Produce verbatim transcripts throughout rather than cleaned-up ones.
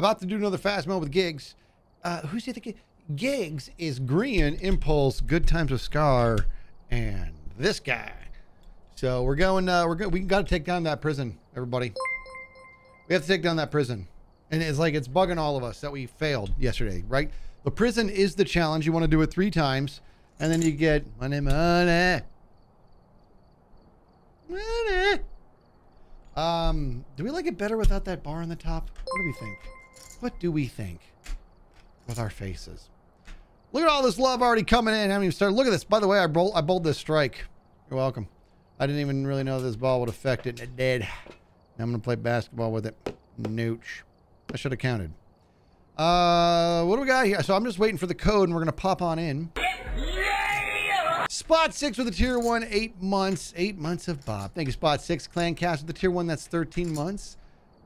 About to do another fast mode with Gigs. Uh, who's the other? Gigs is Grian, Impulse, Good Times with Scar, and this guy. So we're going. Uh, we're going. We got to take down that prison, everybody. We have to take down that prison, and it's like it's bugging all of us that we failed yesterday, right? The prison is the challenge. You want to do it three times, and then you get money, money, money. Um, do we like it better without that bar on the top? What do we think? What do we think? With our faces. Look at all this love already coming in. I haven't even started. Look at this. By the way, I bowled, I bowled this strike. You're welcome. I didn't even really know this ball would affect it. It did. Now I'm going to play basketball with it. Nooch. I should have counted. Uh, what do we got here? So I'm just waiting for the code and we're going to pop on in. Spot six with a tier one, eight months, eight months of Bob. Thank you, Spot six. Clan Cast with a tier one, that's thirteen months.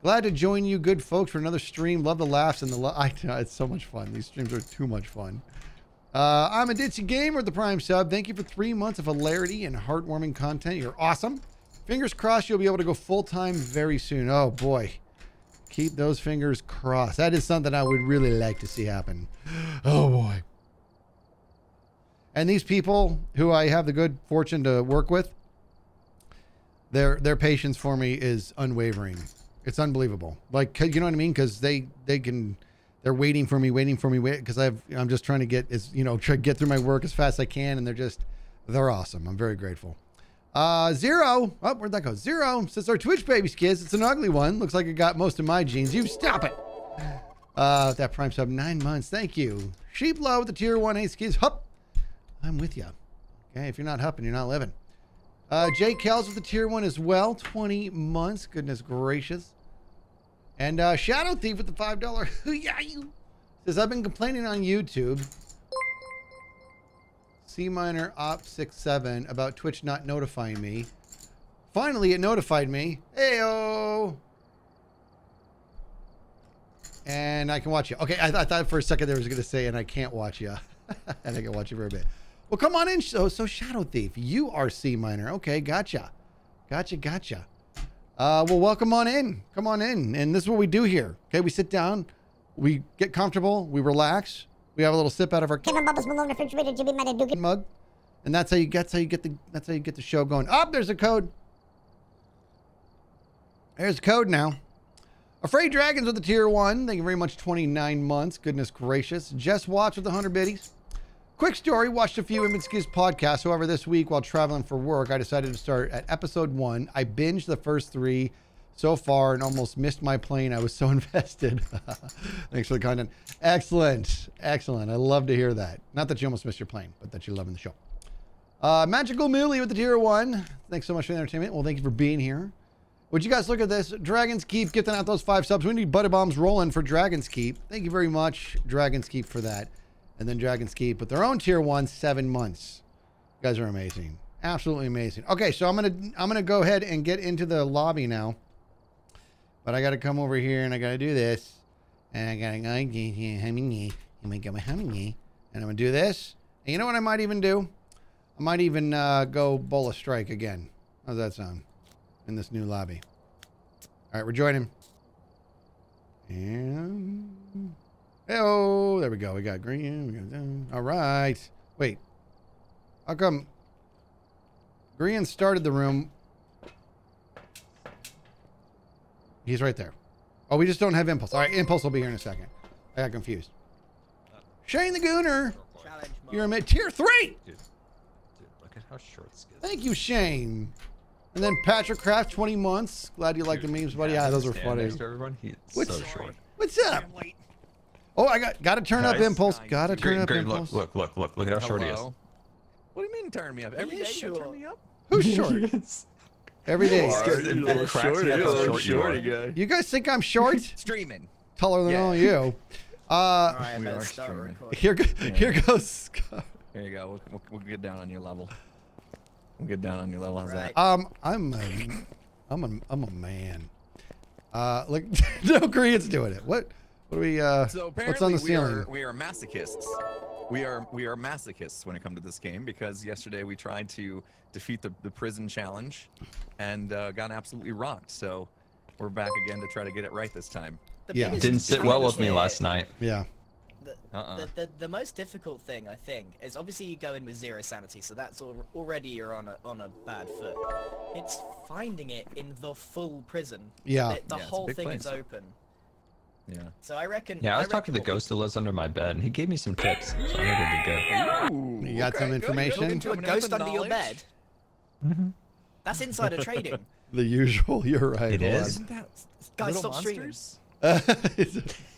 Glad to join you, good folks, for another stream. Love the laughs and the lo I know, it's so much fun. These streams are too much fun. Uh, I'm a ditzy gamer with the Prime sub. Thank you for three months of hilarity and heartwarming content. You're awesome. Fingers crossed you'll be able to go full time very soon. Oh boy, keep those fingers crossed. That is something I would really like to see happen. Oh boy. And these people who I have the good fortune to work with, their their patience for me is unwavering. It's unbelievable. Like, you know what I mean? Because they they can, they're waiting for me, waiting for me, wait. Because I've I'm just trying to get as you know try to get through my work as fast as I can, and they're just they're awesome. I'm very grateful. Uh, zero. Oh, where'd that go? Zero says our Twitch baby Skiz. It's an ugly one. Looks like it got most of my jeans. You stop it. Uh, that Prime sub nine months. Thank you. Sheep Law with the tier one. Hey Skiz. Hup. I'm with you. Okay, if you're not hupping, you're not living. Uh, Jay Kells with the tier one as well. twenty months. Goodness gracious. And uh, Shadow Thief with the five dollar. Yeah, you says I've been complaining on YouTube. C minor op six seven about Twitch not notifying me. Finally, it notified me. Heyo. And I can watch you. Okay, I, th I thought for a second there was going to say, and I can't watch you. I think I can watch you for a bit. Well, come on in. So, so Shadow Thief, you are C minor. Okay, gotcha. Gotcha, gotcha. Uh, well, welcome on in. Come on in. And this is what we do here. Okay, we sit down. We get comfortable. We relax. We have a little sip out of our mug. And that's how you that's how you get the that's how you get the show going. Oh, there's a code. There's a code now. Afraid Dragons with the tier one. Thank you very much. twenty-nine months. Goodness gracious. Jess Watts with the one hundred biddies. Quick story, watched a few Skiz podcasts. However, this week while traveling for work, I decided to start at episode one. I binged the first three so far and almost missed my plane. I was so invested. Thanks for the content. Excellent. Excellent. I love to hear that. Not that you almost missed your plane, but that you're loving the show. Uh, Magical Muley with the tier one. Thanks so much for the entertainment. Well, thank you for being here. Would you guys look at this? Dragon's Keep, gifting out those five subs. We need butter bombs rolling for Dragon's Keep. Thank you very much, Dragon's Keep, for that. And then Dragon's Keep with their own tier one, seven months. You guys are amazing. Absolutely amazing. Okay, so I'm gonna I'm gonna go ahead and get into the lobby now. But I gotta come over here and I gotta do this. And I gotta go and I'm gonna do this. And you know what I might even do? I might even uh, go bowl a strike again. How's that sound? In this new lobby. Alright, we're joining. And oh, there we go. We got Green. We got down. All right. Wait. How come Green started the room? He's right there. Oh, we just don't have Impulse. All right, Impulse will be here in a second. I got confused. Shane the Gooner. You're at tier three. Dude, dude, look at how short this is. Thank you, Shane. And then Patrick Craft, twenty months. Glad you like the memes, buddy. Yeah, those are funny. What's, so short. What's up? Oh, I got got to turn nice. up Impulse. Nice. Got to turn Green, up Green, Impulse. Look, look, look, look, look at how short he is. What do you mean turn me up? Every day you turn me up? Who's short? Yes. Every day. You're short. You're short guy. You guys think I'm short? Streaming. Taller than yeah. all you. Uh, all right, we are short. Here, yeah. here goes Scar. Here you go. We'll, we'll, we'll get down on your level. We'll get down on your level. How's right. that? Um, I'm a, I'm a, I'm a man. Uh, like no Koreans doing it. What? What do we, uh, so apparently what's on the ceiling? We are, we are masochists. We are we are masochists when it comes to this game because yesterday we tried to defeat the, the prison challenge and uh, got absolutely rocked. So we're back again to try to get it right this time. the yeah. Didn't sit well with me last night. Yeah. The, uh-uh. the, the, the most difficult thing, I think, is obviously you go in with zero sanity, so that's al already you're on a, on a bad foot. It's finding it in the full prison. Yeah. It, the yeah, whole thing place. is open. Yeah. So I reckon. Yeah, I was I talking to the ghost who lives under my bed, and he gave me some tips. So I Ooh, you got okay, some information. To a ghost under knowledge. your bed. Mm-hmm. That's insider trading. The usual. You're right. It is. Isn't that guys, stop streamers. Uh,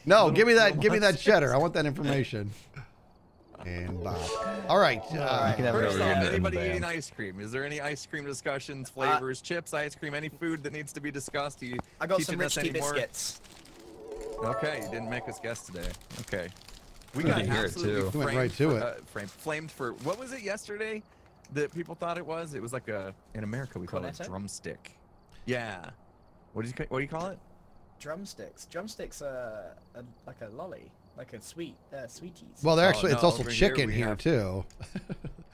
no, give me that. Give me that cheddar. I want that information. And Bob. All right. Uh, first off, anybody eating ice cream? Is there any ice cream discussions? Flavors, uh, chips, ice cream, any food that needs to be discussed? Are you I got some risky biscuits. Okay, you didn't make us guess today. Okay, we got absolutely too. Framed, went right to it. Uh, framed, flamed for what was it yesterday? That people thought it was. It was like a in America we call it a drumstick. Yeah. What do you what do you call it? Drumsticks. Drumsticks are, are like a lolly, like a sweet uh, sweeties. Well, they're actually oh, no, it's also chicken here, here have, too.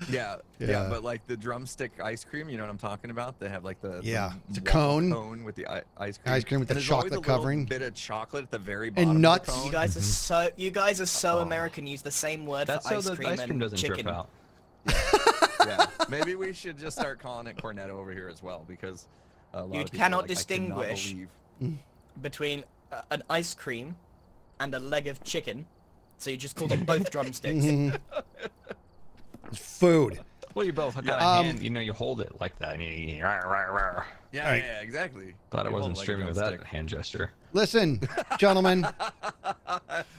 yeah, yeah, yeah. But like the drumstick ice cream, you know what I'm talking about? They have like the yeah, the it's a cone. cone with the ice cream. Ice cream with and the chocolate a covering. Bit of chocolate at the very bottom. And nuts. Of the cone. You guys are so you guys are so oh. American. Use the same word That's for ice so cream ice cream and chicken. Out. Yeah. yeah, maybe we should just start calling it cornetto over here as well, because a lot you of people cannot like, distinguish between uh, an ice cream and a leg of chicken, so you just call them both drumsticks. Food. Well, you both got yeah, a um, hand, you know, you hold it like that. And you, you, rah, rah, rah. Yeah, right. yeah, exactly. Thought I wasn't streaming with that hand gesture. Listen, gentlemen. we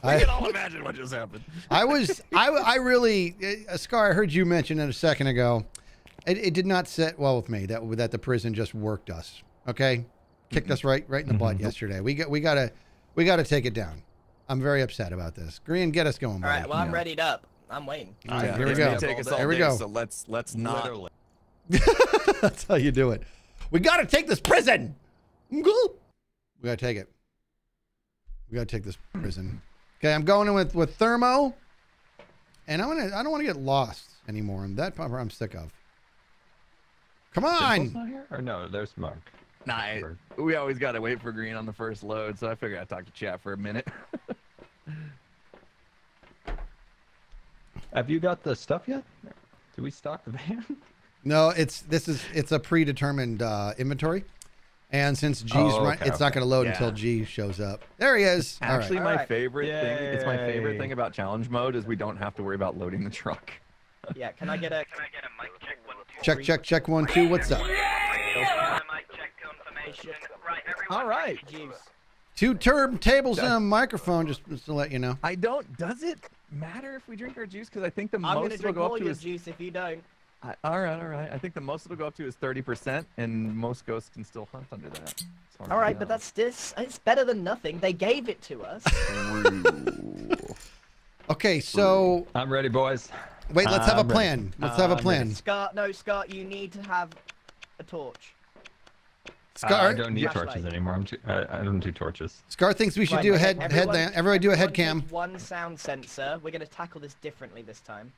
I, can all imagine what just happened. I was, I, I really, uh, Scar, I heard you mention it a second ago. It, it did not sit well with me that that the prison just worked us. Okay, kicked mm-hmm. us right, right in the butt mm-hmm. yesterday. We got, we gotta, we gotta take it down. I'm very upset about this. Green, get us going. All buddy. right, well, I'm yeah. readied up. I'm waiting. All right, yeah, here we go. Take us all here we go. So let's let's not. That's how you do it. We gotta take this prison. We gotta take it. We gotta take this prison. Okay, I'm going in with with thermo, and I'm gonna. I don't want to get lost anymore. And that I'm sick of. Come on. Not here? Or no, there's Mark. Nah, I, we always gotta wait for Green on the first load. So I figured I'd talk to chat for a minute. Have you got the stuff yet? Do we stock the van? No, it's this is it's a predetermined uh, inventory, and since G's oh, okay, run, it's okay. not going to load yeah. until G shows up. There he is. Actually, right. my right. favorite Yay. thing it's my favorite thing about challenge mode is we don't have to worry about loading the truck. Yeah, can I get a can I get a mic check one two? Check three. check check one two. What's up? Yeah. All right. Two turntables and a microphone, just, just to let you know. I don't. Does it matter if we drink our juice? Because I think the I'm most it'll go up to is juice if you don't. I, all right, all right. I think the most it'll go up to is thirty percent, and most ghosts can still hunt under that. All right, but that's this. It's better than nothing. They gave it to us. Okay, so I'm ready, boys. Wait, let's have I'm a plan. Ready. Let's have uh, a plan. Scar, no, Scar, you need to have a torch. Scar, uh, I don't need torches light. anymore. I'm too, I, I don't do torches. Scar thinks we should right, do a head everyone, head. Everybody do a head cam. One sound sensor. We're gonna tackle this differently this time.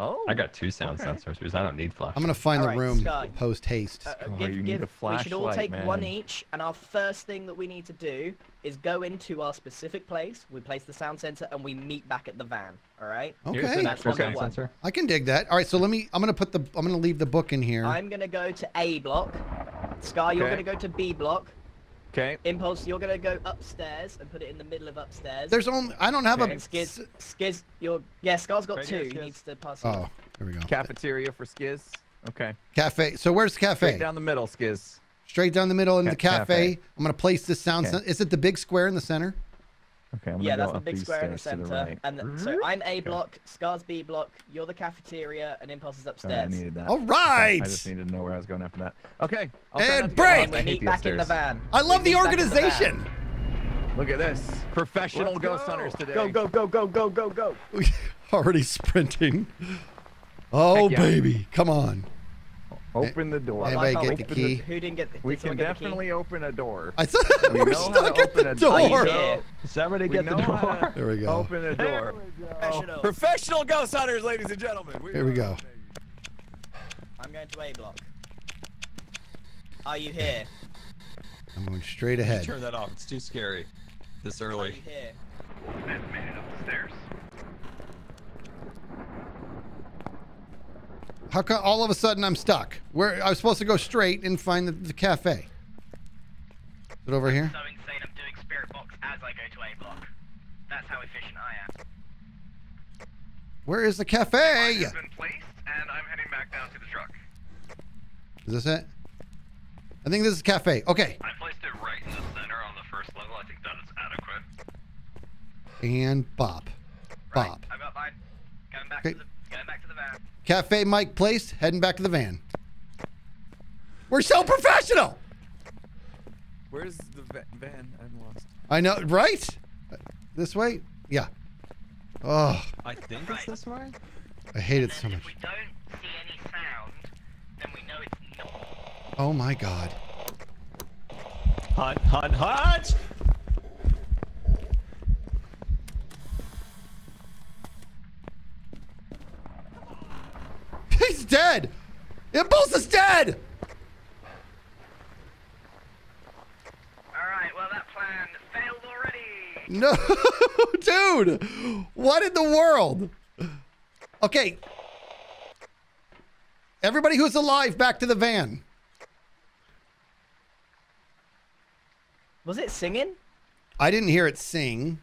Oh. I got two sound okay. sensors because I don't need flash. I'm gonna find all the right, room Scar, post haste. Uh, oh, give, you give, need a flashlight, we should all take man. one each, and our first thing that we need to do is go into our specific place. We place the sound sensor, and we meet back at the van. All right. Okay. So that's okay. Sensor. I can dig that. All right. So let me. I'm gonna put the. I'm gonna leave the book in here. I'm gonna go to A block. Scar, you're okay. gonna go to B block. Okay. Impulse, you're gonna go upstairs and put it in the middle of upstairs. There's only I don't have okay. a Skiz. Skiz, your yeah. Scar's got Radio two. Skiz. He needs to pass. Oh, on. Here we go. Cafeteria for Skiz. Okay. Cafe. So where's the cafe? Straight down the middle, Skiz. Straight down the middle in Ca the cafe. cafe. I'm gonna place this sound. Okay. Is it the big square in the center? Okay. I'm yeah, go that's the big square in the center. The right. And the, so I'm A block, okay. Scar's B block, you're the cafeteria, and Impulse is upstairs. Oh, I needed that. All right. I just needed to know where I was going after that. Okay. I'll and break. We meet back in the van. I love the organization. Look at this, professional Let's ghost go. hunters today. Go go go go go go go. Already sprinting. Oh yeah. baby, come on. Open the door. Anybody like get the key? The, who didn't get the, we can definitely the open a door. I said we we're stuck at the door. door. Somebody get the door. There we go. Open a door. Professional. Professional ghost hunters, ladies and gentlemen. We Here we go. I'm going to A block. Are you here? I'm going straight ahead. Turn that off. It's too scary. this early. Ned made it up the stairs. How come all of a sudden I'm stuck? Where I was supposed to go straight and find the, the cafe. Is it over here? So insane, I'm doing spirit box as I go to A block. That's how efficient I am. Where is the cafe? It's been placed, and I'm heading back down to the truck. Is this it? I think this is cafe. Okay. I placed it right in the center on the first level. I think that is adequate. And bop, right. Bop. I'm up by. Going back okay. to the. Going back to the van. Cafe Mike placed, heading back to the van. We're so professional! Where's the va van? I'm lost. I know, right? This way? Yeah. Oh. I think right. it's this way? I hate it so much. If we don't see any sound, then we know it's not. Oh my god. Hunt, hunt, hunt! He's dead! Impulse is dead! Alright, well that plan failed already! No! Dude! What in the world? Okay. Everybody who's alive, back to the van. Was it singing? I didn't hear it sing.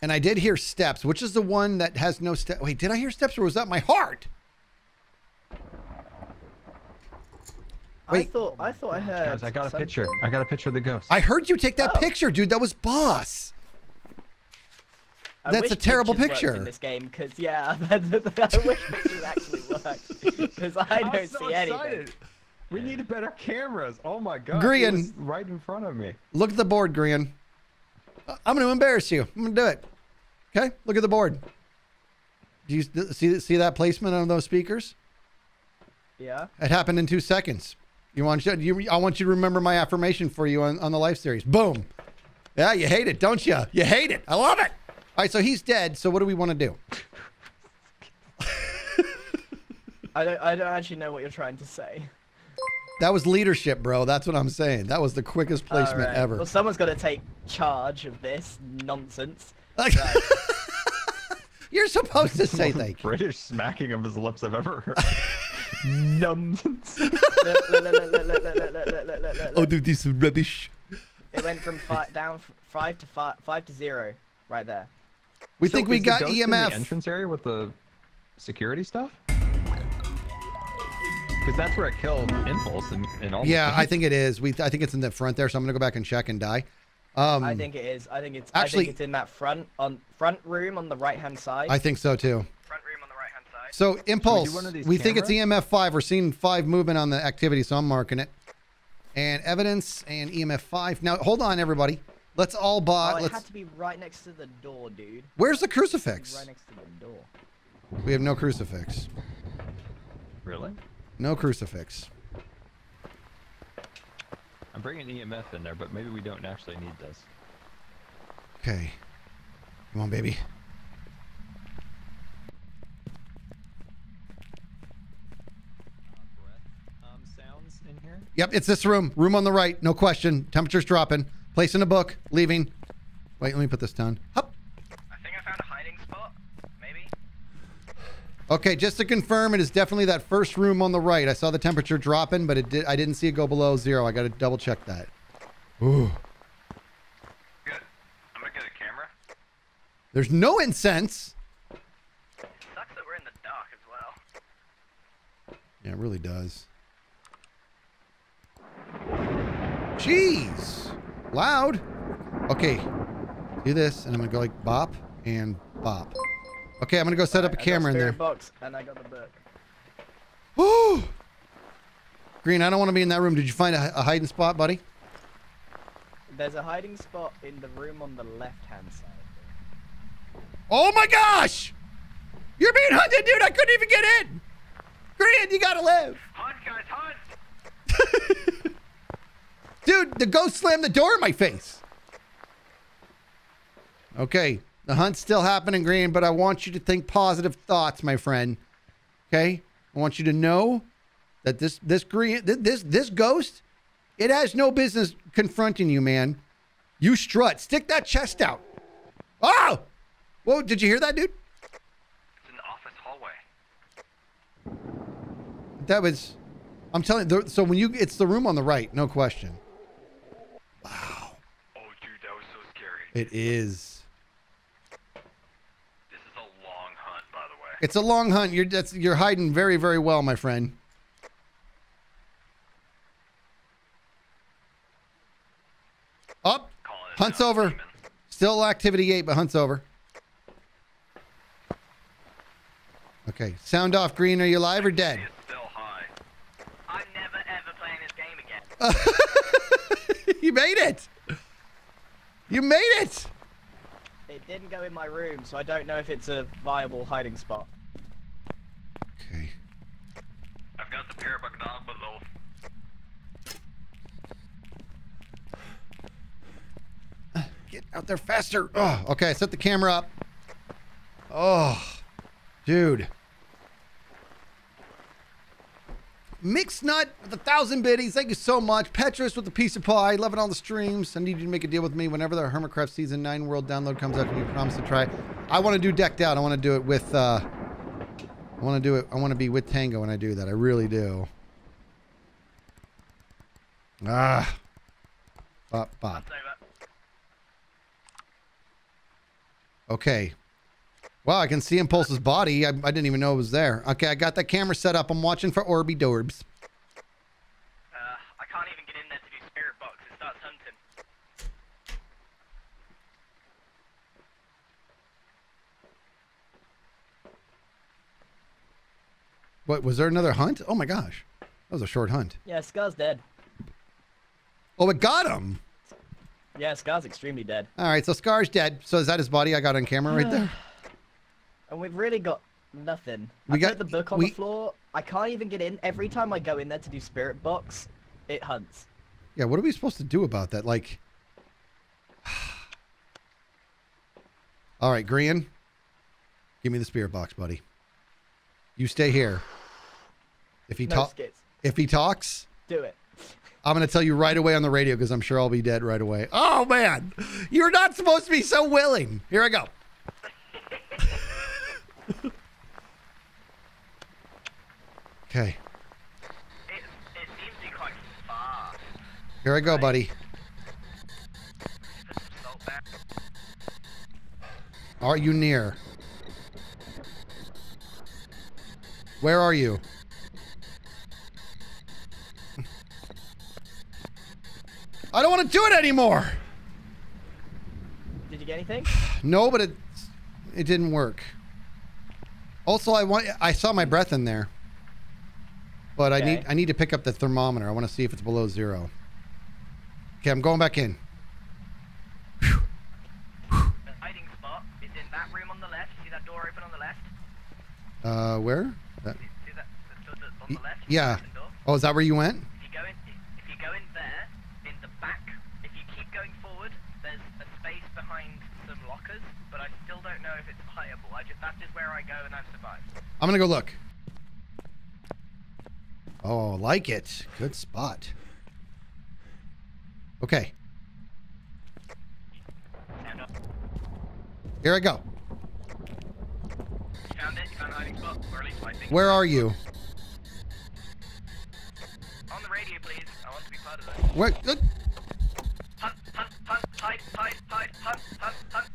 And I did hear steps, which is the one that has no step. Wait, did I hear steps or was that my heart? Wait. I thought I thought I heard. Guys, I got a picture. I got a picture of the ghost. I heard you take that oh. picture, dude. That was boss. I That's a terrible picture. In this game, because yeah, I wish pictures actually worked because I don't I'm so see excited. anything. We need better cameras. Oh my god. Grian, right in front of me. Look at the board, Grian. I'm going to embarrass you. I'm going to do it. Okay, look at the board. Do you see see that placement on those speakers? Yeah. It happened in two seconds. You want to, you, I want you to remember my affirmation for you on, on the live series. Boom. Yeah, you hate it, don't you? You hate it. I love it. All right, so he's dead. So what do we want to do? I don't. I don't actually know what you're trying to say. That was leadership, bro. That's what I'm saying. That was the quickest placement right. ever. Well, someone's got to take charge of this nonsense. Like, right. You're supposed to say thank you. British smacking of his lips I've ever heard. Nonsense. Oh, dude, this is rubbish. It went from five, down five to five, five to zero, right there. We so think we got E M F. In the entrance area with the security stuff. Because that's where it killed Impulse and, and all. Yeah, I think it is. We, I think it's in the front there. So I'm gonna go back and check and die. Um, I think it is. I think it's actually I think it's in that front on front room on the right hand side. I think so too. So Impulse, we, we think it's E M F five. We're seeing five movement on the activity, so I'm marking it. And evidence and E M F five. Now, hold on, everybody. Let's all buy. Oh, it let's... had to be right next to the door, dude. Where's the crucifix? Right next to the door. We have no crucifix. Really? No crucifix. I'm bringing E M F in there, but maybe we don't actually need this. Okay. Come on, baby. Yep, it's this room. Room on the right, no question. Temperature's dropping. Placing a book, leaving. Wait, let me put this down. Hup. I think I found a hiding spot, maybe. Okay, just to confirm, it is definitely that first room on the right. I saw the temperature dropping, but it did, I didn't see it go below zero. I gotta double check that. Ooh. Good. I'm gonna get a camera. There's no incense. It sucks that we're in the dark as well. Yeah, it really does. Jeez, loud. Okay, do this, and I'm gonna go like bop and bop. Okay, I'm gonna go set right, up a I camera in there. Box and I got the book. Ooh, Green, I don't want to be in that room. Did you find a, a hiding spot, buddy? There's a hiding spot in the room on the left-hand side. Oh my gosh! You're being hunted, dude. I couldn't even get in. Green, you gotta live. Hunt, guys, hunt. Dude, the ghost slammed the door in my face. Okay, the hunt's still happening, Green, but I want you to think positive thoughts, my friend. Okay, I want you to know that this this green this this ghost, it has no business confronting you, man. You strut. Stick that chest out. Oh! Whoa, did you hear that, dude? It's an office hallway. That was... I'm telling you, so when you... It's the room on the right, no question. Wow. Oh, dude, that was so scary. It is. This is a long hunt, by the way. It's a long hunt. You're, that's, you're hiding very, very well, my friend. Up. Hunt's over. Still activity eight, but hunt's over. Okay. Sound off, Green. Are you alive or dead? It's still high. I'm never ever playing this game again. You made it. You made it. It didn't go in my room, so I don't know if it's a viable hiding spot. Okay. I've got the parabuck dog below. Get out there faster. Oh, okay, set the camera up. Oh, dude. Mixed Nut with a thousand biddies. Thank you so much. Petrus with a piece of pie. Loving all the streams. I need you to make a deal with me whenever the Hermitcraft Season nine World download comes up and you promise to try it. I want to do Decked Out. I want to do it with, uh, I want to do it. I want to be with Tango when I do that. I really do. Ah. Bop, bop. Okay. Wow, I can see Impulse's body. I, I didn't even know it was there. Okay, I got that camera set up. I'm watching for Orby Dorbs. Uh, I can't even get in there to do spirit box. It starts hunting. What, was there another hunt? Oh my gosh. That was a short hunt. Yeah, Scar's dead. Oh, it got him. Yeah, Scar's extremely dead. All right, so Scar's dead. So is that his body I got on camera right there? And we've really got nothing. We I got put the book on we, the floor. I can't even get in. Every time I go in there to do spirit box, it hunts. Yeah, what are we supposed to do about that? Like, all right, Grian, give me the spirit box, buddy. You stay here. If he no talks, if he talks, do it. I'm going to tell you right away on the radio because I'm sure I'll be dead right away. Oh, man. You're not supposed to be so willing. Here I go. Okay. It, it seems to be quite fast. Here I go, buddy. Are you near? Where are you? I don't want to do it anymore. Did you get anything? No, but it it didn't work. Also, I want I saw my breath in there, but okay. I need I need to pick up the thermometer. I want to see if it's below zero. Okay, I'm going back in. The hiding spot is in that room on the left. See that door open on the left? Uh, where? That... See that on the left? Yeah. Oh, is that where you went? I'm gonna go look. Oh, like it. Good spot. Okay. Here I go. You found it. You found a hiding spot, or at least I think. Where are you? On the radio, please. I want to be part of that. What? Look. Hunt, hunt, hunt, hide, hide, hide, hunt, hunt, hunt.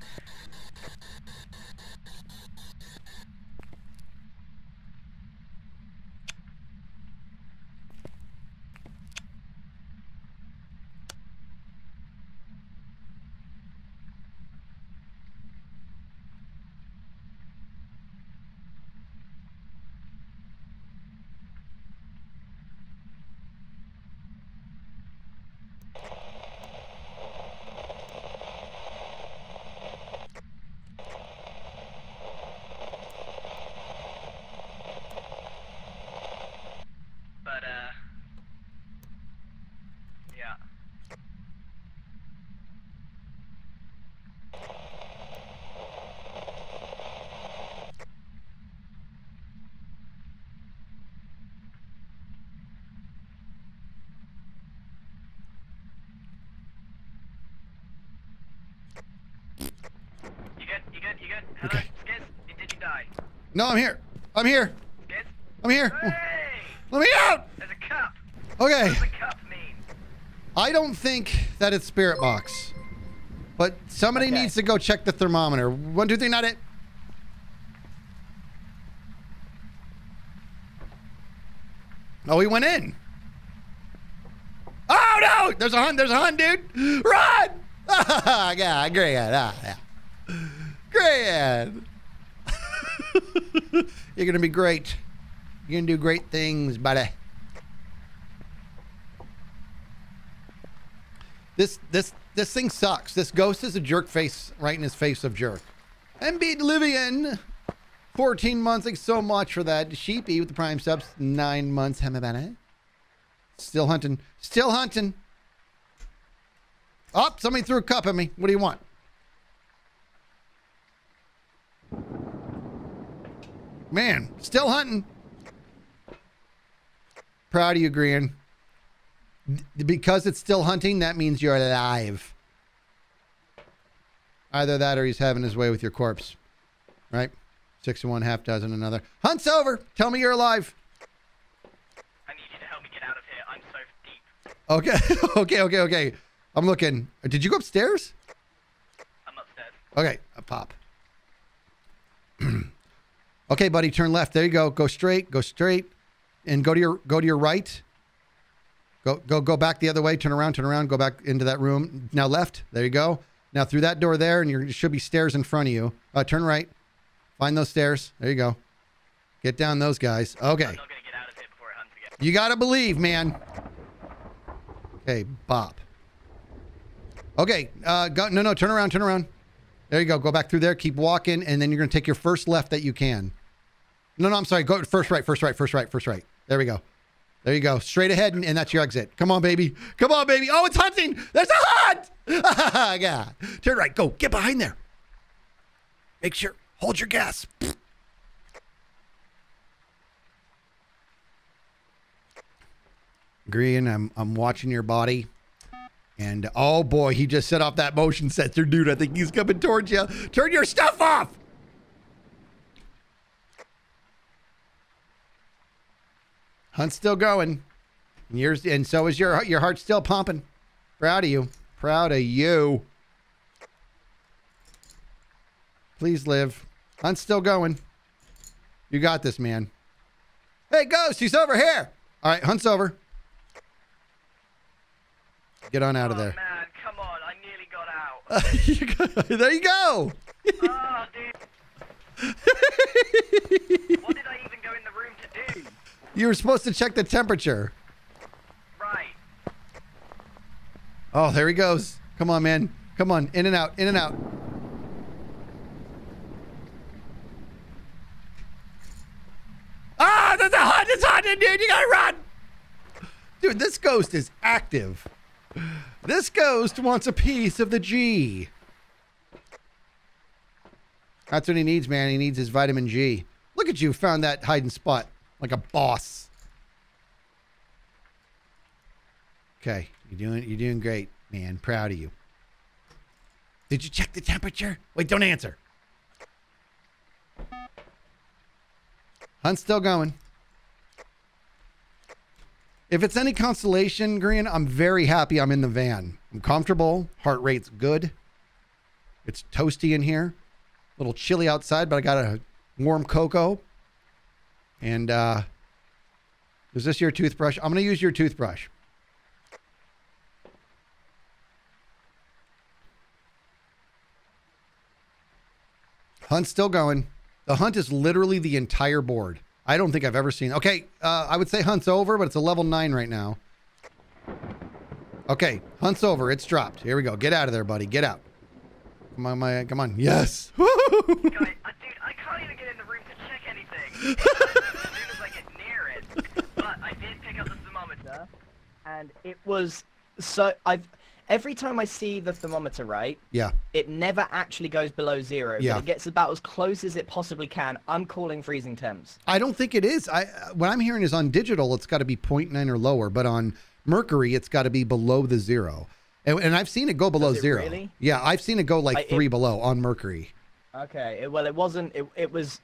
Okay. Skizz, did you die? No, I'm here. I'm here. Skizz? I'm here. Hey! Let me out! There's a cup. Okay. What does a cup mean? I don't think that it's Spirit Box. But somebody okay. needs to go check the thermometer. One, two, three, not it. Oh, he went in. Oh no! There's a hunt, there's a hunt, dude! Run! Ah, yeah, Grian, ah, yeah. Grian! You're gonna be great. You're gonna do great things, buddy. This, this, this thing sucks. This ghost is a jerk face right in his face of jerk. And beat Livian! fourteen months, thanks so much for that. Sheepy with the prime subs, nine months. How about it? Still hunting, still hunting. Oh, somebody threw a cup at me. What do you want? Man, still hunting. Proud of you, Grian. Because it's still hunting, that means you're alive. Either that or he's having his way with your corpse, right? Six and one, half dozen another. Hunt's over. Tell me you're alive. I need you to help me get out of here. I'm so deep. Okay, okay, okay, okay. I'm looking. Did you go upstairs? I'm upstairs. Okay, a pop. Okay, buddy, turn left. There you go. Go straight. Go straight, and go to your go to your right. Go go go back the other way. Turn around. Turn around. Go back into that room. Now left. There you go. Now through that door there, and you should be stairs in front of you. Uh, turn right. Find those stairs. There you go. Get down those guys. Okay. I'm not gonna get out of here before it hunts again. You gotta believe, man. Okay, bop. Okay, uh, go, no, no, turn around, turn around. There you go. Go back through there. Keep walking, and then you're gonna take your first left that you can. No, no, I'm sorry. Go first right, first right, first right, first right. There we go. There you go. Straight ahead, and, and that's your exit. Come on, baby. Come on, baby. Oh, it's hunting. There's a hunt. Yeah. Turn right. Go. Get behind there. Make sure. Hold your gas. Grian, I'm I'm watching your body. And oh boy, he just set off that motion sensor, dude. I think he's coming towards you. Turn your stuff off. Hunt's still going. And yours and so is your your heart's still pumping. Proud of you. Proud of you. Please live. Hunt's still going. You got this, man. Hey, Ghost, he's over here. All right, Hunt's over. Get on out oh, of there. Man, come on. I nearly got out. Uh, you got, there you go. Oh, dude. What did I even go in the room to do? You were supposed to check the temperature. Right. Oh, there he goes. Come on, man. Come on. In and out. In and out. Ah, there's a hunt, it's hunting, dude. You gotta run. Dude, this ghost is active. This ghost wants a piece of the G. That's what he needs, man. He needs his vitamin G. Look at you, found that hiding spot like a boss. Okay, you're doing you're doing great, man. Proud of you. Did you check the temperature? Wait, don't answer. Hunt's still going. If it's any consolation, Grian, I'm very happy I'm in the van. I'm comfortable. Heart rate's good. It's toasty in here. A little chilly outside, but I got a warm cocoa. And uh, is this your toothbrush? I'm going to use your toothbrush. Hunt's still going. The hunt is literally the entire board. I don't think I've ever seen. Okay, uh, I would say hunt's over, but it's a level nine right now. Okay, hunt's over. It's dropped. Here we go. Get out of there, buddy. Get out. Come on, my, come on. Yes. Guys, uh, dude, I can't even get in the room to check anything. As soon as I get near it, but I did pick up the thermometer, and it was so I've. Every time I see the thermometer, right? Yeah. It never actually goes below zero. Yeah. It gets about as close as it possibly can. I'm calling freezing temps. I don't think it is. I what I'm hearing is on digital, it's got to be point nine or lower, but on Mercury, it's got to be below the zero. And, and I've seen it go below Does it zero. Really? Yeah, I've seen it go like I, three it, below on Mercury. Okay, it, well, it wasn't, it, it was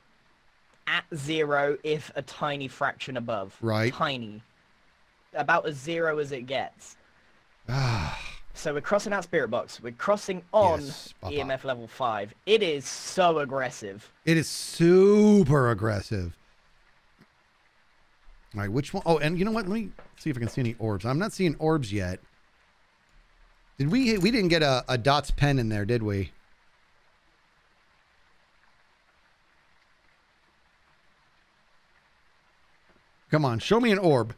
at zero if a tiny fraction above. Right. Tiny. About as zero as it gets. Ah. So we're crossing out Spirit Box. We're crossing on yes, E M F level five. It is so aggressive. It is super aggressive. All right, which one? Oh, and you know what? Let me see if I can see any orbs. I'm not seeing orbs yet. Did we, we didn't get a, a Dot's pen in there, did we? Come on, show me an orb.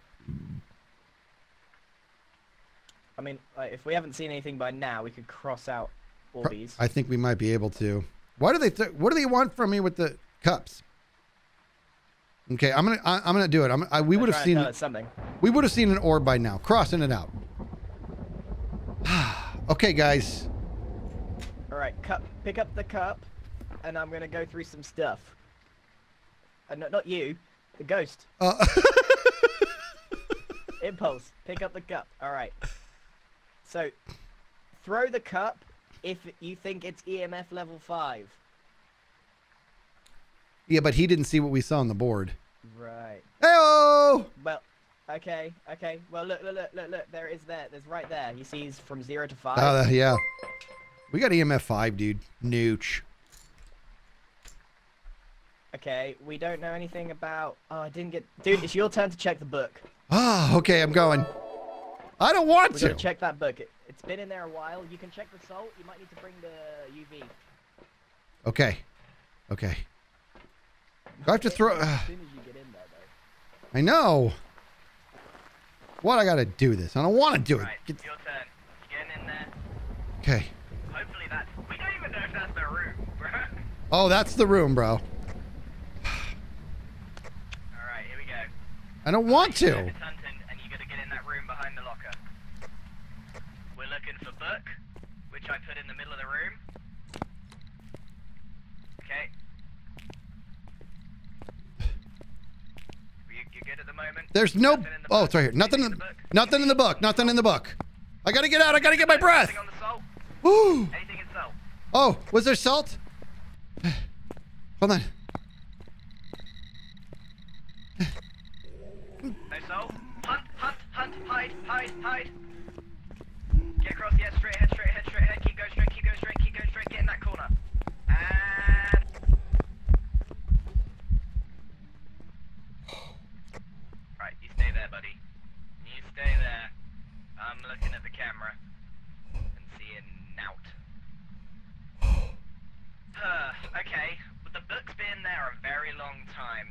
I mean, if we haven't seen anything by now, we could cross out Orbeez. I think we might be able to. Why do they? Th what do they want from me with the cups? Okay, I'm gonna. I, I'm gonna do it. I'm. I, we would have seen something. We would have seen an orb by now. Crossing it out. Okay, guys. All right, cup. Pick up the cup, and I'm gonna go through some stuff. Uh, no, not you, the ghost. Uh Impulse. Pick up the cup. All right. So, throw the cup if you think it's E M F level five. Yeah, but he didn't see what we saw on the board. Right. Hey-oh! Well, okay, okay. Well, look, look, look, look, look. There is there. There's right there. You see he's from zero to five. Oh, uh, yeah. We got E M F five, dude. Nooch. Okay, we don't know anything about... Oh, I didn't get... Dude, it's your turn to check the book. Oh, okay, I'm going. I don't want We're to. Check that book. It, it's been in there a while. You can check the salt. You might need to bring the U V. Okay. Okay. Do I have to throw... Uh, as soon as you get in there, though. I know. What? I gotta do this. I don't want to do it. Right, it's your turn. You're getting in there. Okay. Hopefully that's... We don't even know if that's the room, bro. Oh, that's the room, bro. Alright, here we go. I don't want to. I put in the middle of the room. Okay. You, you're good at the moment. There's no. The oh, book. It's right here. Nothing. In the, nothing in the book. Nothing in the book. I gotta get out. I gotta get my breath. Anything on the salt? Ooh. Anything in salt? Oh, was there salt? Hold on. No salt. Hunt, hunt, hunt, hide, hide, hide. Get across, yeah, straight ahead, straight ahead, straight ahead, keep going straight, keep going straight, keep going straight, get in that corner. And... Right, you stay there, buddy. You stay there. I'm looking at the camera. And seeing out. Uh, okay, but the book's been there a very long time.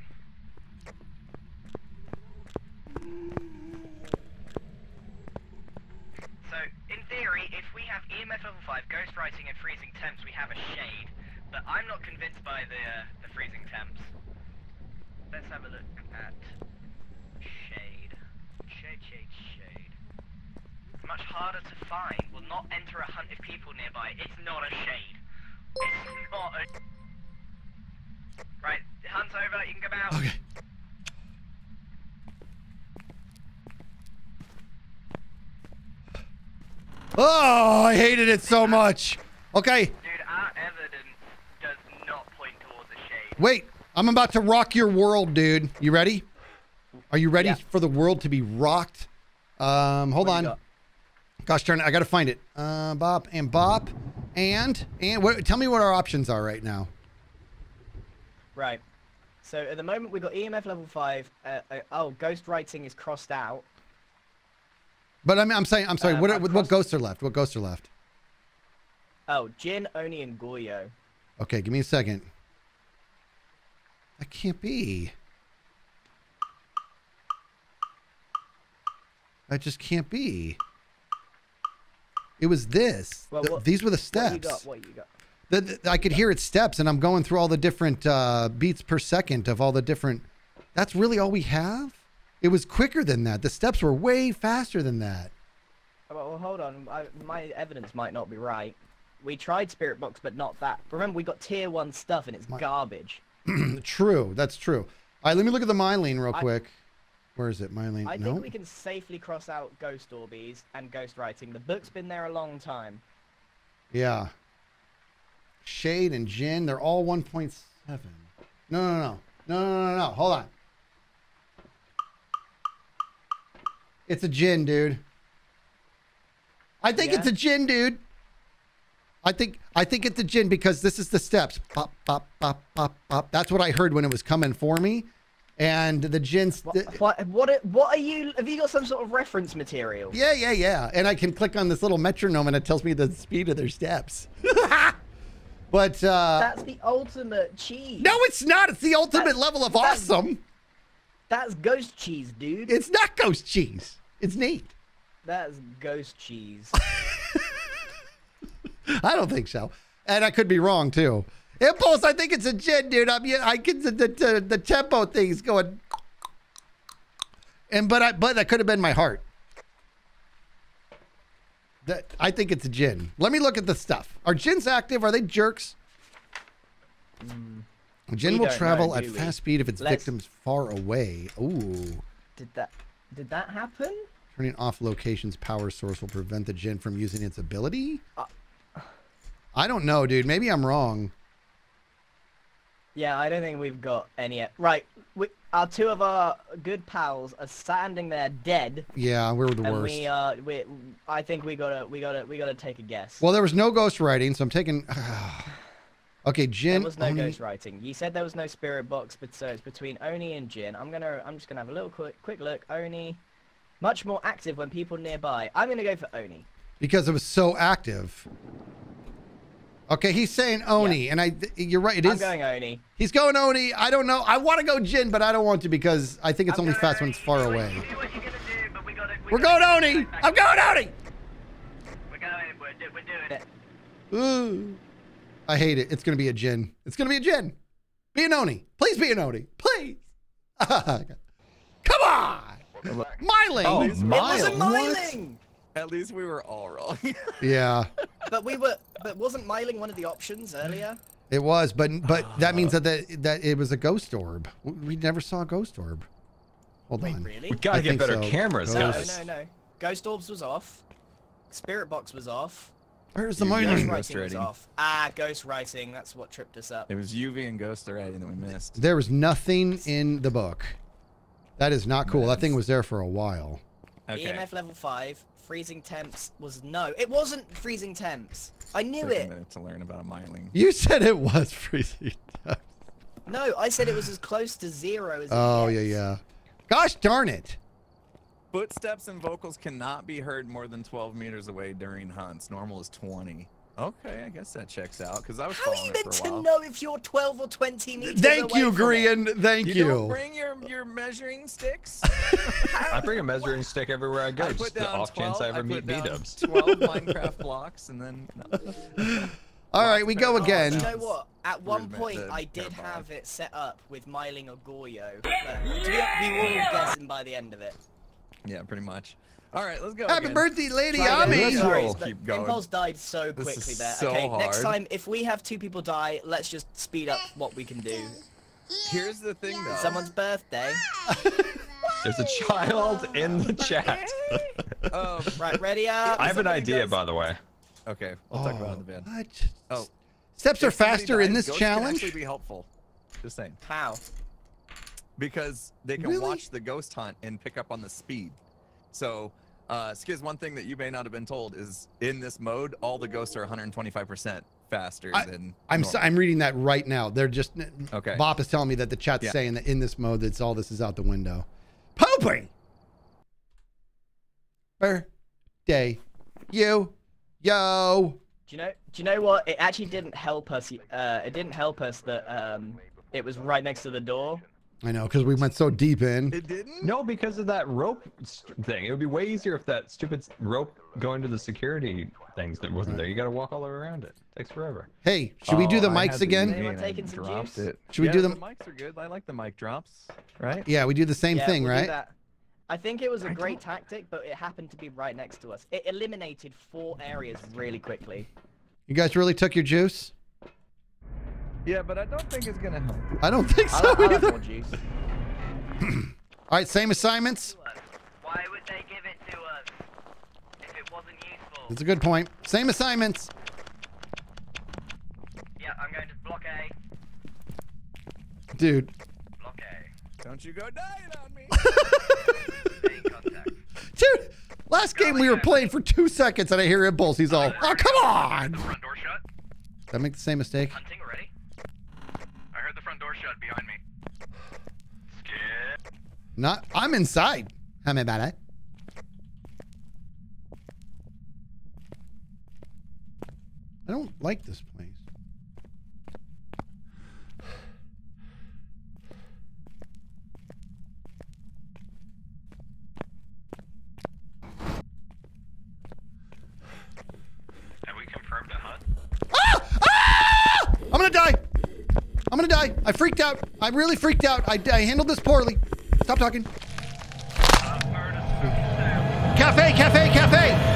So, in theory, if we have E M F level five, ghostwriting and freezing temps, we have a shade. But I'm not convinced by the, uh, the freezing temps. Let's have a look at shade. Shade, shade, shade. Much harder to find. Will not enter a hunt if people nearby. It's not a shade. It's not a... Right, hunt's over, you can come out. Okay. Oh, I hated it so much. Okay. Dude, our evidence does not point towards the shade. Wait, I'm about to rock your world, dude. You ready? Are you ready yeah. for the world to be rocked? Um, hold what on. Gosh darn it, I gotta find it. Uh, bop and bop and and what, tell me what our options are right now. Right. So at the moment we've got E M F level five. Uh, uh, oh, ghost writing is crossed out. But I mean, I'm saying, I'm sorry, um, what, what, what ghosts are left? What ghosts are left? Oh, Jinn, Oni, and Goyo. Okay, give me a second. That can't be. That just can't be. It was this. Well, what, the, these were the steps. What you got? What you got? The, the, I could hear its steps, and I'm going through all the different uh, beats per second of all the different... That's really all we have? It was quicker than that. The steps were way faster than that. Well, hold on. I, my evidence might not be right. We tried Spirit Box, but not that. Remember, we got tier one stuff, and it's my... garbage. True. That's true. All right, let me look at the Myling real I... quick. Where is it, Myling? I no? think we can safely cross out Ghost Orbeez and Ghost Writing. The book's been there a long time. Yeah. Shade and Jinn, they're all one point seven. No, no, no, no, no, no, no, hold on. It's a Jinn, dude. I think yeah. it's a Jinn, dude. I think I think it's a Jinn because this is the steps. Pop, pop, pop, pop, pop. That's what I heard when it was coming for me. And the Jinn... What, what, what, what are you... Have you got some sort of reference material? Yeah, yeah, yeah. And I can click on this little metronome and it tells me the speed of their steps. But... Uh, that's the ultimate cheese. No, it's not. It's the ultimate that's, level of that's, awesome. That's ghost cheese, dude. It's not ghost cheese. It's neat. That's ghost cheese. I don't think so. And I could be wrong, too. Impulse, I think it's a Jinn, dude. I mean, I get the, the, the tempo thing's going. And but I but that could have been my heart. That I think it's a Jinn. Let me look at the stuff. Are Jinns active? Are they jerks? Mm, Jinn will travel know, at fast speed if its Let's... victim's far away. Ooh. Did that did that happen? Turning off location's power source will prevent the Jinn from using its ability? Uh, I don't know, dude. Maybe I'm wrong. Yeah, I don't think we've got any... Right, we, our two of our good pals are standing there dead. Yeah, we're the and worst. We, uh, we, I think we gotta, we gotta, we gotta take a guess. Well, there was no ghost writing, so I'm taking... Okay, Jinn... There was no Oni... ghost writing. You said there was no spirit box, but so it's between Oni and Jinn. I'm gonna, I'm just gonna have a little quick, quick look. Oni, much more active when people nearby. I'm gonna go for Oni. Because it was so active. Okay, he's saying Oni, yeah. and I, you're right, it is. I'm going Oni. He's going Oni. I don't know. I want to go Jinn, but I don't want to because I think it's I'm only fast Oni. When it's far do away. What you, what you gonna do, but we gotta, we we're going Oni. Go I'm going Oni. We're going. We're, do, we're doing it. Ooh, I hate it. It's going to be a Jinn. It's going to be a Jinn. Be an Oni. Please be an Oni. Please. Come on. Myling. Oh, it wasn't Myling. At least we were all wrong. Yeah. But we were. But wasn't Myling one of the options earlier? It was, but but that means that the, that it was a ghost orb. We never saw a ghost orb. Hold Wait, on. Really? We gotta I get better so. cameras. Ghost. No, no, no. Ghost orbs was off. Spirit box was off. Where's the Myling? Ghost writing was off. Ah, ghost writing. That's what tripped us up. It was U V and ghost writing that we missed. There was nothing in the book. That is not cool. Nice. That thing was there for a while. Okay. E M F level five. Freezing temps was no. It wasn't freezing temps. I knew it. To learn about a Myling. You said it was freezing temps. No, I said it was as close to zero as. Oh yeah, yeah. Gosh darn it. Footsteps and vocals cannot be heard more than twelve meters away during hunts. Normal is twenty. Okay, I guess that checks out because I was How following it for a while. How are you meant to know if you're twelve or twenty meters Thank away you, Grian. Thank you. You don't bring your, your measuring sticks? I bring a measuring stick everywhere I go. I just the off twelve, chance I ever I meet B-dubs. twelve Minecraft blocks and then... No. All right, we go again. Oh, you know what? At one point, I did have it set up with Myling or Goyo. Yeah! We were all guessing by the end of it. Yeah, pretty much. All right, let's go. Happy again. birthday, Lady Ami. Sorry, keep going. Impulse died so this quickly there. So okay, hard. Next time, if we have two people die, let's just speed up what we can do. Here's the thing, though. Someone's birthday. There's a child in the chat. Oh, right, ready up. I have an idea, goes... by the way. Okay, we'll oh, talk about it in the van. What? Oh, steps if are faster dies, in this ghosts challenge. Can actually be helpful. Just saying. How? Because they can really? watch the ghost hunt and pick up on the speed. So, uh, Skiz, one thing that you may not have been told is in this mode, all the ghosts are one hundred twenty-five percent faster I, than I'm so, I'm reading that right now. They're just... Okay. Bop is telling me that the chat's yeah. saying that in this mode, that's all this is out the window. Poopy! Birthday. You. Yo. Do you know, do you know what? It actually didn't help us. Uh, it didn't help us that um, it was right next to the door. I know, because we went so deep in. It didn't? No, because of that rope thing. It would be way easier if that stupid rope going to the security things that wasn't right. there. You got to walk all the way around it. It takes forever. Hey, should oh, we do the I mics again? Taking some juice? It. Should yeah, we do them? The mics are good. I like the mic drops, right? Yeah, we do the same yeah, thing, we'll right? I think it was a great tactic, but it happened to be right next to us. It eliminated four areas really quickly. You guys really took your juice? Yeah, but I don't think it's gonna help. I don't think so I'll, I'll either. More juice. All right, same assignments. Why would they give it to us if it wasn't useful? That's a good point. Same assignments. Yeah, Block A. Dude. Block A. Don't you go dying on me. Main contact. Dude, last go game we were there. playing for two seconds and I hear Impulse. He's all, oh, come on. The front door shut. Did I make the same mistake? Hunting already? I heard the front door shut behind me. Skip. Not, I'm inside. How about it? I don't like this place. Have we confirmed a hunt? Ah! Ah! I'm gonna die. I'm gonna die. I freaked out. I really freaked out. I, I handled this poorly. Stop talking. Uh, cafe, cafe, cafe.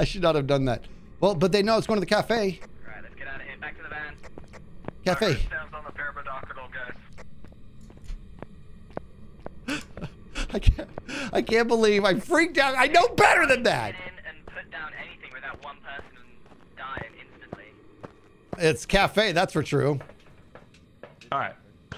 I should not have done that. Well, but they know it's going to the cafe. All right, let's get out of here. Back to the van. Cafe. On the I can't. I can't believe I freaked out. I know better than that. Get in and put down anything without one person dying instantly. It's cafe. That's for true. All right.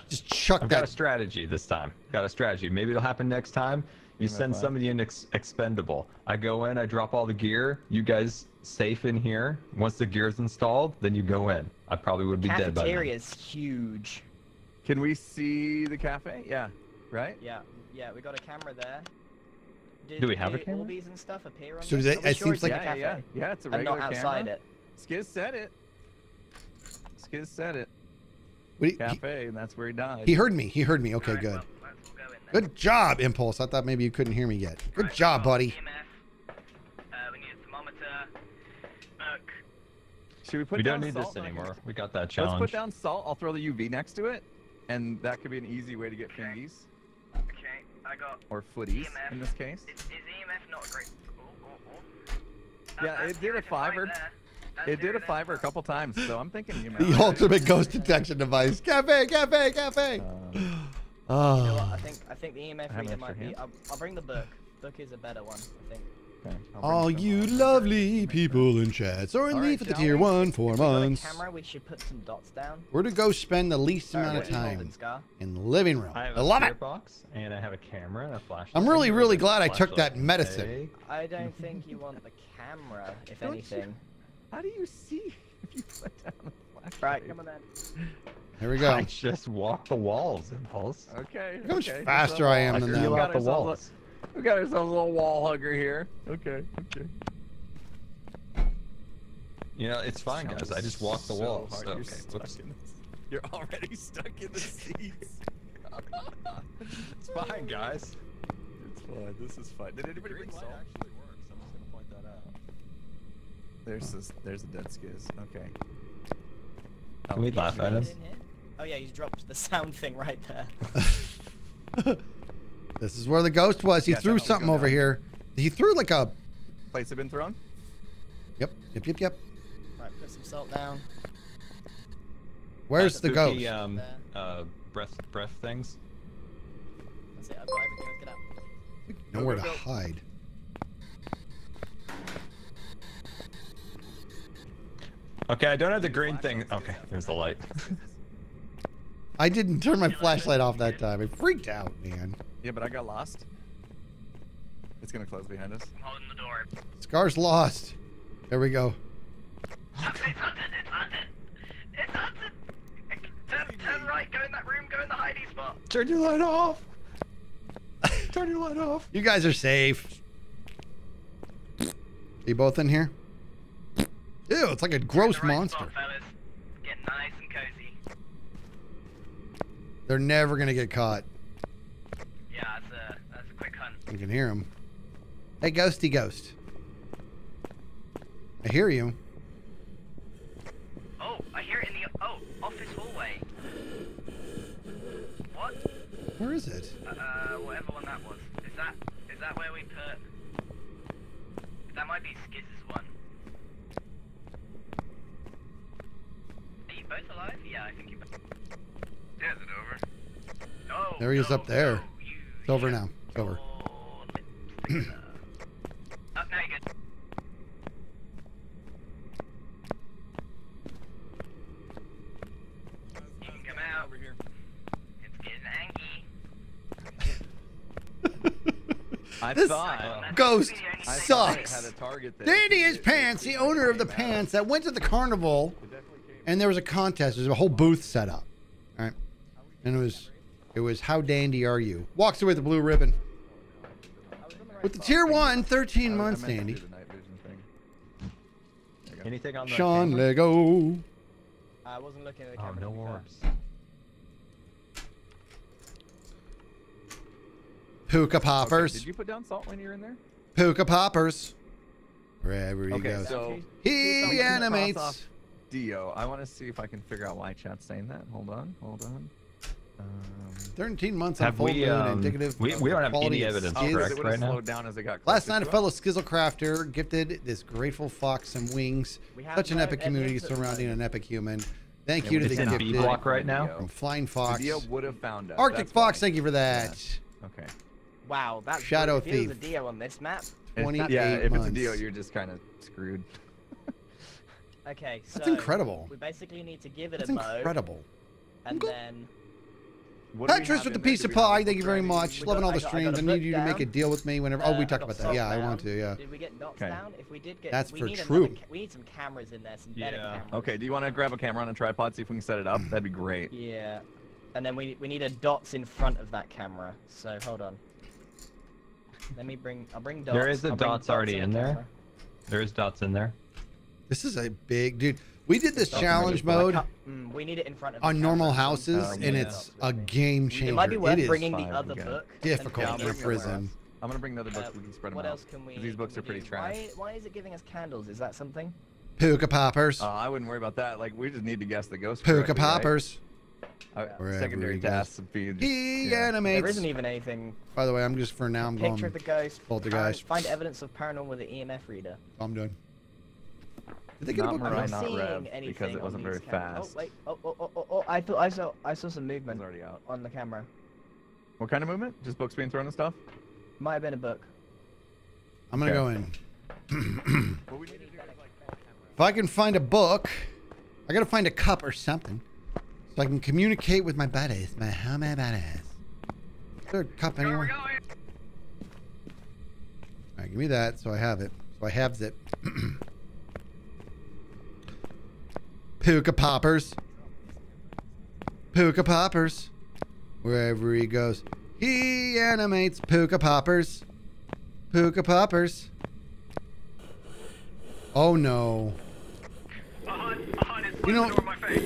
Just chuck I've that. Got a strategy this time. Got a strategy. Maybe it'll happen next time. You send somebody in ex expendable. I go in, I drop all the gear. You guys safe in here. Once the gear's installed, then you go in. I probably would be dead by now. Cafeteria's huge. Can we see the cafe? Yeah, right? Yeah, yeah. We got a camera there. Do, do we have do a camera? Orbeez and stuff appear on so they, it sure seems like yeah, a cafe. Yeah, yeah. yeah, it's a regular camera. I'm not outside camera. it. Skiz said it. Skiz said it. What, cafe, he, and that's where he died. He heard me. He heard me. Okay, right, good. Well, Good job, Impulse. I thought maybe you couldn't hear me yet. Good right, job, well, buddy. E M F. Uh, we need a thermometer. Look. Should we put we down salt? We don't need this anymore. We got that challenge. Let's put down salt. I'll throw the U V next to it, and that could be an easy way to get okay. fingies. Okay, I got Or footies, E M F. In this case. Is, is E M F not great? Ooh, ooh, ooh. Yeah, it did a fiver. Right it did a fiver a couple times, so I'm thinking E M F. The ultimate ghost detection device. Cafe, cafe, cafe. Um, Oh. You know what? I think I think the E M F reader might be. I'll, I'll bring the book. Book is a better one, I think. Okay, all you lovely people in chat, sorry leave for the tier one for months. Camera, we should put some dots down. Where to go spend the least amount of time in the living room? I, have I love it. Box, and I have a camera and a flashlight. I'm really, really glad I took that medicine. I don't think you want the camera, if don't anything. You, how do you see if you put down the flashlight? Right, come on then. Here we go. I just walk the walls, Impulse. Okay. Look how much okay. faster I am than that. We got, the walls. A, we got ourselves a little wall hugger here. Okay, okay. You know, it's fine, guys. So I just walk the walls. So okay. You're, okay. You're already stuck in the seats. It's fine, guys. It's fine. This is fun. Did anybody bring salt? Actually works. I'm just gonna point that out. There's this. There's a dead Skiz. Okay. Can oh, we laugh at him? Oh yeah, he's dropped the sound thing right there. This is where the ghost was. He yeah, threw something over down. here. He threw like a... Plates have been thrown? Yep. Yep, yep, yep. Right, put some salt down. Where's That's the ghost? The, um, uh, breath, breath things. That's it. I've got everything. Let's get out. Nowhere go, go, go. to hide. Okay, I don't have the green thing. Okay, there's the light. I didn't turn my flashlight off that time. It freaked out, man. Yeah, but I got lost. It's gonna close behind us. I'm holding the door. Scar's lost. There we go. It's haunted, it's haunted. It's haunted. Turn, turn right, go in that room, go in the hiding spot. Turn your light off. Turn your light off. You guys are safe. Are you both in here? Ew, it's like a gross right monster. Spot, get nice and cozy. They're never gonna get caught. Yeah, that's a, that's a quick hunt. You can hear them. Hey, ghosty ghost. I hear you. Oh, I hear it in the oh office hallway. What? Where is it? Uh, uh whatever one that was. Is that is that where we put? That might be Skizz's one. Both alive? Yeah, I think you both. Yeah, is it over? No, there he is no, up there. No, you, it's over yeah. now. It's over. Up now you good. You can come out over here. It's getting anky. I this thought Ghost I sucks. Dandy is Pants, the owner of the pants that went to the carnival, and there was a contest. There's a whole booth set up. All right, and it was it was how dandy are you? Walks away with the blue ribbon. With the tier one, thirteen months, Dandy. Anything on the Sean camera? Lego. I wasn't looking at the camera. Oh, no worries. Puka poppers. Okay, did you put down salt when you were in there? Puka poppers. Wherever he okay, goes. So he animates. Dio, I want to see if I can figure out why chat's saying that. Hold on, hold on. Um, thirteen months on full moon, um, indicative. We, we don't have any evidence. Oh, correct, it right now. Down as it got last night, a fellow Skizzlecrafter gifted this grateful fox some wings. Such an epic community surrounding an epic human. Thank yeah, you to the gifted. B block right now. From Flying Fox. Would have found us. Arctic That's Fox, funny. Thank you for that. Yeah. Okay. Wow, that Shadow if Thief. If it's a Dio on this map, twenty-eight yeah, if months. It's a Dio, you're just kind of screwed. Okay, so that's incredible. We basically need to give it That's a mode. That's incredible. And then. Petrus with the piece of pie, thank you very much. Loving all the streams. I need you to make a deal with me whenever. Oh, we talked about that. Yeah, I want to. Yeah. Did we get knocked down? If we did get, that's for true. We need some cameras in there. Some better cameras. Okay. Do you want to grab a camera on a tripod, see if we can set it up? That'd be great. Yeah. And then we we need a dots in front of that camera. So hold on. Let me bring. I'll bring dots. There is the dots already in there. There is dots in there. This is a big dude. We did this challenge mode we need it in front of on normal houses, oh, yeah. and it's a game changer. It might be worth bringing the other book. Difficult for prison. I'm gonna bring the other book. Uh, we can spread them what out. Else can we, these books can we are pretty do? Trash. Why, why is it giving us candles? Is that something? Puka poppers. Uh, I wouldn't worry about that. Like we just need to guess the ghost. Puka poppers. Right? Uh, secondary tasks. He yeah. animates. There isn't even anything. By the way, I'm just for now. I'm going. Picture of the ghost. Poltergeist. Find evidence of paranormal with an E M F reader. I'm doing. Did they get not a book? Mariah, I'm not seeing rev, anything because it wasn't very cameras. Fast. Oh wait! Oh, oh oh oh oh! I thought I saw I saw some movement already out on the camera. What kind of movement? Just books being thrown and stuff? Might have been a book. I'm gonna okay. go in. What we need to do is like, if I can find a book, I gotta find a cup or something, so I can communicate with my buddies. My how my buddies. Is there a cup anywhere? All right, give me that so I have it. So I have it. Puka poppers. Puka poppers. Wherever he goes, he animates. Puka poppers. Puka poppers. Oh no. You know,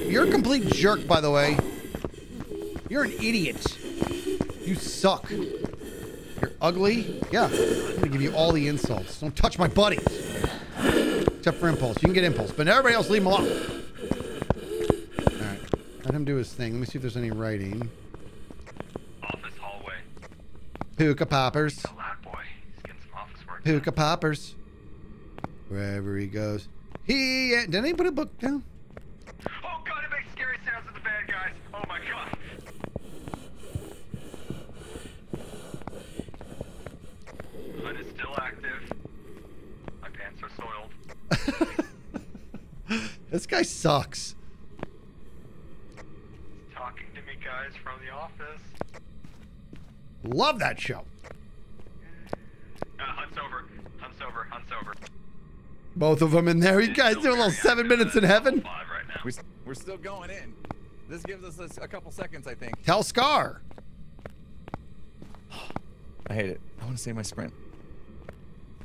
you're a complete jerk, by the way. You're an idiot. You suck. You're ugly. Yeah. I'm gonna give you all the insults. Don't touch my buddies. Except for Impulse. You can get Impulse, but everybody else, leave them alone. Let him do his thing. Let me see if there's any writing. Office hallway. Puka poppers. The loud boy. He's getting some office work. Puka poppers. Wherever he goes. He did anybody put a book down? Oh god, it makes scary sounds with the bad guys. Oh my god. Hunt is still active. My pants are soiled. This guy sucks. Guys from the office. Love that show. Uh, Hunt's over. Hunt's over. Hunt's over. Both of them in there. You guys doing a little seven minutes in heaven? Five right now. We, we're still going in. This gives us a, a couple seconds, I think. Tell Scar. I hate it. I want to save my sprint.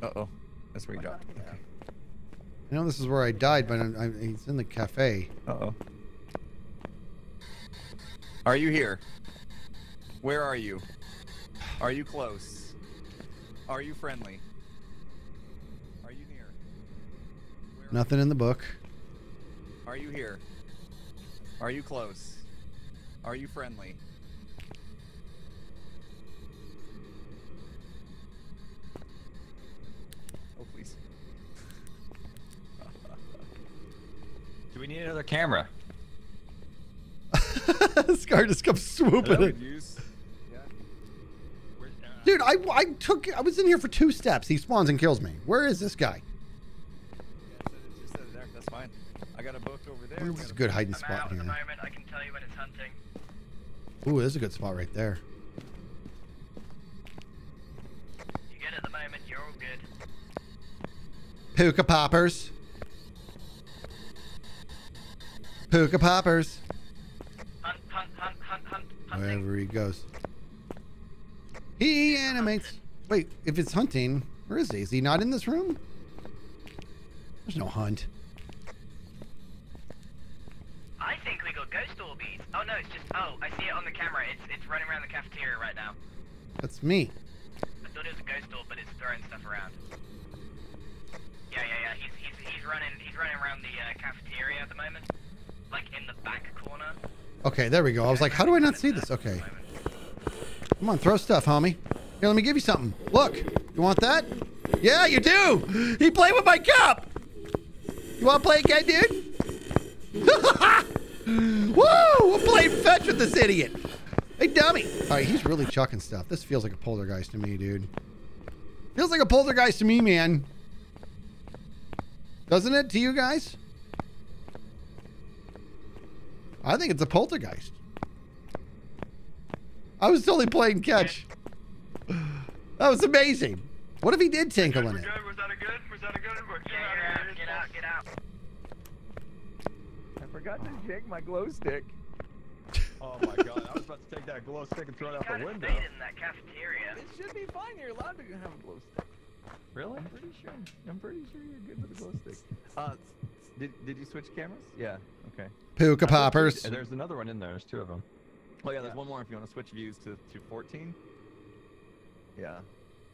Uh-oh. That's where he dropped. Okay. I know this is where I died, but I'm, I'm, he's in the cafe. Uh-oh. Are you here? Where are you? Are you close? Are you friendly? Are you near? Where Nothing you? In the book. Are you here? Are you close? Are you friendly? Oh, please. Do we need another camera? Scar just comes swooping in. Yeah. Uh, dude, dude, I, I took, I was in here for two steps. He spawns and kills me. Where is this guy? It's over there. That's fine. I got a book over there. This is a good hiding I'm spot here. I can tell you when it's hunting. Ooh, there's a good spot right there. You get it at the moment. You're all good. Puka poppers. Puka poppers. Hunt, hunt, hunt, hunt, hunt, hunting. Wherever he goes. He animates. Wait, if it's hunting, where is he? Is he not in this room? There's no hunt. I think we got ghost orbies. Oh no, it's just, oh, I see it on the camera. It's it's running around the cafeteria right now. That's me. I thought it was a ghost orb, but it's throwing stuff around. Yeah, yeah, yeah. He's, he's, he's, running, he's running around the uh, cafeteria at the moment. Like in the back corner. Okay, there we go. I was like, how do I not see this? Okay. Come on, throw stuff, homie. Here, let me give you something. Look, you want that? Yeah, you do. He played with my cup. You want to play again, dude? Woo! I'm playing fetch with this idiot. Hey, dummy. All right, he's really chucking stuff. This feels like a poltergeist to me, dude. Feels like a poltergeist to me, man. Doesn't it to you guys? I think it's a poltergeist. I was totally playing catch. That was amazing. What if he did tinkle in it? Was that a good? Was that a good? Yeah, yeah, get out, get out. I forgot to take my glow stick. Oh my god, I was about to take that glow stick and throw it out the window. It in that cafeteria. It should be fine. You're allowed to have a glow stick. Really? I'm pretty sure. I'm pretty sure you're good with the glow stick. Uh, did did you switch cameras? Yeah. Okay. Puka poppers. There's, there's another one in there. There's two of them. Oh yeah, there's yeah. one more if you want to switch views to, to fourteen. Yeah,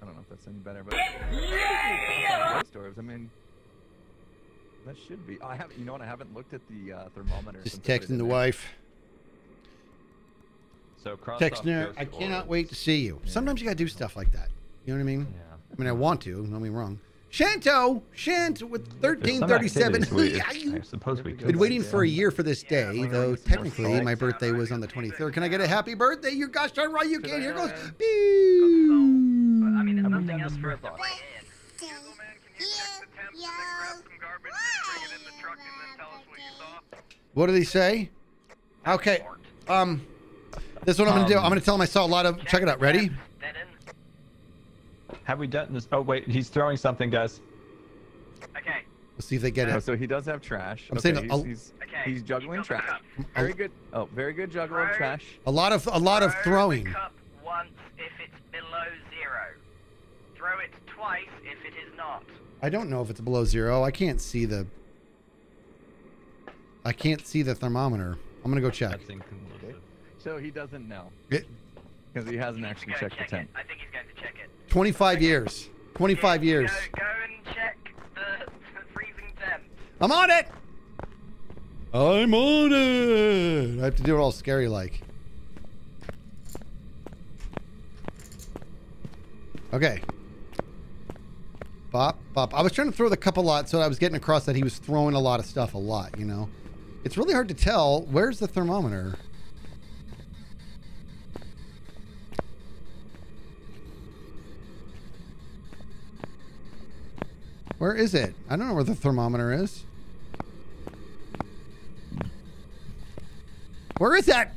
I don't know if that's any better, but yeah. I mean, that should be. I have, you know what? I haven't looked at the uh, thermometer. Just texting the wife. So texting her. I cannot wait to see you. Yeah. Sometimes you gotta do stuff like that. You know what I mean? Yeah. I mean, I want to. Don't get me wrong. Shanto, Shant with thirteen thirty-seven. I've been waiting for a year for this day, yeah, though technically my birthday was on the twenty-third. Can I get a happy birthday? You gosh darn right you can. Here goes. Beep. I mean, there's nothing else for us to play in. What did he say? Okay. Um, this is what I'm going to do. I'm going to tell him I saw a lot of. Check it out. Ready? Have we done this? Oh, wait, he's throwing something, guys. Okay. Let's see if they get it. Oh, so he does have trash. I'm okay, saying he's, he's, okay. he's juggling he's trash. Very good. Oh, very good juggler of trash. A lot of a lot throw of throwing. Cup once if it's below zero. Throw it twice if it is not. I don't know if it's below zero. I can't see the I can't see the thermometer. I'm going to go check. Okay. So he doesn't know. Because he hasn't he actually checked check the temp. I think he's going to check it. twenty-five okay. years. twenty-five yeah, years. Go, go and check the, the freezing temp. I'm on it! I'm on it! I have to do it all scary like. Okay. Bop, bop. I was trying to throw the cup a lot, so I was getting across that he was throwing a lot of stuff a lot, you know? It's really hard to tell. Where's the thermometer? Where is it? I don't know where the thermometer is. Where is that?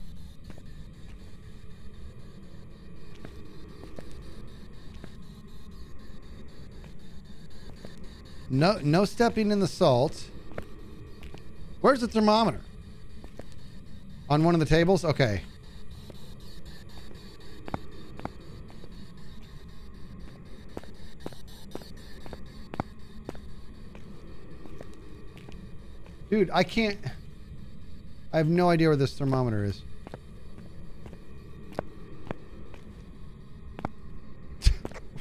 No, no stepping in the salt. Where's the thermometer? On one of the tables? Okay. Dude, I can't. I have no idea where this thermometer is.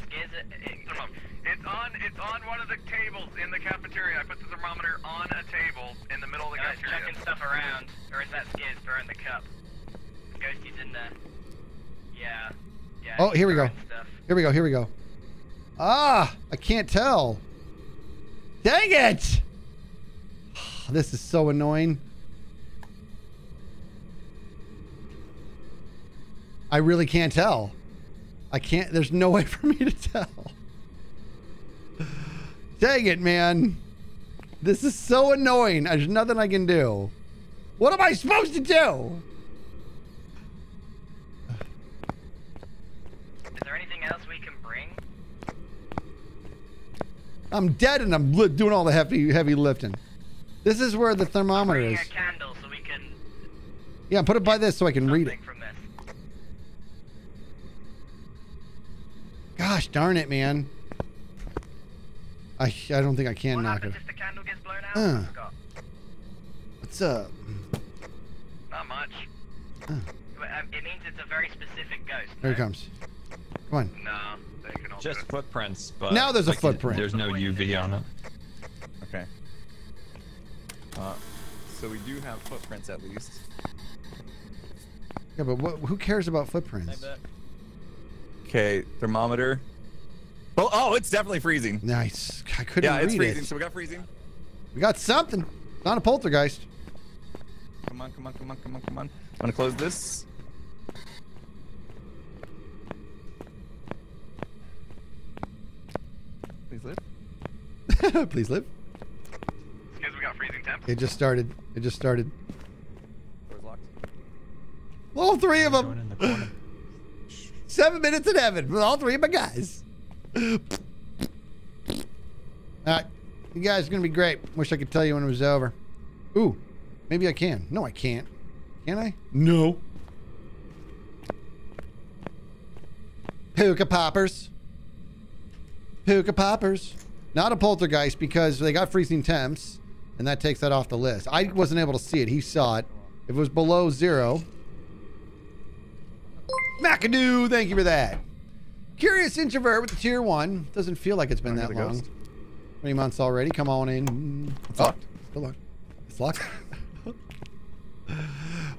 Is it, it, it's on. It's on one of the tables in the cafeteria. I put the thermometer on a table in the middle of the uh, cafeteria. Chucking stuff around, or is that Skizz throwing the cup? Ghosty's in there. Yeah. Yeah. Oh, here we go. Stuff. Here we go. Here we go. Ah, I can't tell. Dang it! This is so annoying. I really can't tell. I can't, there's no way for me to tell. Dang it, man. This is so annoying. There's nothing I can do. What am I supposed to do? Is there anything else we can bring? I'm dead and I'm doing all the heavy, heavy lifting. This is where the thermometer is. A candle so we can yeah, put it by this so I can read it. From this. Gosh darn it, man. I I don't think I can what knock it. If the candle gets blown out? Uh. What's up? Not much. Uh. It means it's a very specific ghost. There it comes. Come on. No, they can all just footprints. But now there's like a footprint. There's no U V on it. Okay. Uh, so we do have footprints at least. Yeah, but what, who cares about footprints? Okay, thermometer. Well, oh, it's definitely freezing. Nice. I couldn't read it. Yeah, it's freezing. So we got freezing. We got something. Not a poltergeist. Come on, come on, come on, come on, come on. I'm gonna close this. Please live. Please live. We got freezing temps. It just started. It just started. Door's locked. All three of them. The Seven minutes in heaven with all three of my guys. All right, you guys are gonna be great. Wish I could tell you when it was over. Ooh, maybe I can. No, I can't. Can I? No. Hookah poppers. Hookah poppers. Not a poltergeist because they got freezing temps. And that takes that off the list. I wasn't able to see it. He saw it. If it was below zero. McAdoo, thank you for that. Curious introvert with the tier one. Doesn't feel like it's been that long. twenty months already. Come on in. It's locked. Still locked. It's locked.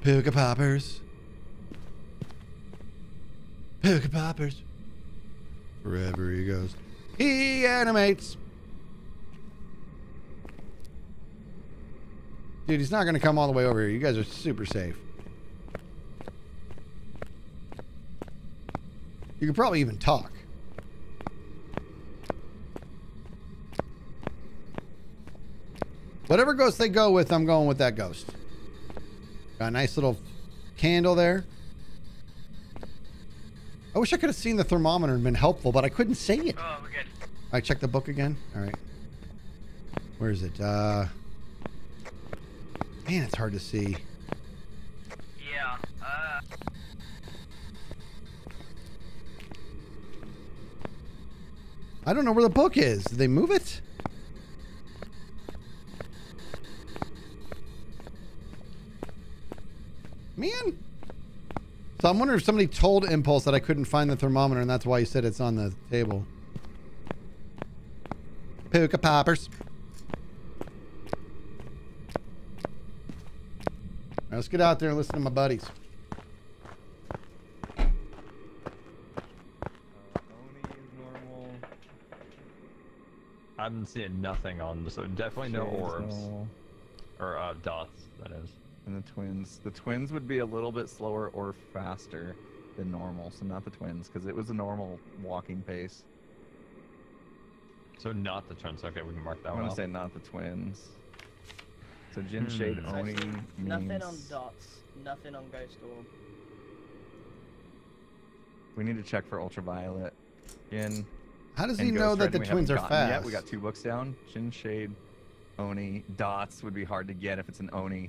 Puka poppers. Puka poppers. Wherever he goes, he animates. Dude, he's not gonna come all the way over here. You guys are super safe. You could probably even talk. Whatever ghost they go with, I'm going with that ghost. Got a nice little candle there. I wish I could have seen the thermometer and been helpful, but I couldn't see it. Oh, we're good. All right, check the book again. All right. Where is it? Uh... Man, it's hard to see. Yeah. Uh... I don't know where the book is. Did they move it? Man. So I'm wondering if somebody told Impulse that I couldn't find the thermometer and that's why he said it's on the table. Puka poppers. Right, let's get out there and listen to my buddies. Uh, Oni is normal. I'm seeing nothing on this, so definitely Shade no orbs. Or uh, dots, that is. And the twins. The twins would be a little bit slower or faster than normal, so not the twins, because it was a normal walking pace. So not the twins. Okay, we can mark that one. I'm going to say not the twins. So Jinn, hmm. Shade, Oni means... Nothing on dots. Nothing on ghost orb. We need to check for ultraviolet. Jinn. How does he know that the twins are fast? Yeah, we got two books down. Jinn, Shade, Oni. Dots would be hard to get if it's an Oni.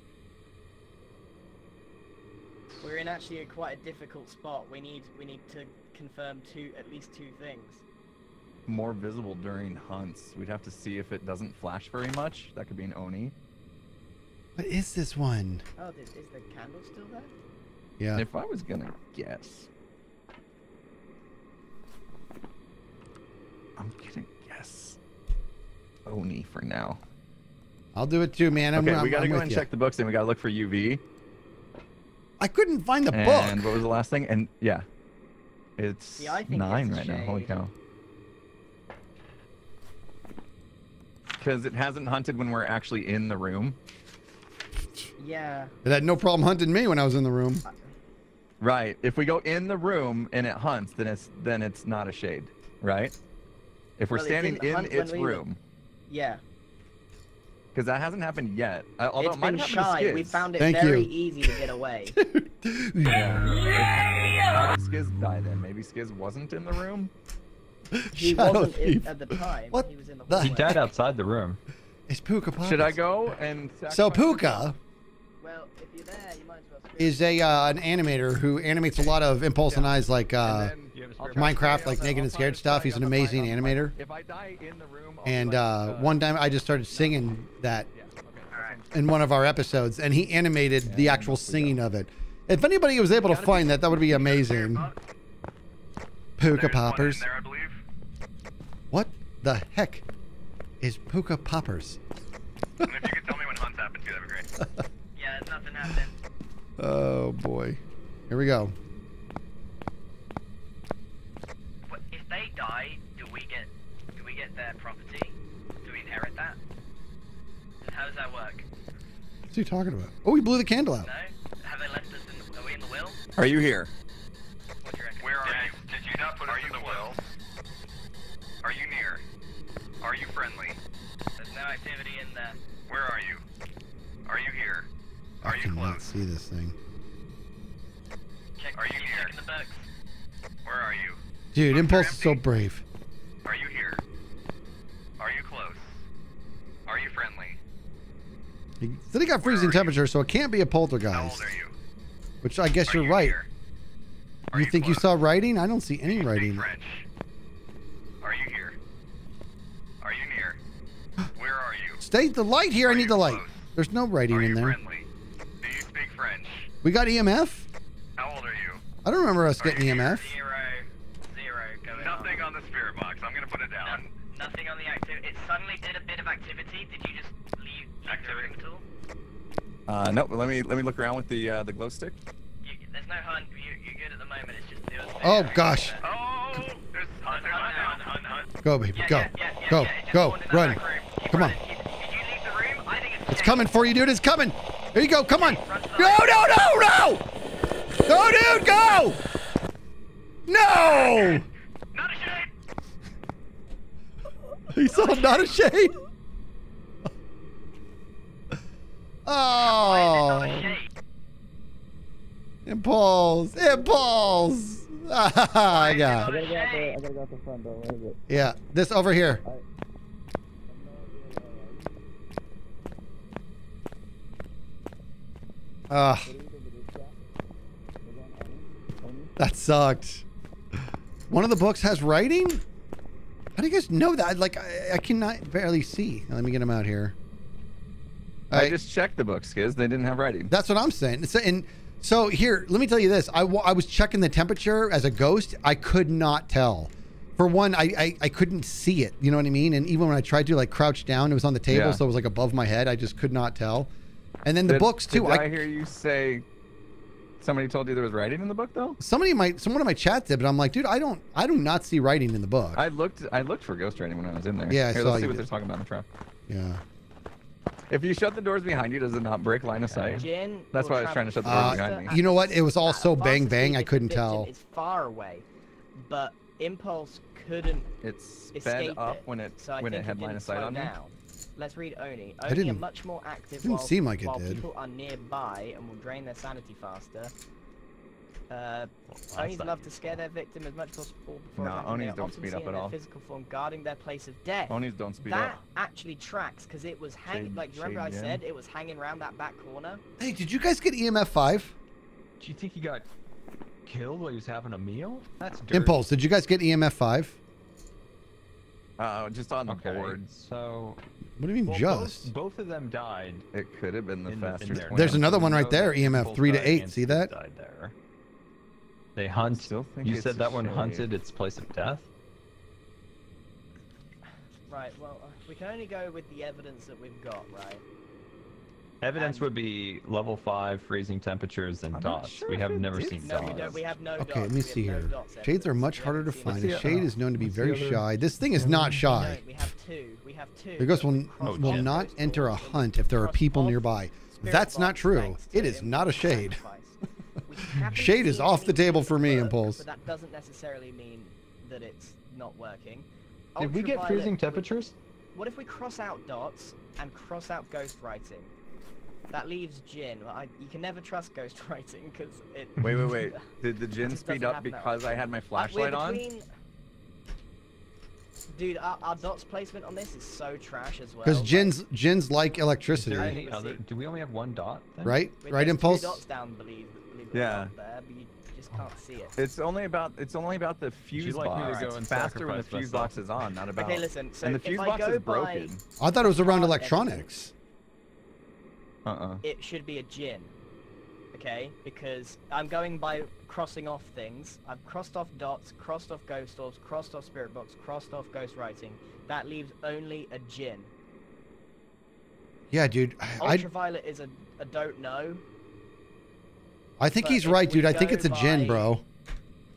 We're in actually a, quite a difficult spot. We need we need to confirm two at least two things. More visible during hunts. We'd have to see if it doesn't flash very much. That could be an Oni. What is this one? Oh, this, is the candle still there? Yeah. If I was gonna guess, I'm gonna guess Oni for now. I'll do it too, man. I'm, okay, I'm, we gotta I'm go and you. check the books, and we gotta look for U V. I couldn't find the and book. And what was the last thing? And yeah, it's yeah, nine it's right Shade. now. Holy cow! Because it hasn't hunted when we're actually in the room. Yeah. It had no problem hunting me when I was in the room. Right. If we go in the room and it hunts, then it's then it's not a shade, right? If we're well, standing it in its we... room. Yeah. Because that hasn't happened yet. Uh, although it's it might been shy. We found it Thank very you. easy to get away. Yeah. Skizz died then. Maybe Skizz wasn't in the room. He Shut wasn't in, at the time. What? He was in the hallway. He died outside the room. It's Puka Pop. Should I go and? So Puka. Well, if you're there, you might as well. Is a uh, an animator who animates a lot of Impulse yeah. and Eyes like uh, and then, Minecraft, like Naked and Scared stuff. He's an amazing animator. If I die in the room, and uh, one time I just started singing that yeah, okay. in one of our episodes, and he animated yeah, the actual singing of it. If anybody was able to find that, that would be amazing. Puka Poppers. What the heck is Puka Poppers? And if you could tell me when hunts happen too, that'd be great. Yeah, there's nothing happened. Oh boy. Here we go. What, if they die, do we get do we get their property? Do we inherit that? And how does that work? What's he talking about? Oh, we blew the candle out. No? Have they left us in are we in the will? Are you here? What do you reckon? Where are yeah. you? Did you not put us in the will? Are you near? Are you friendly? There's no activity in there. Where are you? Are you here? Are I you close? I can't see this thing. Check, are you near? The books. Where are you? Dude, books Impulse is so brave. Are you here? Are you close? Are you friendly? He said he got freezing temperature, you? so it can't be a poltergeist. How old are you? Which I guess are you're you right. You, you think close? you saw writing? I don't see any you writing. French. Are you here? Are you near? Where are you? Stay the light here. Are I need the light. Close? There's no writing are you in there. Friendly? Do you speak French? We got E M F? How old are you? I don't remember us are getting E M F. Zero, zero going Nothing on. on the spirit box. I'm gonna put it down. No, nothing on the activity. It suddenly did a bit of activity. Did you just leave activity tool? Uh, no. Let me let me look around with the uh, the glow stick. You, there's no hunt. You, you're good at the moment. It's just the oh there. gosh. Oh, there's hunt. There's hunt. hunt, hunt, hunt. Go baby. Yeah, go. Yeah, yeah, yeah, go. Yeah, go. Run. Come on. It's coming for you, dude. It's coming. There you go. Come on. No, no, no, no. Go, dude. Go. No. Not a shade. He saw not a shade. Oh. Impulse. Impulse. Ah, yeah. I gotta go out there. I gotta go out the front door. Where is it? Yeah. This over here. Uh, that sucked. One of the books has writing? How do you guys know that? Like, I, I cannot barely see. Now, let me get them out here. I, I just checked the books, Skiz. They didn't have writing. That's what I'm saying. So, and so here, let me tell you this. I, I was checking the temperature as a ghost. I could not tell. For one, I, I, I couldn't see it. You know what I mean? And even when I tried to like crouch down, it was on the table. Yeah. So it was like above my head. I just could not tell. And then the did, books too. Did I, I hear you say somebody told you there was writing in the book though? Somebody might someone in my chat did, but I'm like, dude, I don't I do not see writing in the book. I looked I looked for ghost writing when I was in there. Yeah, Here, I saw let's see what did. they're talking about in the trap. Yeah. If you shut the doors behind you, does it not break line of sight? Jinn That's why I was trying to shut the doors uh, behind me. You know what? It was all so bang bang I couldn't tell. It's far away. But Impulse couldn't It sped up it. when it so when it had line of sight on me. Let's read Oni. Oni are much more active while, seem like while people are nearby and will drain their sanity faster. Uh, well, Onis love to scare their victim as much as possible before nah, Onis don't speed up at all. Physical form guarding their place of death. Onis don't speed that up. That actually tracks because it was hanging. Like you remember, I yeah. said it was hanging around that back corner. Hey, did you guys get E M F five? Do you think he got killed while he was having a meal? That's dirty. Impulse. Did you guys get E M F five? Uh, just on the okay. board. So. What do you mean well, just? Both, both of them died. It could have been the in, faster. In their, There's another one right there. E M F three to eight. See that? Died there. They hunt. Still think you said that shade. one hunted its place of death. Right. Well, uh, we can only go with the evidence that we've got, right? Evidence and would be level five, freezing temperatures, and I'm dots. Sure we have never seen no, dots. No, we have no okay, dots. let me we see here. No Shades are much harder to find. A shade uh, is known to be very shy. This thing is not shy. We have two. We have two. The ghost will, oh, will yeah. not enter a hunt if there are people nearby. That's not true. It is not a shade. Shade is off the table for me, work, Impulse. But that doesn't necessarily mean that it's not working. Did we get freezing temperatures? What if we cross out dots and cross out ghostwriting? That leaves Jinn. Well, I, you can never trust ghostwriting because it... Wait, wait, wait. Did the Jinn speed up because I had my flashlight uh, between... on? Dude, our, our dots placement on this is so trash as well. Because Jinn's, Jinn's like electricity. Is there any other, do we only have one dot then? Right? We're right, Impulse? Two dots down, believe, believe yeah. There, but you just can't oh see it. It's only about it's only about the fuse like box. It's right. faster when the fuse box is on, not about... Okay, listen. So and the fuse box is broken. By... I thought it was around electronics. Uh-uh. It should be a Jinn, okay? Because I'm going by crossing off things. I've crossed off dots, crossed off ghost orbs, crossed off spirit box, crossed off ghost writing. That leaves only a Jinn. Yeah, dude. I, Ultraviolet I, is a, a don't know. I think but he's right, dude. I think it's a Jinn, bro.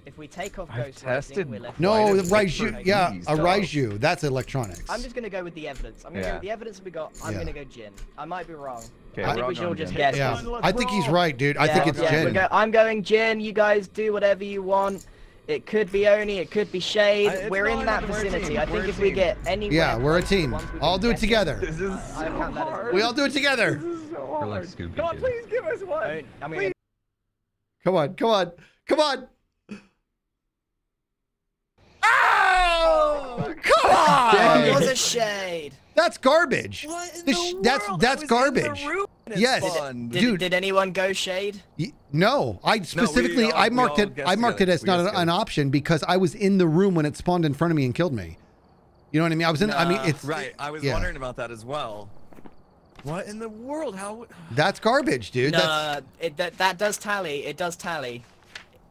If we take off I've ghost tested writing, we're left no, the Raiju. Yeah, a Raiju. That's electronics. I'm just going to go with the evidence. I'm going to yeah. go with the evidence we got. I'm yeah. going to go Jinn. I might be wrong. Okay, I think we should all just guess. Yeah. Yeah. I think he's right, dude. I yeah, think it's yeah. Jinn. Go I'm going Jinn. You guys do whatever you want. It could be Oni. It could be Shade. I, we're in that vicinity. I think if we get anywhere... Yeah, we're a team. All do it together. This is so We all do it together. This is so hard. God, please give us one. Come on. Come on. Come on. Oh, come on! That was a shade. That's garbage. What in the the world? That's that's garbage. Yes, did, did, dude. Did anyone go shade? No, I specifically no, all, I marked it. I marked together. it as we not an, an option because I was in the room when it spawned in front of me and killed me. You know what I mean? I was in. Nah, I mean, it's right. I was yeah. wondering about that as well. What in the world? How? That's garbage, dude. Nah, that's... It, that that does tally. It does tally.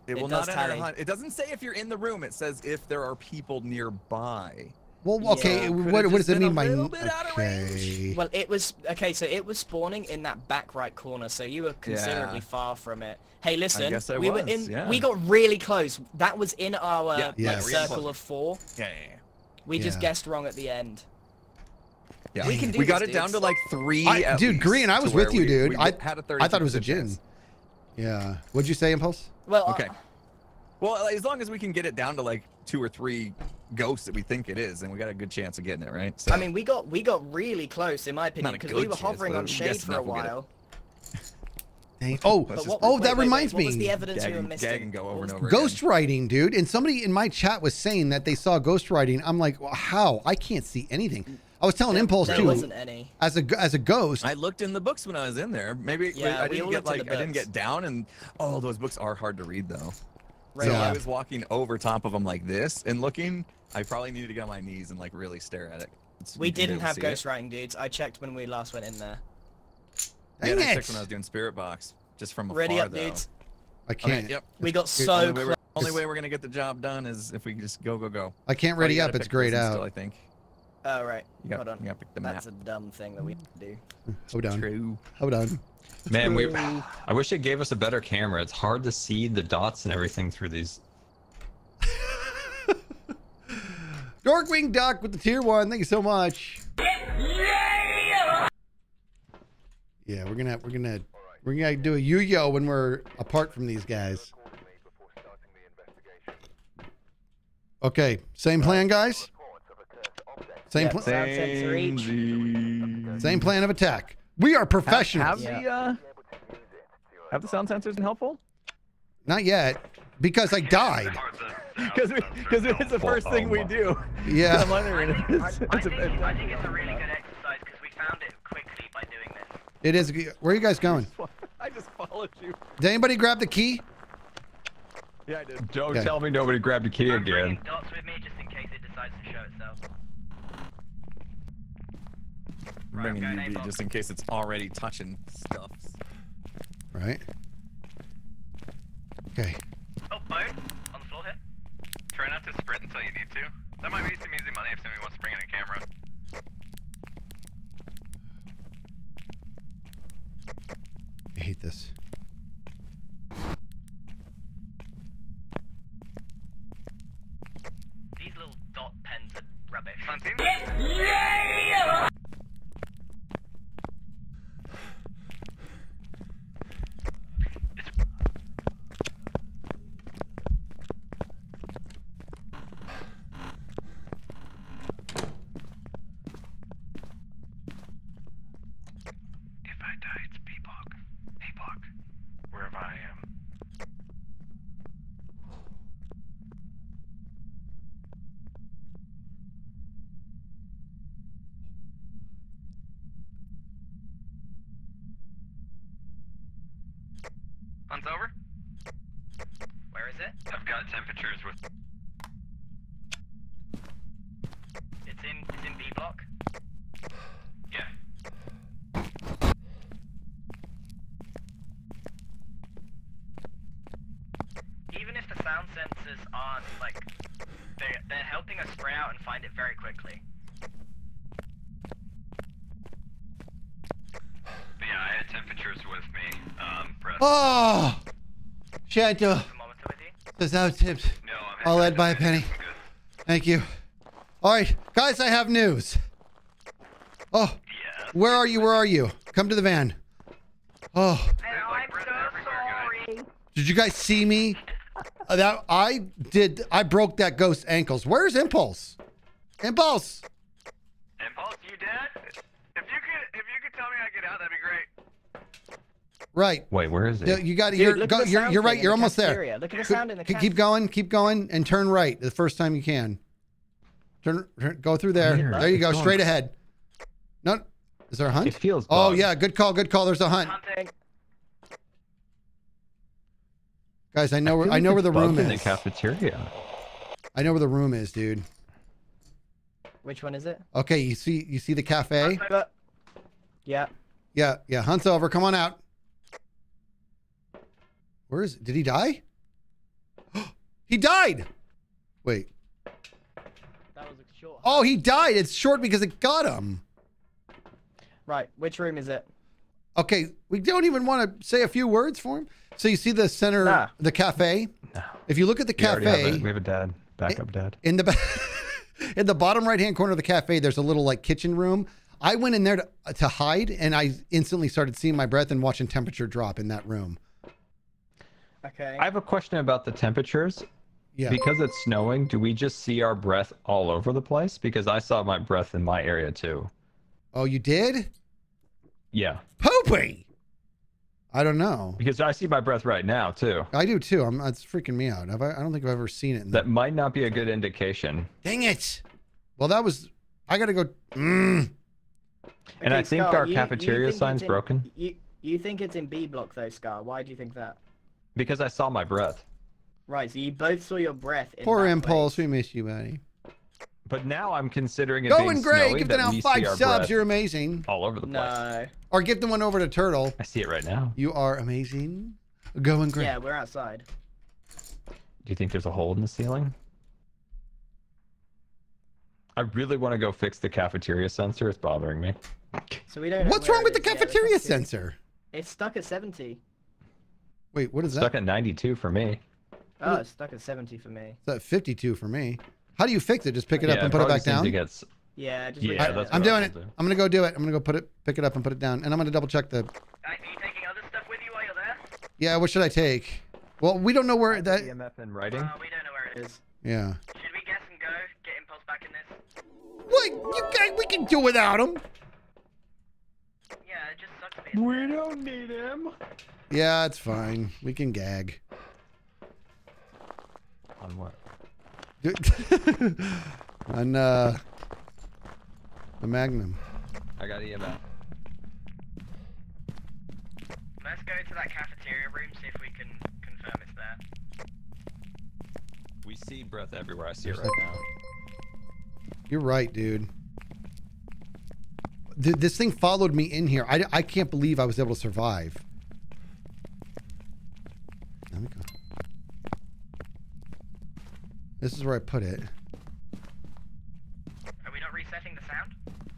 It will it not enter. It doesn't say if you're in the room. It says if there are people nearby. Well, okay. Yeah. What, what does it mean by? Okay. Well, it was okay. So it was spawning in that back right corner. So you were considerably yeah. far from it. Hey, listen. I guess I we was, were in. Yeah. We got really close. That was in our yeah, yeah, like, circle of four. Yeah. yeah, yeah. We yeah. just guessed wrong at the end. Yeah. We can do. We got this, it down dudes. to like three. I, dude, Green. I was with you, we, dude. We I had a thirty. I thought it was a Jinn. Yeah. What'd you say, Impulse? Well, okay. Uh, well, as long as we can get it down to like two or three ghosts that we think it is, then we got a good chance of getting it, right? So, I mean, we got we got really close, in my opinion, because we were chance, hovering on Shade for a while. Dang. Oh, what, oh, wait, that wait, reminds wait, me. What was the evidence gag, you were missing? Go over and over ghostwriting, dude. And somebody in my chat was saying that they saw ghostwriting. I'm like, well, how? I can't see anything. I was telling there, Impulse there too. Wasn't any. As a as a ghost. I looked in the books when I was in there. Maybe yeah, I didn't get like I didn't get down, and oh, those books are hard to read though. Right. So yeah. I was walking over top of them like this and looking. I probably needed to get on my knees and like really stare at it. It's, we didn't have ghostwriting, dudes. I checked when we last went in there. Yeah, I checked when I was doing Spirit Box, just from afar. Ready up, though. dudes. I can't. Okay, yep. We got so only close. Way only way we're gonna get the job done is if we just go go go. I can't ready up. It's grayed out. Still, I think. Oh, right. You hold got, on. You That's map. a dumb thing that we have to do. Hold on. True. Hold on. Man, we. I wish it gave us a better camera. It's hard to see the dots and everything through these. Dorkwing Duck with the tier one. Thank you so much. Yeah, we're gonna we're gonna we're gonna do a yo-yo when we're apart from these guys. Okay, same plan, guys. Same, yeah, pl same, same plan of attack. We are professionals. Have, have, yeah. the, uh, have the sound sensors been helpful? Not yet, because I died. Because it's the first thing we do. Yeah. It's, it's, I, I, think, a, I think it's a really good exercise because we found it quickly by doing this. It is. Where are you guys going? I just followed you. Did anybody grab the key? Yeah, I did. Don't okay. tell me nobody grabbed the key I'm again. Dots with me just in case it decides to show itself. Right, U V just in case it's already touching stuff. Right. Okay. Oh, boat on the floor here. Try not to sprint until you need to. That might be some easy money if somebody wants to bring in a camera. I hate this. These little dot pens are rubbish. Something? over. Where is it? I've got temperatures with... It's in, it's in B block. Yeah. Even if the sound sensors aren't, like, they're, they're helping us spread out and find it very quickly. But yeah, I had temperatures with me. Um, oh! She had to... There's no tips. No, I'm I'll add by a penny. Thank you. All right, guys, I have news. Oh, yeah, where are you? Where are you? Come to the van. Oh. Man, I'm so sorry. Did you guys see me? uh, that I did. I broke that ghost's ankles. Where's Impulse? Impulse. Impulse, you dead? If you could, if you could tell me I get out, that'd be great. Right. Wait, where is it? You, you got. Dude, you're go, you're, you're right. You're the almost cafeteria. there. Look at the sound in the cafeteria. Keep going. Keep going, and turn right the first time you can. Turn, turn, go through there. Here, there you go. Going. Straight ahead. No, is there a hunt? It feels. Oh gone. yeah, good call. Good call. There's a hunt. Hunting. Guys, I know I where I know where the room is. In the cafeteria. I know where the room is, dude. Which one is it? Okay, you see, you see the cafe. Yeah. Yeah, yeah. Hunt's over. Come on out. Where is? It? Did he die? He died. Wait. Oh, he died. It's short because it got him. Right. Which room is it? Okay. We don't even want to say a few words for him. So you see the center, nah. the cafe. No. If you look at the we cafe, have we have a dad, backup dad. In the in the bottom right-hand corner of the cafe, there's a little like kitchen room. I went in there to, to hide, and I instantly started seeing my breath and watching temperature drop in that room. Okay. I have a question about the temperatures. Yeah. Because it's snowing, do we just see our breath all over the place? Because I saw my breath in my area too. Oh, you did? Yeah. Poopy! I don't know. Because I see my breath right now too. I do too. I'm. It's freaking me out. I've, I don't think I've ever seen it. In that the... might not be a good indication. Dang it! Well, that was. I gotta go. Mm. Okay, and I think Scar, our you, cafeteria you think sign's in, broken. You you think it's in B block though, Scar? Why do you think that? Because I saw my breath. Right, so you both saw your breath. In Poor Impulse, place. We miss you, buddy. But now I'm considering it Go being and Gray, give them out five subs. You're amazing. All over the place. No. Or give them one over to Turtle. I see it right now. You are amazing. Go and Gray. Yeah, we're outside. Do you think there's a hole in the ceiling? I really want to go fix the cafeteria sensor. It's bothering me. So we don't. What's wrong with the cafeteria, yeah, the cafeteria sensor? It's stuck at seventy. Wait, what is it's that? Stuck at ninety-two for me. Oh, it's stuck at seventy for me. It's at fifty-two for me. How do you fix it? Just pick it yeah, up and put it back down? Gets... Yeah, just yeah, it that's I'm doing it. Do. I'm going to go do it. I'm going to go put it, pick it up and put it down. And I'm going to double check the... Are you taking other stuff with you while you're there? Yeah, what should I take? Well, we don't know where that... E M F and writing? Uh, we don't know where it is. Yeah. Should we guess and go? Get Impulse back in this? What? You guys, we can do without him. Yeah, it just sucks to be... We don't need him. Yeah, it's fine. We can gag. On what? On uh, the Magnum. I got E M F. Let's go to that cafeteria room, see if we can confirm it's there. We see breath everywhere. I see it right now. You're right, dude. Th this thing followed me in here. I, I can't believe I was able to survive. Let me go. This is where I put it. Are we not resetting the sound?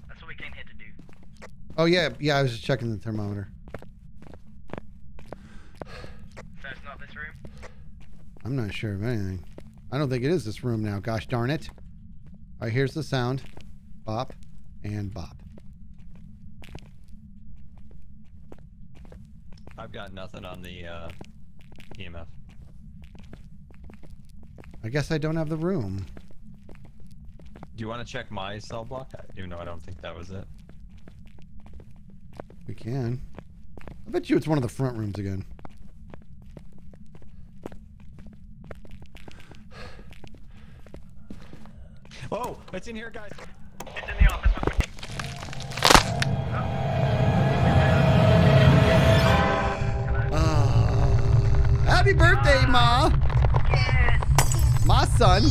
That's what we came here to do. Oh yeah, yeah, I was just checking the thermometer. So it's not this room? I'm not sure of anything. I don't think it is this room now, gosh darn it. Alright, here's the sound. Bop and bop. I've got nothing on the uh, E M F. I guess I don't have the room. Do you want to check my cell block? Even though I don't think that was it. We can. I bet you it's one of the front rooms again. Oh, it's in here, guys. It's in the office. Oh. Oh. Happy birthday, Ma. Yes. Ma, son.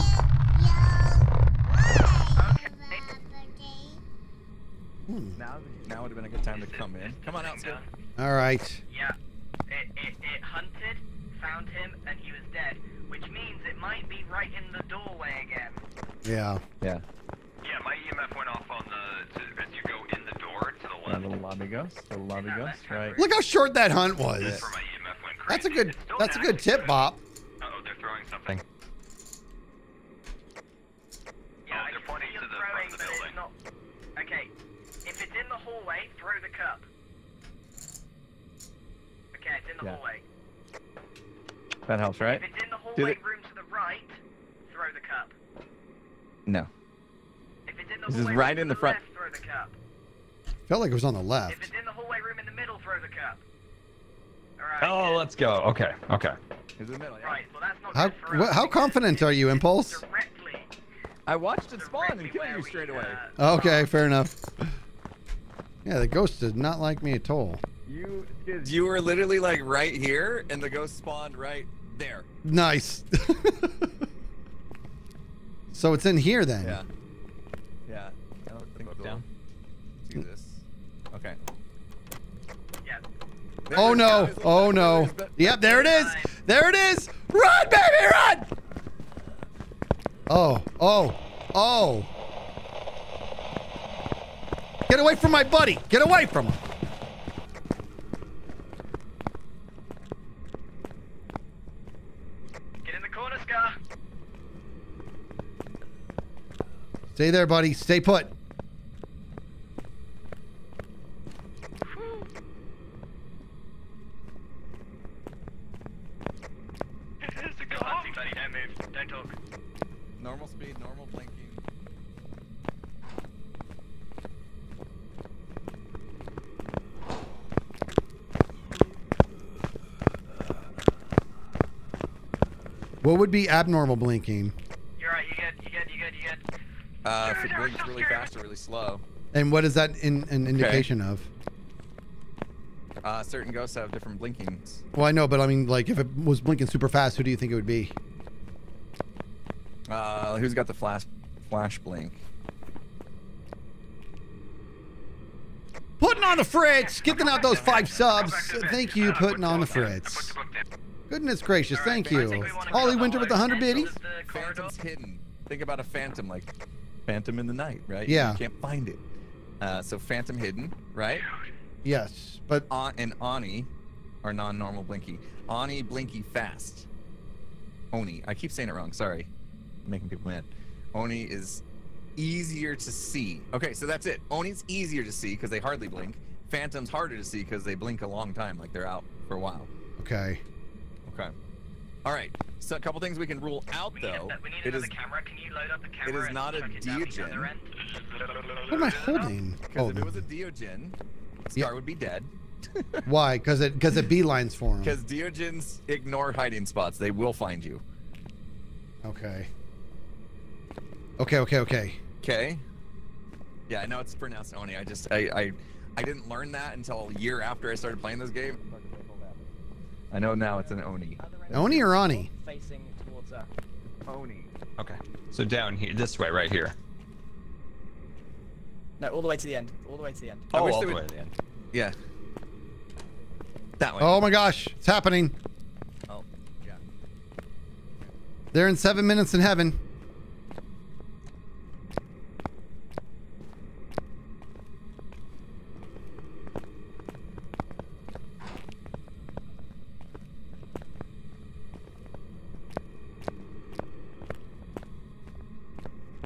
Hmm. Now, now would have been a good time to come in. Come on out, sir. All right. Yeah. It, it, it hunted, found him, and he was dead, which means it might be right in the doorway again. Yeah. Yeah. Yeah, my E M F went off on the, to, as you go in the door to the left. The little lobby ghost. The lobby yeah, ghost, right. Look how short that hunt was. Yeah. That's a good, that's a good tip, Bob. Uh-oh, they're throwing something. Yeah, oh, they're pointing to the front of the building. Not... Okay. If it's in the hallway, throw the cup. Okay, it's in the yeah. hallway. That helps, right? If it's in the hallway room to the right, throw the cup. No. If it's in the this hallway is right room in the front. Left, throw the cup. Felt like it was on the left. If it's in the hallway room in the middle, throw the cup. All right, oh, good. Let's go. Okay, okay. It's in the middle, yeah. Right, well, that's not how good for us. How confident are you, Impulse? Directly, I watched it spawn and kill you straight we, away. Uh, okay, fair enough. Yeah, the ghost did not like me at all. You, you were literally like right here, and the ghost spawned right there. Nice. So it's in here then. Yeah. Yeah. I don't think it's down. Let's do this. Okay. Yeah. There oh no! Oh no! Yep, there it is! There it is! Run, baby, run! Oh! Oh! Oh! Get away from my buddy! Get away from him! Get in the corner, Scar. Stay there, buddy. Stay put. Normal speed, normal blinking. What would be abnormal blinking? You're right, you good, you good, you good, you good. Uh, if it blinks really fast or really slow. And what is that in, an indication okay. of? Uh, certain ghosts have different blinkings. Well, I know, but I mean, like, if it was blinking super fast, who do you think it would be? Uh, who's got the flash, flash blink? Putting on the Fritz, giving out those five subs. Thank you, putting on the Fritz. Goodness gracious, thank you. Ollie Winter with the hundred biddies. Phantom's hidden. Think about a phantom, like phantom in the night, right? Yeah. You can't find it. Uh, so phantom hidden, right? Yes, but on, and Oni are non-normal blinky. Oni blinky fast. Oni, I keep saying it wrong. Sorry. Making people mad. Oni is easier to see. Okay, so that's it. Oni's easier to see because they hardly blink. Phantom's harder to see because they blink a long time, like they're out for a while. Okay. Okay. All right. So a couple things we can rule out, we though. Need a, we need it is, camera. Can you load up the camera? It is not a Deogen. What am I holding? Because oh, if it was a Deogen, Scar yeah. would be dead. Why? Because it because it beelines for him. Because Deogens ignore hiding spots. They will find you. Okay. Okay, okay, okay. Okay. Yeah, I know it's pronounced Oni. I just, I, I, I didn't learn that until a year after I started playing this game. I know now it's an Oni. Oni or Oni? Facing towards us. Oni. Okay. So down here, this way, right here. No, all the way to the end. All the way to the end. Oh, I wish all the would... way to the end. Yeah. That way. Oh my gosh, it's happening. Oh, yeah. They're in seven minutes in heaven.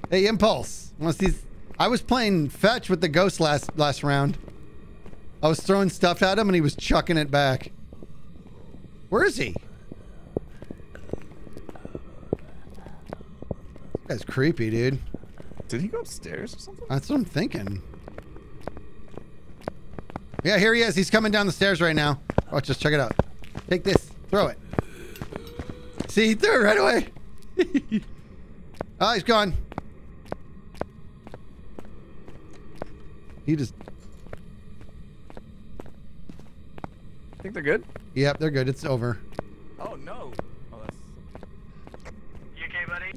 Hey, Impulse. Once these, I was playing fetch with the ghost last last round. I was throwing stuff at him and he was chucking it back. Where is he? That's creepy, dude. Did he go upstairs or something? That's what I'm thinking. Yeah, here he is. He's coming down the stairs right now. Oh, just check it out. Take this. Throw it. See, he threw it right away. Oh, he's gone. He just... I think they're good? Yep, they're good. It's over. Oh, No. Oh, that's... You okay, buddy?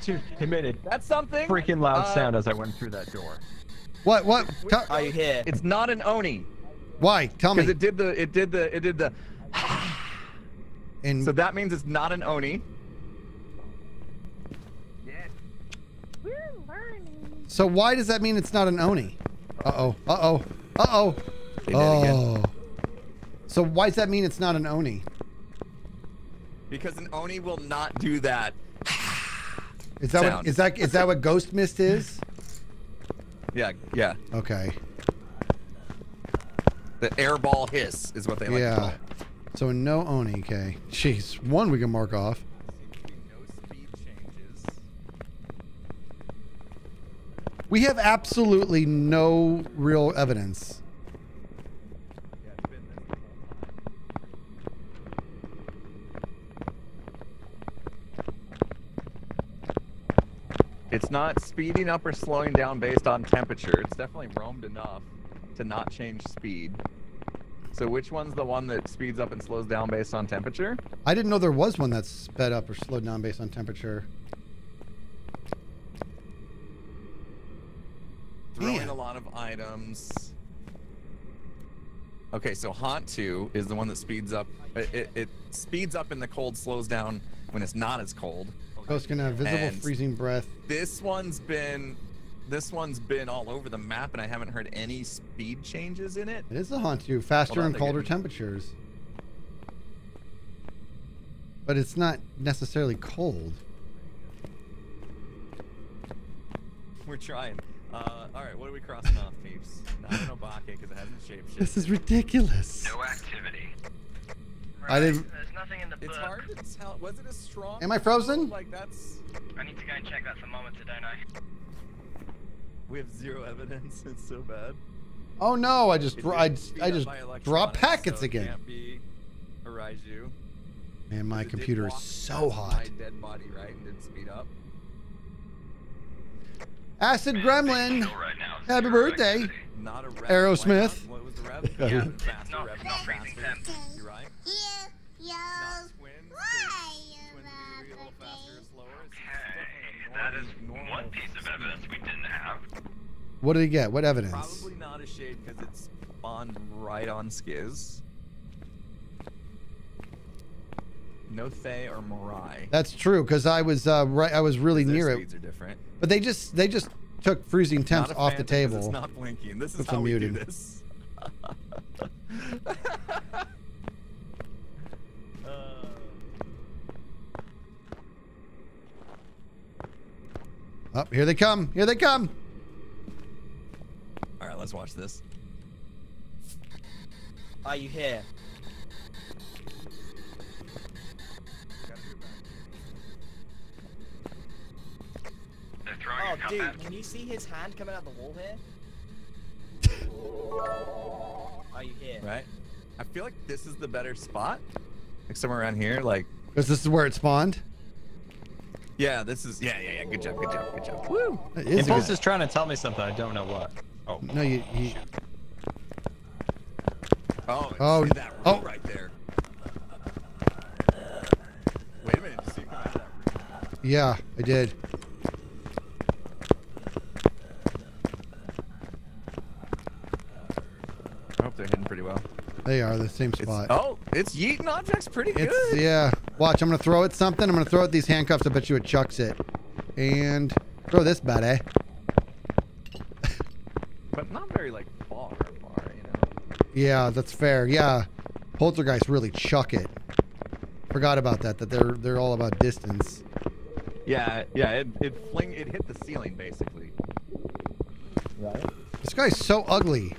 Dude, it made a that's something freaking loud uh, sound as I went through that door. What? What? Ta I hear. It's not an Oni. Why? Tell me. Because it did the. It did the. It did the. And so that means it's not an Oni. Yeah. We're learning. So why does that mean it's not an Oni? Uh oh. Uh oh. Uh oh. Oh. So why does that mean it's not an Oni? Because an Oni will not do that. Is that sound. What is that? Is that what ghost mist is? Yeah. Yeah. Okay. The airball hiss is what they like yeah. to call it. So no Oni, okay. Jeez, one we can mark off. We have absolutely no real evidence. It's not speeding up or slowing down based on temperature. It's definitely roamed enough to not change speed. So which one's the one that speeds up and slows down based on temperature? I didn't know there was one that's sped up or slowed down based on temperature. Throw in a lot of items. Okay, so Haunt two is the one that speeds up. It, it, it speeds up in the cold, slows down when it's not as cold. Ghost can have visible and freezing breath. This one's been, this one's been all over the map, and I haven't heard any speed changes in it. It is the Haunt two, faster on, and colder getting... temperatures, but it's not necessarily cold. We're trying. Uh, all right, what are we crossing off, peeps? Not an Obake because it hasn't shapeshifted. This is ridiculous. No activity. Right. I didn't. There's nothing in the book. It's hard to tell. Was it a strong? Am I frozen? Like that's. I need to go and check that thermometer, don't I? We have zero evidence. It's so bad. Oh no! I just I I just dropped packets so again. It can't be a Raiju. Man, my computer is so hot. My dead body, right? And didn't speed up. Acid Man, Gremlin. Right now, happy birthday. Activity. Not a rev. Aerosmith. What was the rev? Yeah. Yeah. Faster, no, rev, not freezing temp. You're right. Yeah. Yo. Why? Twins be a little faster or slower. Okay. That is one piece of evidence we didn't have. What did he get? What evidence? Probably not a shade because it's spawned right on Skiz. No Thaye or Moroi. That's true because I was uh, right. I was really near it. Speeds are different. But they just they just took freezing temps off the table. It's not blinking. This is how we do this. Uh, oh, here they come. Here they come. All right, let's watch this. Are you here? Oh, dude, back. Can you see his hand coming out the wall here? Are you here? Right? I feel like this is the better spot. Like somewhere around here, like. Because this is where it spawned? Yeah, this is. Yeah, yeah, yeah. Good job, good job, good job. Woo! Is Impulse is trying to tell me something. I don't know what. Oh. No, you. you... Oh, oh, that oh. right there. Wait a minute. Did you see that room? Yeah, I did. I hope they're hitting pretty well. They are the same spot. It's, oh, it's yeeting objects pretty good. It's, yeah. Watch, I'm going to throw at something. I'm going to throw at these handcuffs. I bet you it chucks it. And throw this bad, eh? But not very, like, far, far, you know? Yeah, that's fair. Yeah. Poltergeist really chuck it. Forgot about that, that they're they're all about distance. Yeah, yeah. It, it, fling, it hit the ceiling, basically. Right? This guy's so ugly.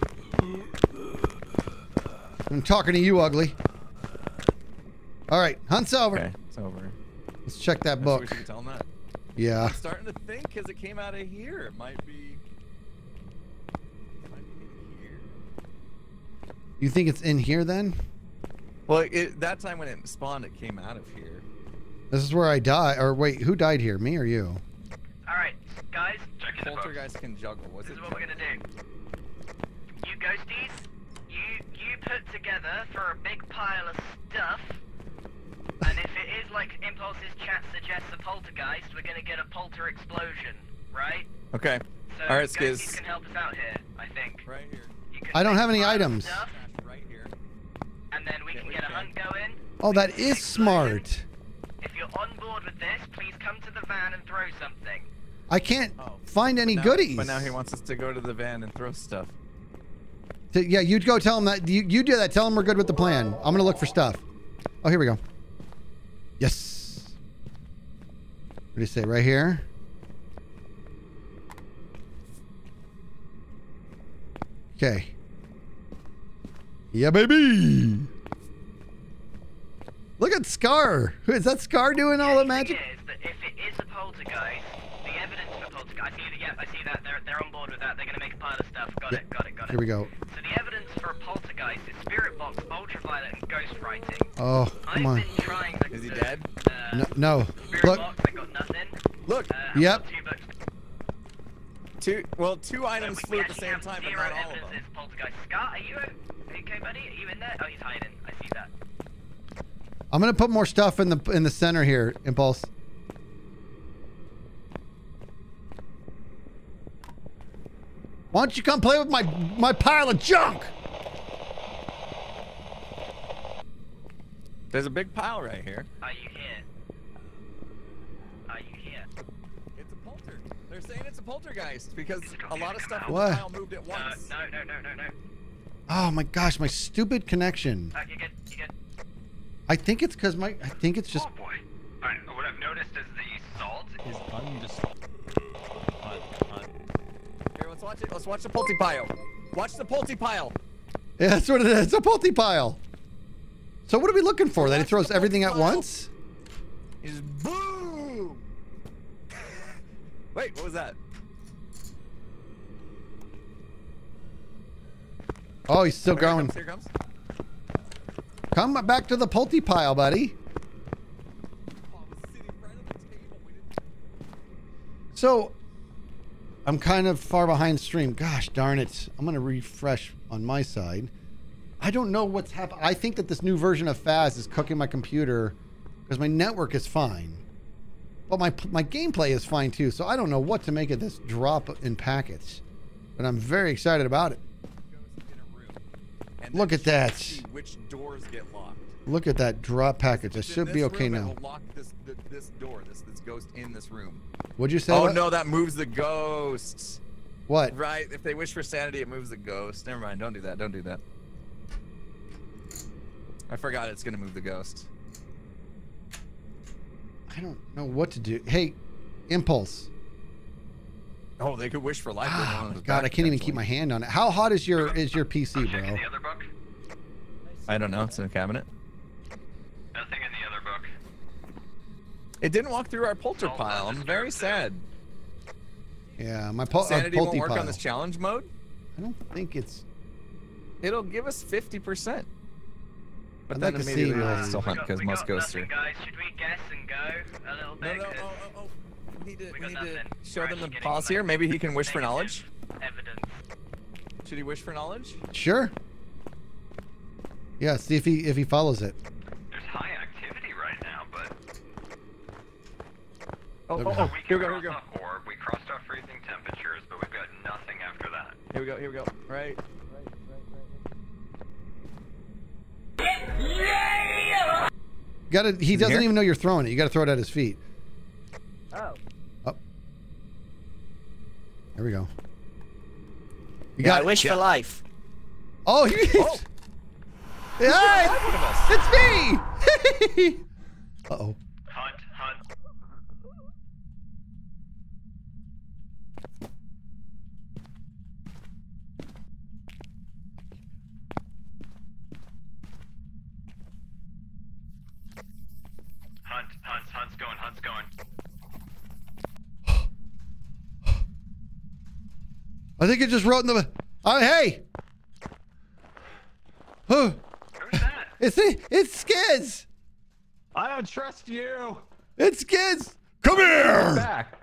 I'm talking to you, ugly. All right, hunt's over. Okay, it's over. Let's check that book. We should tell him that. Yeah. I'm starting to think because it came out of here. It might be. It might be here. You think it's in here then? Well, it, that time when it spawned, it came out of here. This is where I die. Or wait, who died here? Me or you? All right, guys. Check in the Poltergeist can juggle. What's this it? Is what we're gonna do. You ghosties. You, you put together for a big pile of stuff. And if it is like Impulse's chat suggests a poltergeist, we're gonna get a polter explosion, right? Okay. So all right, Skiz. You can help us out here, I think. Right here. I don't have any items. Stuff, right here. And then we yeah, can we get can. a hunt going. Oh, we that is smart. If you're on board with this, please come to the van and throw something. I can't oh. find any no, goodies. But now he wants us to go to the van and throw stuff. So, yeah, you'd go tell him that. You, you do that. Tell him we're good with the plan. I'm gonna look for stuff. Oh, here we go. Yes. What do you say? Right here. Okay. Yeah, baby. Look at Scar. Is that Scar doing all the magic? Is that if it is a poltergeist, the evidence for poltergeist. I see that. Yeah, I see that. They're they're on board with that. They're gonna make a pile of stuff. Got yeah. it. Got it. Got it. Here we go. So the evidence for a poltergeist is spirit box, ultraviolet, and ghost writing. Oh, come I've on. Been trying to, is he dead? Uh, no. no. Spirit Look. Box, I got nothing. Look. Uh, yep. Two, well, two items so flew at the same time, but not all of them. Poltergeist. Scar, are you okay, buddy? Are you in there? Oh, he's hiding. I see that. I'm gonna put more stuff in the in the center here, Impulse. Why don't you come play with my my pile of junk? There's a big pile right here. Are you here? They're saying it's a poltergeist because a lot of stuff in the pile moved at once. No, no, no, no, no, no. Oh my gosh, my stupid connection. Uh, you good, you good. I think it's because my, I think it's just. Oh boy. All right, what I've noticed is the salt is undissolved. Un un Here, let's watch it. Let's watch the polty pile. Watch the polty pile. Yeah, that's what it is. It's a polty pile. So what are we looking for? That it throws everything at once? Is boom. Wait, what was that? Oh, he's still going. Here comes, here comes. Come back to the polty pile, buddy. Oh, I was sitting right on the table. We didn't... So, I'm kind of far behind stream. Gosh darn it. I'm going to refresh on my side. I don't know what's happening. I think that this new version of Phaz is cooking my computer because my network is fine. But my, my gameplay is fine too, so I don't know what to make of this drop in packets. But I'm very excited about it. Look at that. Which doors get locked. Look at that drop package. I should be okay now. Lock this, this door, this, this ghost in this room. What'd you say? Oh no, that moves the ghosts. What? Right, if they wish for sanity, it moves the ghost. Never mind, don't do that, don't do that. I forgot it's gonna move the ghost. I don't know what to do. Hey, Impulse. Oh, they could wish for life. Oh my God, I can't even keep my hand on it. How hot is your is your P C, bro? The other book? I don't know. It's in a cabinet. Nothing in the other book. It didn't walk through our polter pile. I'm very sad. Yeah, my pol sanity won't work on this challenge mode. I don't think it's. It'll give us fifty percent. But I'd then like immediately we'll uh, still hunt because most ghosts through. Guys, should we guess and go a little bit? No, no, oh, oh, oh. We need to, we we need to show We're them the pause here. Maybe he can wish for knowledge. Evidence. Should he wish for knowledge? Sure. Yeah, see if he if he follows it. There's high activity right now, but. Oh, oh, oh. Here we go, here we go. Orb. We crossed off freezing temperatures, but we've got nothing after that. Here we go, here we go. Right. You gotta, he doesn't even know you're throwing it. You gotta throw it at his feet. Oh. Oh. There we go. You yeah, got I wish it. for life. Oh, he oh. Yeah, it's, it's me! Uh oh. Hunt, hunt. Hunt, Hunt's, Hunt's going, Hunt's going. I think it just wrote in the... Oh, hey! Who's that? It's, it's Skiz! I don't trust you! It's Skiz! Come here! He's back.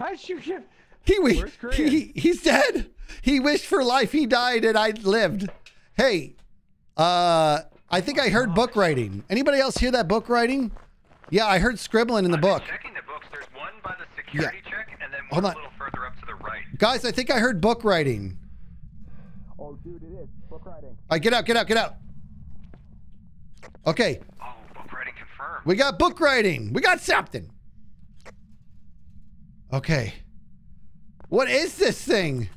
How'd you get... He, Where's Grian? he, he's dead! He wished for life, he died, and I lived. Hey, Uh, I think I heard book writing. Anybody else hear that book writing? Yeah, I heard scribbling in the book. Checking the books. There's one by the security yeah. check, and then one Hold a little on. further up to the right. Guys, I think I heard book writing. Oh, dude, it is book writing. All right, get out, get out, get out. Okay. Oh, book writing confirmed. We got book writing. We got something. Okay. What is this thing?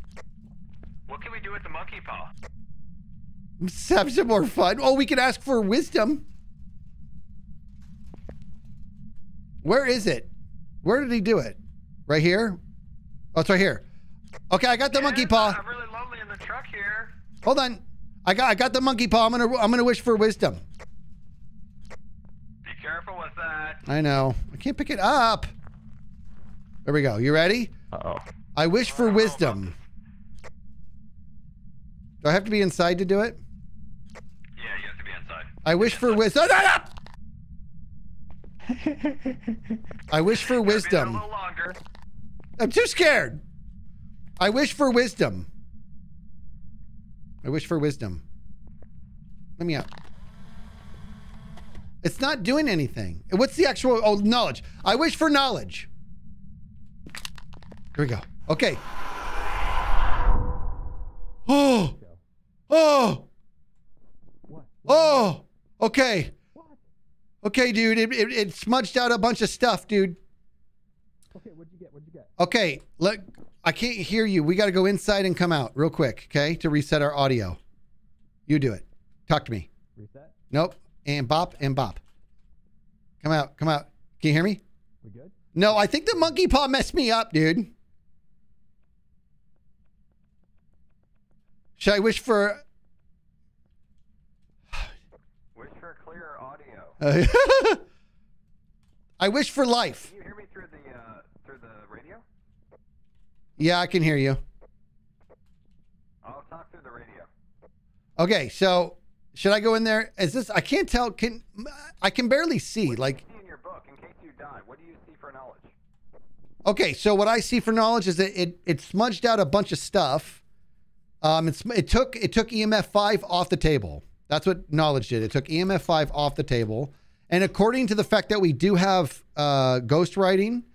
What can we do with the monkey paw? Let's have some more fun. Oh, we can ask for wisdom. Where is it? Where did he do it? Right here? Oh, it's right here. Okay, I got the yeah, monkey paw. I'm really lonely in the truck here. Hold on. I got I got the monkey paw. I'm gonna I'm gonna wish for wisdom. Be careful with that. I know. I can't pick it up. There we go. You ready? Uh-oh. I wish for oh, wisdom. Do I have to be inside to do it? Yeah, you have to be inside. I wish for wisdom. No, no, no! I wish for wisdom. Be a little longer. I'm too scared. I wish for wisdom. I wish for wisdom. Let me out. It's not doing anything. What's the actual oh knowledge? I wish for knowledge. Here we go. Okay. Oh. Oh. Oh. Okay. Okay, dude. It, it, it smudged out a bunch of stuff, dude. Okay, what'd you get? What'd you get? Okay, look. I can't hear you. We got to go inside and come out real quick, okay? To reset our audio. You do it. Talk to me. Reset? Nope. And bop and bop. Come out. Come out. Can you hear me? We good? No, I think the monkey paw messed me up, dude. Should I wish for... wish for clearer audio. Uh, I wish for life. Can you hear me through the, uh, through the radio? Yeah, I can hear you. I'll talk through the radio. Okay, so should I go in there? Is this... I can't tell. Can I can barely see. What like, do you see in your book in case you die? What do you see for knowledge? Okay, so what I see for knowledge is that it, it smudged out a bunch of stuff. Um, it's, it took it took E M F five off the table. That's what knowledge did. It took E M F five off the table. And according to the fact that we do have uh, ghost writing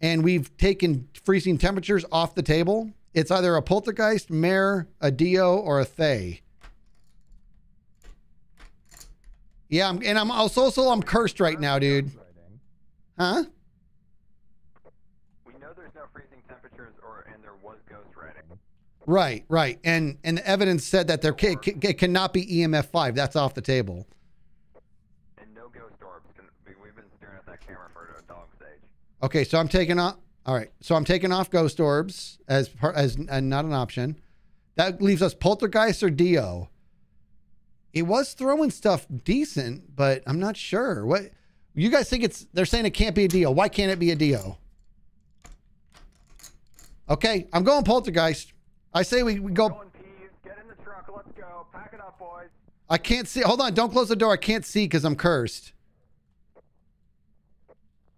and we've taken freezing temperatures off the table, it's either a poltergeist, mare, a Dio, or a Thaye. Yeah, I'm, and I'm also, also I'm cursed right now, dude. Huh? We know there's no freezing temperatures or and there was ghost writing. Right, right, and and the evidence said that there can, can, it cannot be E M F five. That's off the table. And no ghost orbs. We've been staring at that camera for a dog's age. Okay, so I'm taking off. All right, so I'm taking off ghost orbs as part as and not an option. That leaves us poltergeist or Dio. It was throwing stuff decent, but I'm not sure what you guys think. It's they're saying it can't be a Dio. Why can't it be a Dio? Okay, I'm going poltergeist. I say we, we go. Get in the truck. Let's go. Pack it up, boys. I can't see. Hold on. Don't close the door. I can't see because I'm cursed.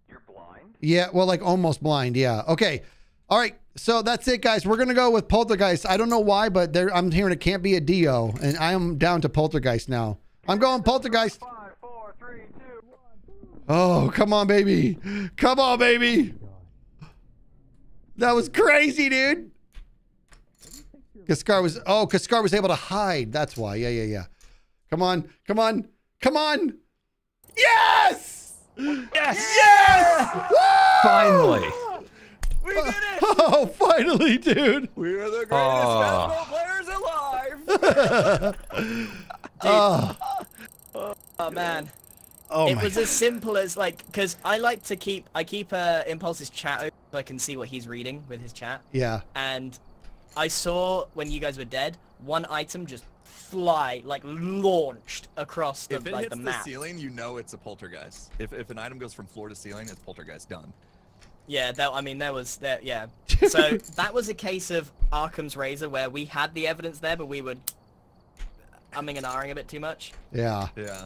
You're blind? Yeah. Well, like almost blind. Yeah. Okay. All right. So that's it, guys. We're going to go with poltergeist. I don't know why, but there, I'm hearing it can't be a Dio. And I am down to poltergeist now. I'm going poltergeist. Five, four, three, two, one, two. Oh, come on, baby. Come on, baby. That was crazy, dude. Because Scar was, oh, because Scar was able to hide. That's why. Yeah, yeah, yeah. Come on. Come on. Come on. Yes! Yes! Yes! Yes! Finally. We did it! Oh, finally, dude. We are the greatest basketball players alive. oh. oh, man. Oh, it was God. as simple as, like, because I like to keep, I keep uh, Impulse's chat open so I can see what he's reading with his chat. Yeah. And... I saw, when you guys were dead, one item just fly, like, launched across the, if it like, hits the map. the ceiling, you know it's a poltergeist. If, if an item goes from floor to ceiling, it's poltergeist done. Yeah, that, I mean, there was, that, yeah. So, that was a case of Arkham's Razor, where we had the evidence there, but we were umming and ahhing a bit too much. Yeah. Yeah.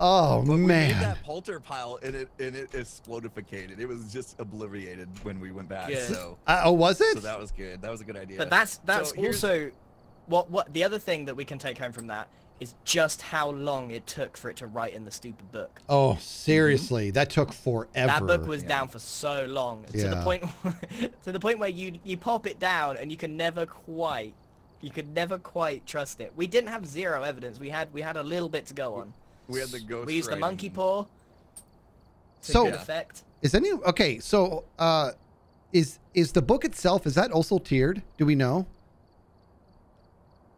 Oh, but man. We made that polter pile, and it, and it explodificated. It was just obliterated when we went back, yeah. so... Uh, oh, was it? So that was good. That was a good idea. But that's that's so also... What, what, the other thing that we can take home from that is just how long it took for it to write in the stupid book. Oh, seriously, mm-hmm. that took forever. That book was yeah. down for so long, to yeah. the point to the point where you you pop it down and you can never quite you could never quite trust it. We didn't have zero evidence. We had we had a little bit to go on. We had the ghost. We used writing. the monkey paw. To so good effect. Is any okay? So uh, is is the book itself? Is that also tiered? Do we know?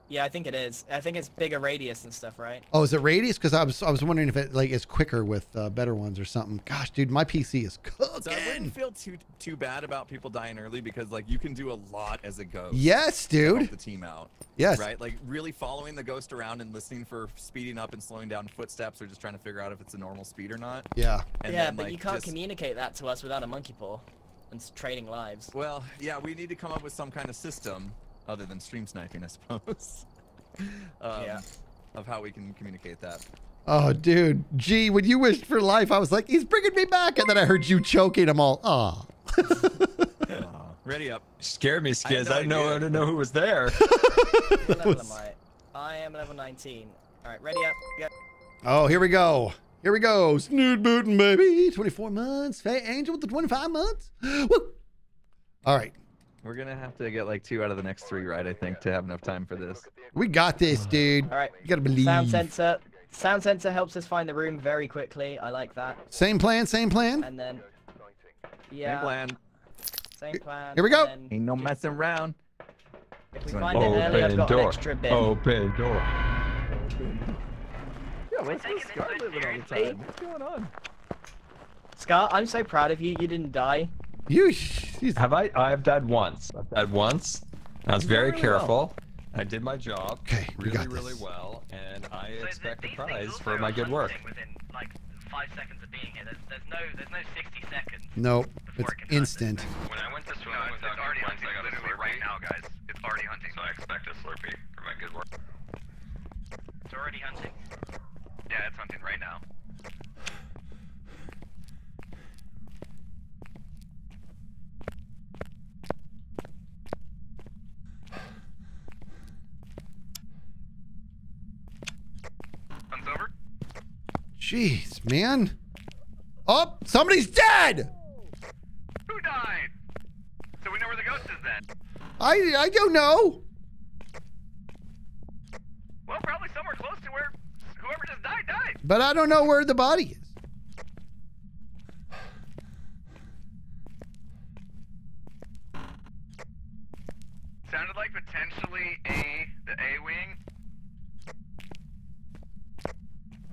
Yeah, I think it is. I think it's bigger radius and stuff, right? Oh, is it radius? Because I was I was wondering if it like is quicker with uh, better ones or something. Gosh, dude, my P C is cooking. So I wouldn't feel too too bad about people dying early because like you can do a lot as a ghost. Yes, dude. To help the team out. Yes. Right, like really following the ghost around and listening for speeding up and slowing down footsteps, or just trying to figure out if it's a normal speed or not. Yeah. And yeah, then, but like, you can't just... communicate that to us without a monkey paw and trading lives. Well, yeah, we need to come up with some kind of system. Other than stream sniping, I suppose. um, yeah. Of how we can communicate that. Oh, dude. Gee, when you wished for life, I was like, he's bringing me back. And then I heard you choking them all. Aw. Oh. Ready up. Scared me, Skiz. I didn't know, I didn't know who was there. What level was... am I? I am level nineteen. All right, ready up. Yep. Oh, here we go. Here we go. Snood bootin', baby. twenty-four months. Faye Angel with the twenty-five months. Woo. All right. We're going to have to get like two out of the next three right, I think, to have enough time for this. We got this, dude. All right. You got to believe. Sound sensor. Sound sensor helps us find the room very quickly. I like that. Same plan, same plan. And then, yeah. Same plan. Same plan. Here we go. Ain't no messing around. If we find it early, I've got an extra bit. Open door. Yeah, where's this Scar living all the time? What's going on? Scar, I'm so proud of you. You didn't die. You have I? I've died once. I've died once. I was very really careful. Well. I did my job okay, really, got really well, and I so expect a prize for my good work. Within like five seconds of being here, there's, there's no, there's no sixty seconds. No, it's it instant. When I went to swim, no, it's, it's already hunting. I got a right now, guys. It's already hunting, so I expect a Slurpee for my good work. It's already hunting. Yeah, it's hunting right now. Over. Jeez, man. Oh, somebody's dead! Who died? So we know where the ghost is then. I I don't know. Well, probably somewhere close to where whoever just died died. But I don't know where the body is. Sounded like potentially a the A-wing.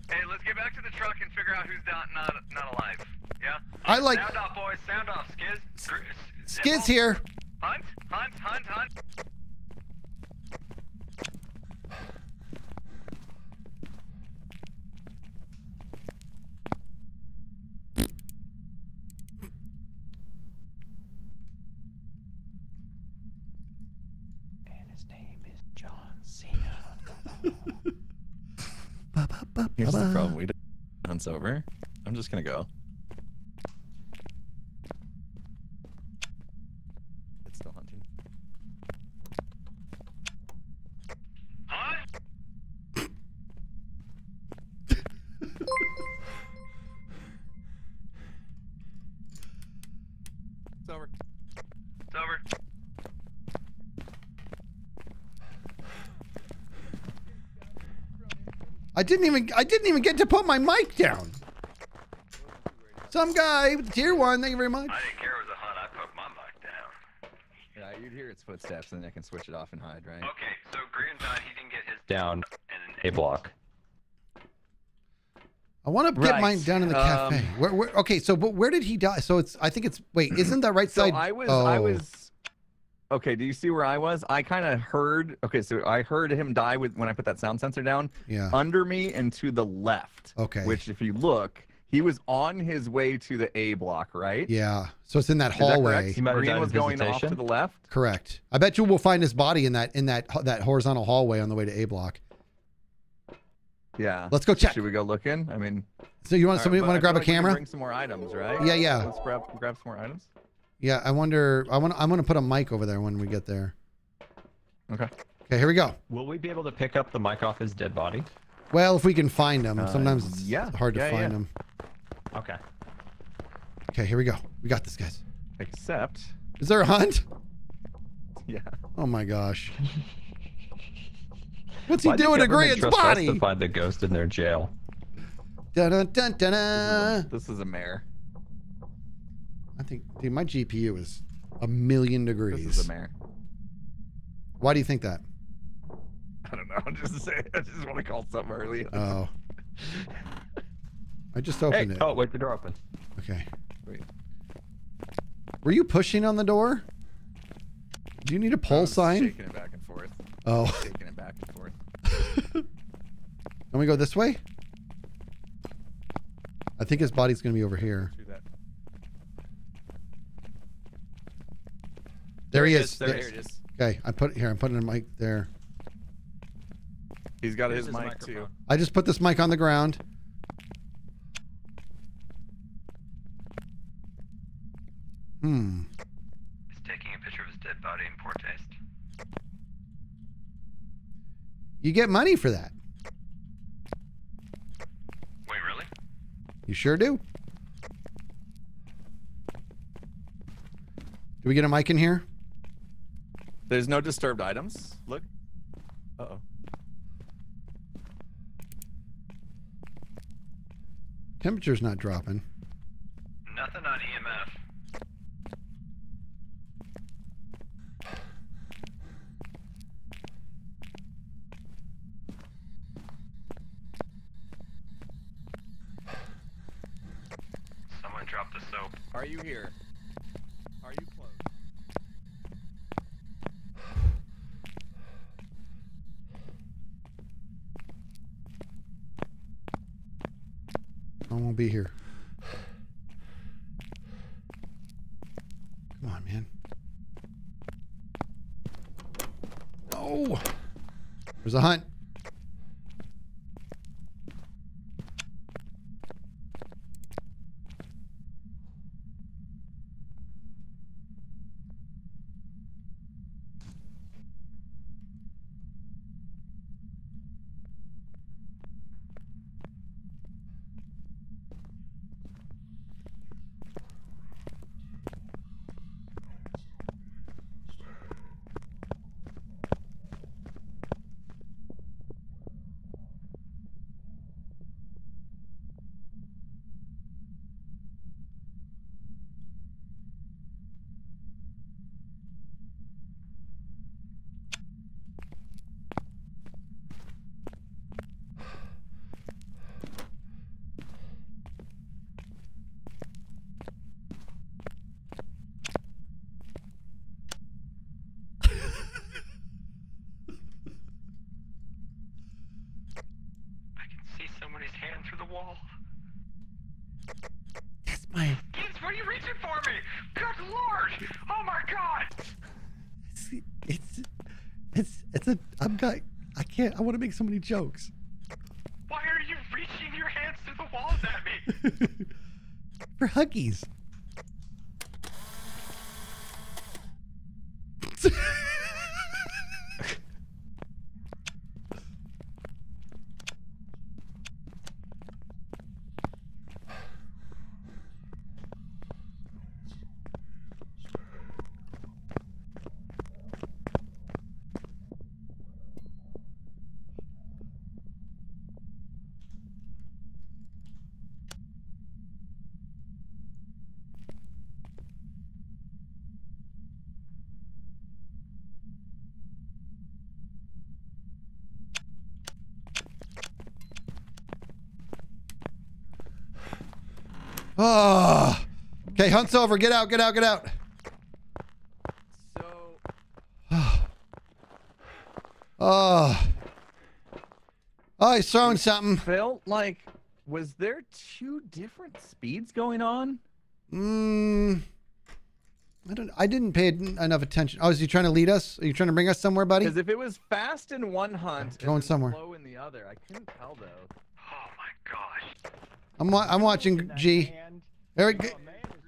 Hey, let's get back to the truck and figure out who's not not, not alive. Yeah. I like. Sound off, boys. Sound off. Skiz. Skiz, Skiz here. Hunt. Hunt. Hunt. Hunt. And his name is John Cena. Here's the problem, we don't hunt's over. I'm just gonna go. It's still hunting. Hunt! It's over. It's over. I didn't even I didn't even get to put my mic down. Some guy with tier one, thank you very much. I didn't care it was a hunt, I put my mic down. Yeah, you'd hear its footsteps and then I can switch it off and hide, right? Okay, so Grian died, he didn't get his down in an A block. I wanna right. get mine down in the cafe. Um, where, where, okay, so but where did he die? So it's I think it's wait, isn't that right so side? I was oh. I was Okay, do you see where I was? I kind of heard. Okay, so I heard him die with when I put that sound sensor down. Yeah. Under me and to the left. Okay. Which, if you look, he was on his way to the A block, right? Yeah. So it's in that hallway. That Green was going off to the left. Correct. I bet you we'll find his body in that in that that horizontal hallway on the way to A block. Yeah. Let's go check. Should we go looking? I mean. So you want somebody right, want to grab a like camera? Bring some more items, right? Yeah, yeah. Let's grab grab some more items. Yeah, I wonder. I want. I'm gonna put a mic over there when we get there. Okay. Okay, here we go. Will we be able to pick up the mic off his dead body? Well, if we can find him. Sometimes uh, it's yeah. hard to yeah, find yeah. him. Okay. Okay, here we go. We got this, guys. Except... Is there a hunt? Yeah. Oh my gosh. What's he Why doing to Grian's body? To find the ghost in their jail. Dun, dun, dun, dun, dun. This is a mare. I think, dude, my G P U is a million degrees. This is a mare. Why do you think that? I don't know. I'm just saying. I just want to call something early. Oh. I just opened hey, it. Oh, wait, the door open. Okay. Wait. Were you pushing on the door? Do you need a pole sign? Shaking it back and forth. Oh. Shaking it back and forth. Can we go this way? I think his body's going to be over here. There, there he is. is. There, there it is. Okay, I put here. I'm putting a mic there. He's got Here's his, his mic microphone. too. I just put this mic on the ground. Hmm. He's taking a picture of his dead body in poor taste. You get money for that. Wait, really? You sure do. Do we get a mic in here? There's no disturbed items. Look. Uh-oh. Temperature's not dropping. Nothing on E M F. Someone dropped the soap. Are you here? Are you close? I won't be here. Come on, man. Oh! There's a hunt. I want to make so many jokes. Why are you reaching your hands through the walls at me? For huggies. Oh. Okay, hunt's over. Get out, get out, get out. So. Oh. Oh. Oh, he's throwing something. Felt like, was there two different speeds going on? Mm. I don't. I didn't pay enough attention. Oh, is he trying to lead us? Are you trying to bring us somewhere, buddy? Because if it was fast in one hunt, going and somewhere. Slow in the other, I couldn't tell though. Oh my gosh. I'm wa I'm watching G. There we go.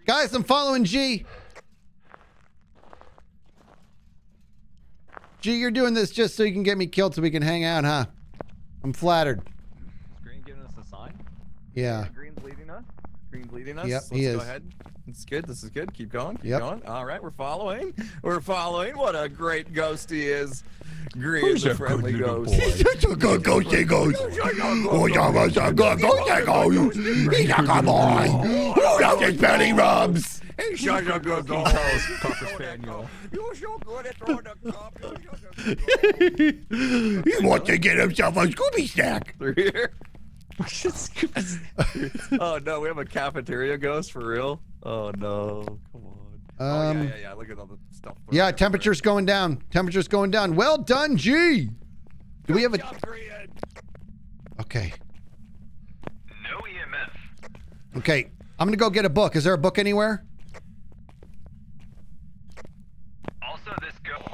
Guys, I'm following G. Gee, you're doing this just so you can get me killed so we can hang out, huh? I'm flattered. Is Green giving us a sign? Yeah. yeah Green's leading us. Green's leading us. Yep, Let's he go is. ahead. It's good. This is good. Keep going. Keep yep. going. All right, we're following. We're following. What a great ghost he is. Green Who's is a friendly ghost. He's such a good ghosty ghost. Oh, he's a good ghosty ghost. He's a good boy. Who loves his belly rubs? He's such a good ghost. You're so good at throwing a cup. He wants to get himself a Scooby snack. Through here. Oh no, we have a cafeteria ghost for real. Oh no, come on. Um, oh yeah, yeah, yeah. Look at all the stuff. Yeah, temperature's going down. Temperature's going down. Well done, G. Do Good we have a? Okay. No E M F. Okay, I'm gonna go get a book. Is there a book anywhere? Also, this ghost.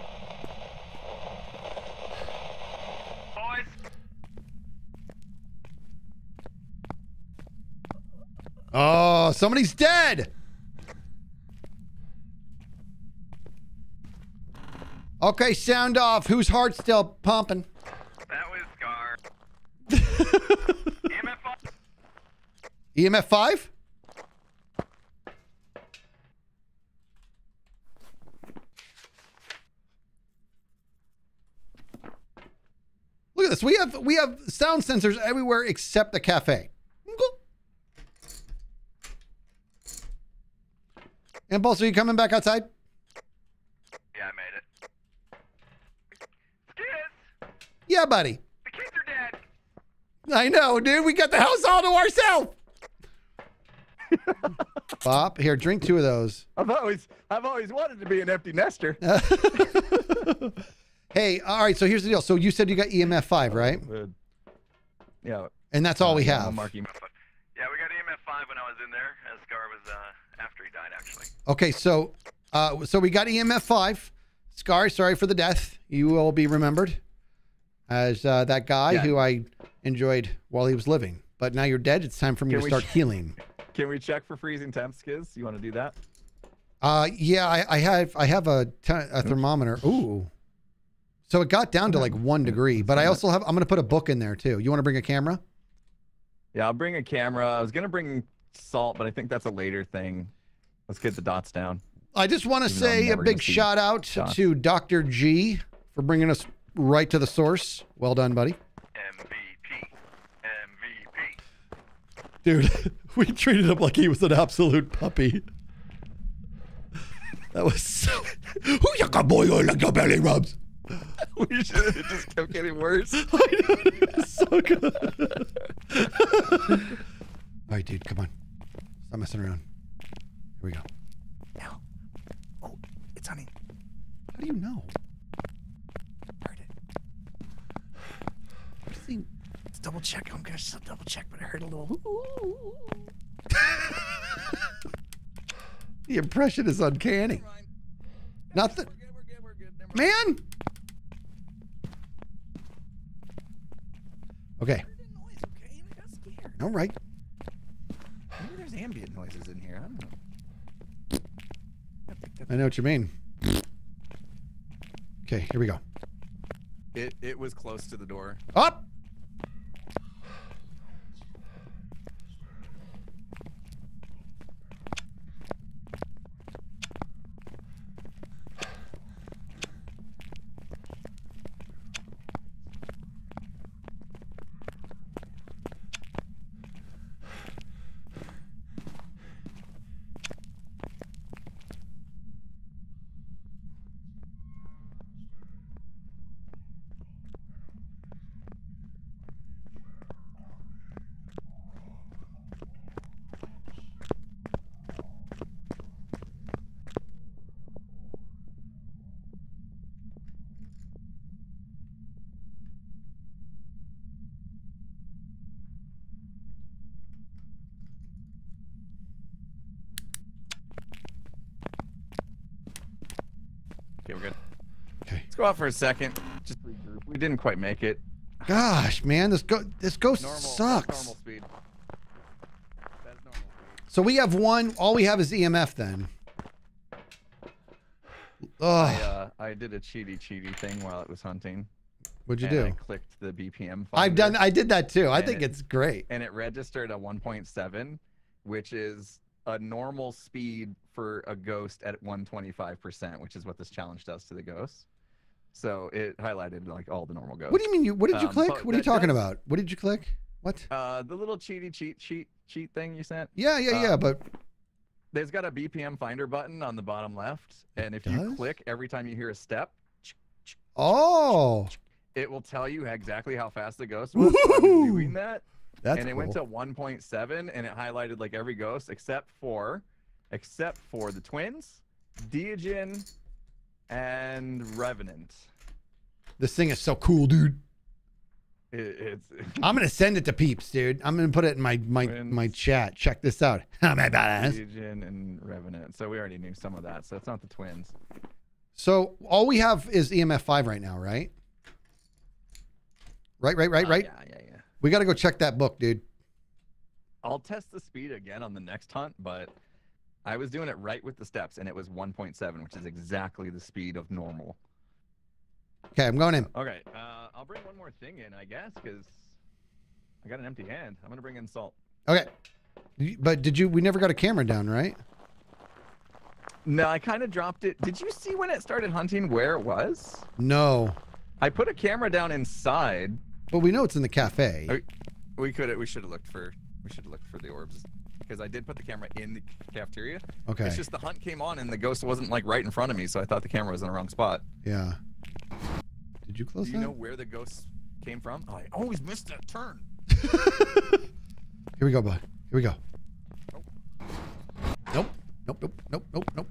Oh, somebody's dead! Okay, sound off. Whose heart's still pumping? That was Scar. E M F five? E M F five? Look at this. We have we have sound sensors everywhere except the cafe. Impulse, are you coming back outside? Yeah, I made it. Kids! Yeah, buddy. The kids are dead. I know, dude. We got the house all to ourselves. Bop, here, drink two of those. I've always, I've always wanted to be an empty nester. Hey, all right. So here's the deal. So you said you got E M F five, right? Oh, yeah. And that's all uh, we have. Yeah, we got E M F five when I was in there, as Scar was. Uh, After he died, actually. Okay, so uh, so we got E M F five. Scar, sorry for the death. You will be remembered as uh, that guy yeah. who I enjoyed while he was living. But now you're dead. It's time for me can to start healing. Can we check for freezing temps, Skiz? You want to do that? Uh, yeah, I, I have I have a, t a thermometer. Ooh. So it got down to like one degree. But I also have, I'm going to put a book in there, too. You want to bring a camera? Yeah, I'll bring a camera. I was going to bring salt, but I think that's a later thing. Let's get the dots down. I just want to say a big shout out dots. to Doctor G for bringing us right to the source. Well done, buddy. M V P. M V P. Dude, we treated him like he was an absolute puppy. That was so... Who's your boy who likes your belly rubs? We should. It just kept getting worse. I know. It was so good. All right, dude, come on. Stop messing around. Here we go. Now. Oh, it's honey. How do you know? I heard it. What is he? Let's double check. I'm gonna still double check, but I heard a little. Ooh. The impression is uncanny. Nothing. Man. Okay. All right. Maybe there's ambient noises in here. I don't know. I know what you mean. Okay, here we go. It it was close to the door. Up! Let's go out for a second. Just regroup. We didn't quite make it. Gosh, man, this go this ghost normal, sucks. Normal speed. That's normal speed. So we have one. All we have is E M F then. Ugh. I, uh, I I did a cheaty cheaty thing while it was hunting. What'd you and do? I clicked the B P M. I've done. I did that too. I think it, it's great. And it registered a one point seven, which is a normal speed for a ghost at one twenty-five percent, which is what this challenge does to the ghosts. So it highlighted like all the normal ghosts. What do you mean? You what did you um, click? What are you talking does, about? What did you click? What? Uh, the little cheaty cheat cheat cheat thing you sent. Yeah, yeah, um, yeah. But there's got a B P M finder button on the bottom left, and if does? you click every time you hear a step, oh. it will tell you exactly how fast the ghost was doing that. That's and it cool. went to one point seven, and it highlighted like every ghost except for, except for the Twins, Deogen, and Revenant. This thing is so cool, dude. It, it's. I'm gonna send it to peeps, dude. I'm gonna put it in my my Twins, my chat. Check this out. How my badass. Deogen and Revenant. So we already knew some of that. So it's not the Twins. So all we have is E M F five right now, right? Right, right, right, right. Uh, yeah, yeah, yeah. We got to go check that book, dude. I'll test the speed again on the next hunt, but I was doing it right with the steps, and it was one point seven, which is exactly the speed of normal. Okay, I'm going in. Okay, uh, I'll bring one more thing in, I guess, because I got an empty hand. I'm going to bring in salt. Okay. But did you... We never got a camera down, right? No, I kind of dropped it. Did you see when it started hunting where it was? No. I put a camera down inside. But we know it's in the cafe. We, we could we should have looked for we should have looked for the orbs, because I did put the camera in the cafeteria. Okay. It's just the hunt came on and the ghost wasn't like right in front of me, so I thought the camera was in the wrong spot. Yeah. Did you close? Do you that? know where the ghosts came from? Oh, I always missed that turn. Here we go, bud. Here we go. Oh. Nope. Nope. Nope. Nope. Nope. Nope.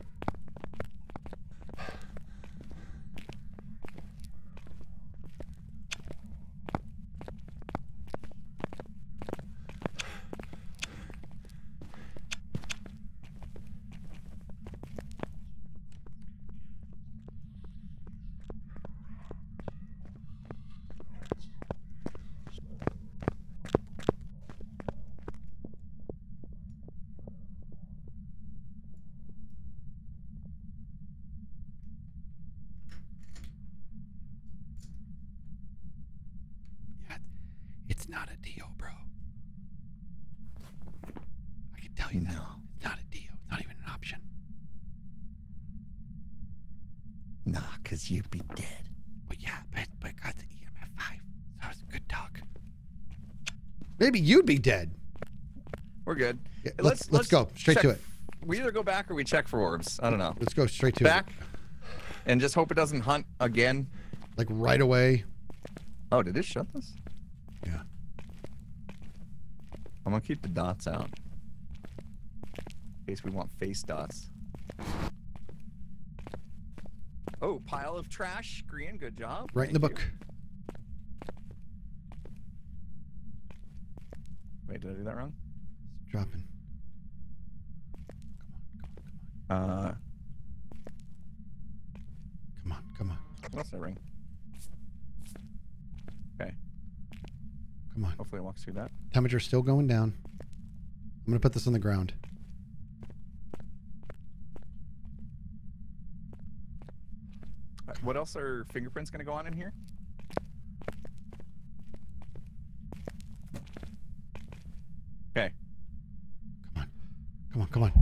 You'd be dead. But yeah, but but got the E M F five. That was a good talk. Maybe you'd be dead. We're good. Yeah, let's, let's let's go straight check. to it. We either go back or we check for orbs. I don't know. Let's go straight to back it. Back and just hope it doesn't hunt again. Like right away. Oh, did it shut this? Yeah. I'm gonna keep the dots out. In case we want face dots. Oh, pile of trash. Grian, good job. Right Thank in the book. You. Wait, did I do that wrong? It's dropping. Come on, come on, come on. Uh, come on, come on. What's that ring? Okay. Come on. Hopefully it walks through that. Temperature's still going down. I'm going to put this on the ground. What else are fingerprints going to go on in here? Okay. Come on. Come on, come on.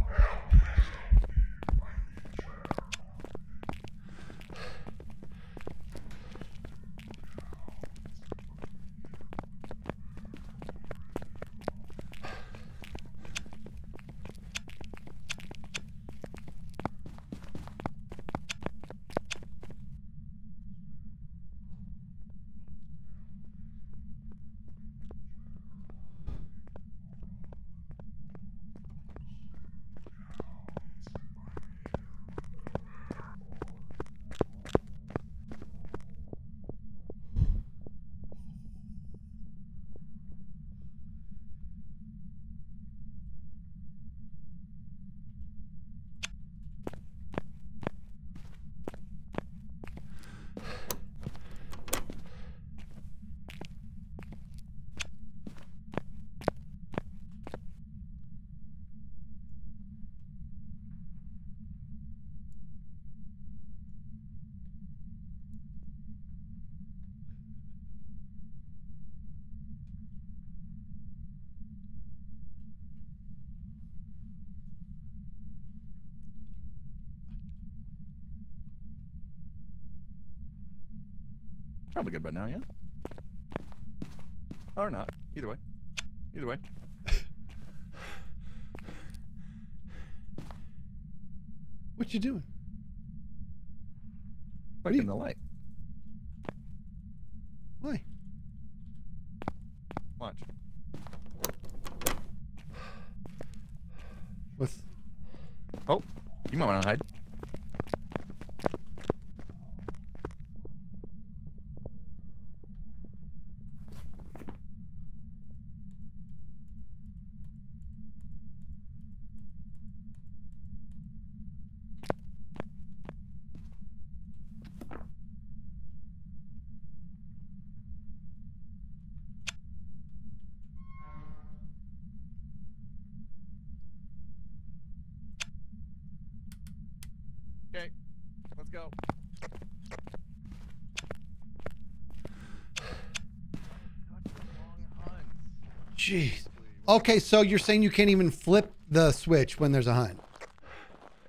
Probably good by now, yeah? Or not. Either way. Either way. What you doing? Flicking the light. Why? Watch. What's... Oh, you might want to hide. Jeez. Okay, so you're saying you can't even flip the switch when there's a hunt?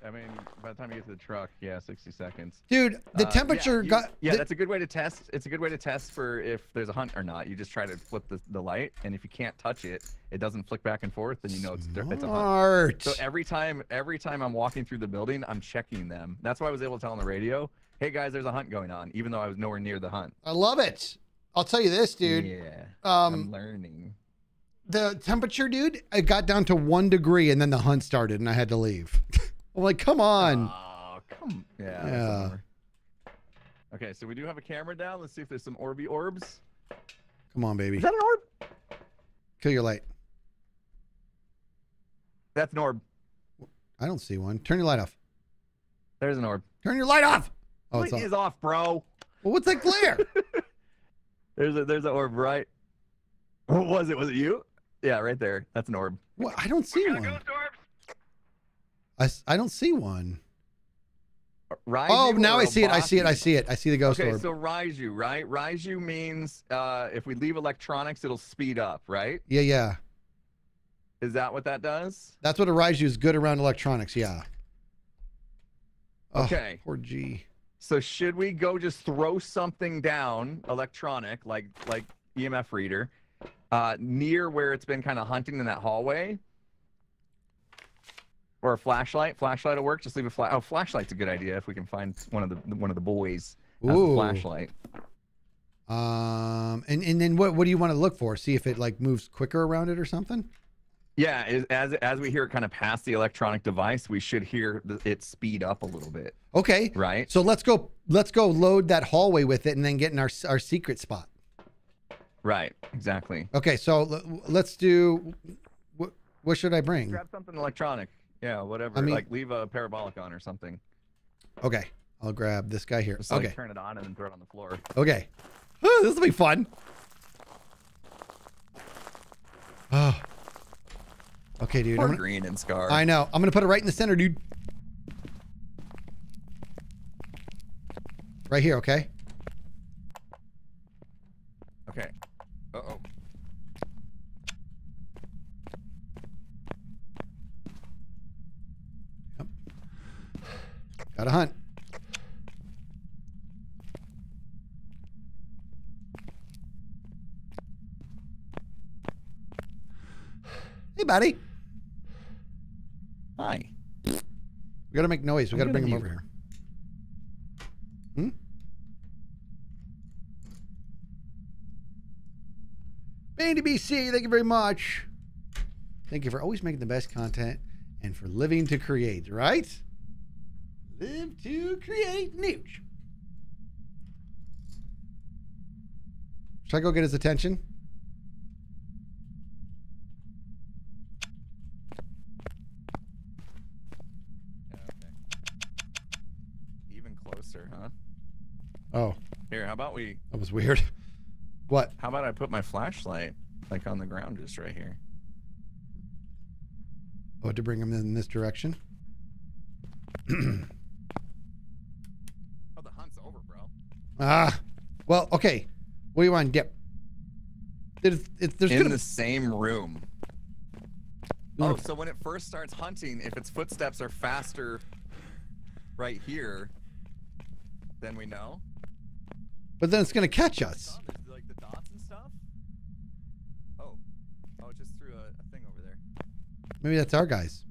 I mean, by the time you get to the truck, yeah, sixty seconds. Dude, the uh, temperature yeah, you, got... Yeah, th that's a good way to test. It's a good way to test for if there's a hunt or not. You just try to flip the, the light, and if you can't touch it, it doesn't flick back and forth, then you know it's, it's a hunt. So every time, every time I'm walking through the building, I'm checking them. That's why I was able to tell on the radio, hey, guys, there's a hunt going on, even though I was nowhere near the hunt. I love it. I'll tell you this, dude. Yeah, um, I'm learning. The temperature, dude, it got down to one degree, and then the hunt started, and I had to leave. I'm like, come on. Oh, come. Yeah. yeah. Okay, so we do have a camera down. Let's see if there's some Orby orbs. Come on, baby. Is that an orb? Kill your light. That's an orb. I don't see one. Turn your light off. There's an orb. Turn your light off. Oh, light it's is off, bro. Well, what's that glare? There's a there's an orb, right? What was it? Was it you? Yeah, right there. That's an orb. Well, I don't see one. I, I don't see one. Raiju oh, now I see Obake? it. I see it. I see it. I see the ghost okay, orb. Okay, so Raiju, right? Raiju means uh, if we leave electronics, it'll speed up, right? Yeah, yeah. Is that what that does? That's what a Raiju is good around electronics, yeah. Okay. Oh, poor G. So should we go just throw something down, electronic, like like E M F reader, uh, near where it's been kind of hunting in that hallway? Or a flashlight? Flashlight will work. Just leave a flash. Oh, flashlight's a good idea if we can find one of the one of the boys has a flashlight. Um, and and then what what do you want to look for? See if it like moves quicker around it or something. Yeah, it, as as we hear it kind of past the electronic device, we should hear the, it speed up a little bit. Okay. Right. So let's go. Let's go load that hallway with it, and then get in our our secret spot. Right. Exactly. Okay. So let's do. Wh what should I bring? Grab something electronic. Yeah. Whatever. I mean, like leave a parabolic on or something. Okay. I'll grab this guy here. Just okay. Like turn it on and then throw it on the floor. Okay. Oh, this will be fun. Oh. Okay, dude. Poor I'm gonna, Green and Scar. I know. I'm gonna put it right in the center, dude. Right here, okay? Okay. Uh-oh. Yep. Gotta hunt. Hey, buddy. Hi. We gotta make noise. We I'm gotta bring him over here. Hmm? Bandy B C, thank you very much. Thank you for always making the best content and for living to create, right? Live to create nooch. Should I go get his attention? Oh. Here, how about we... That was weird. What? How about I put my flashlight, like, on the ground just right here? Oh, to bring him in this direction? Oh, the hunt's over, bro. Ah. Well, okay. What do you want, Dip? It's, it's, there's in the same room. Oh, so when it first starts hunting, if its footsteps are faster right here, then we know. But then it's gonna catch us. Like the dots and stuff? Oh. Oh, it just threw a, a thing over there. Maybe that's our guys.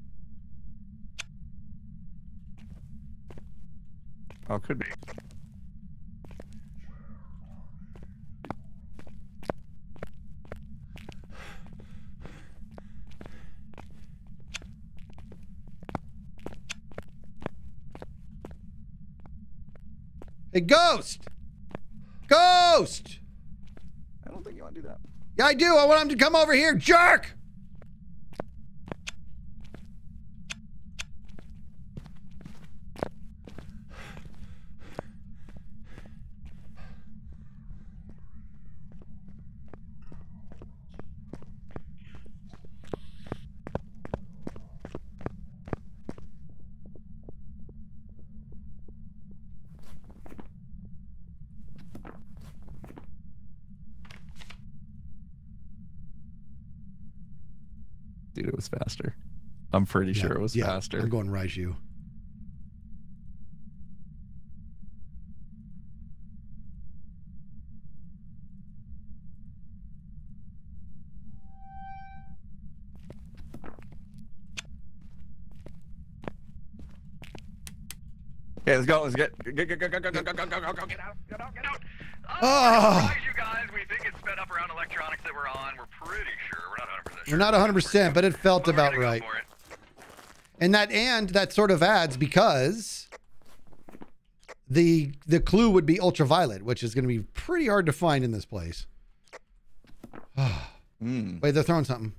Oh, could be. Hey, ghost! Ghost! I don't think you want to do that. Yeah, I do. I want him to come over here, jerk! Dude, it was faster. I'm pretty yeah, sure it was yeah, faster. I'm going Raiju. Okay, let's go. Let's get go go go go go go go go go go get out get out get out. Oh, you guys, we think it's sped up around electronics that we're on. We're pretty sure. We're not one hundred percent. We're not one hundred percent, but it felt about right. And that and that sort of adds because the the clue would be ultraviolet, which is going to be pretty hard to find in this place. mm. Wait, they're throwing something.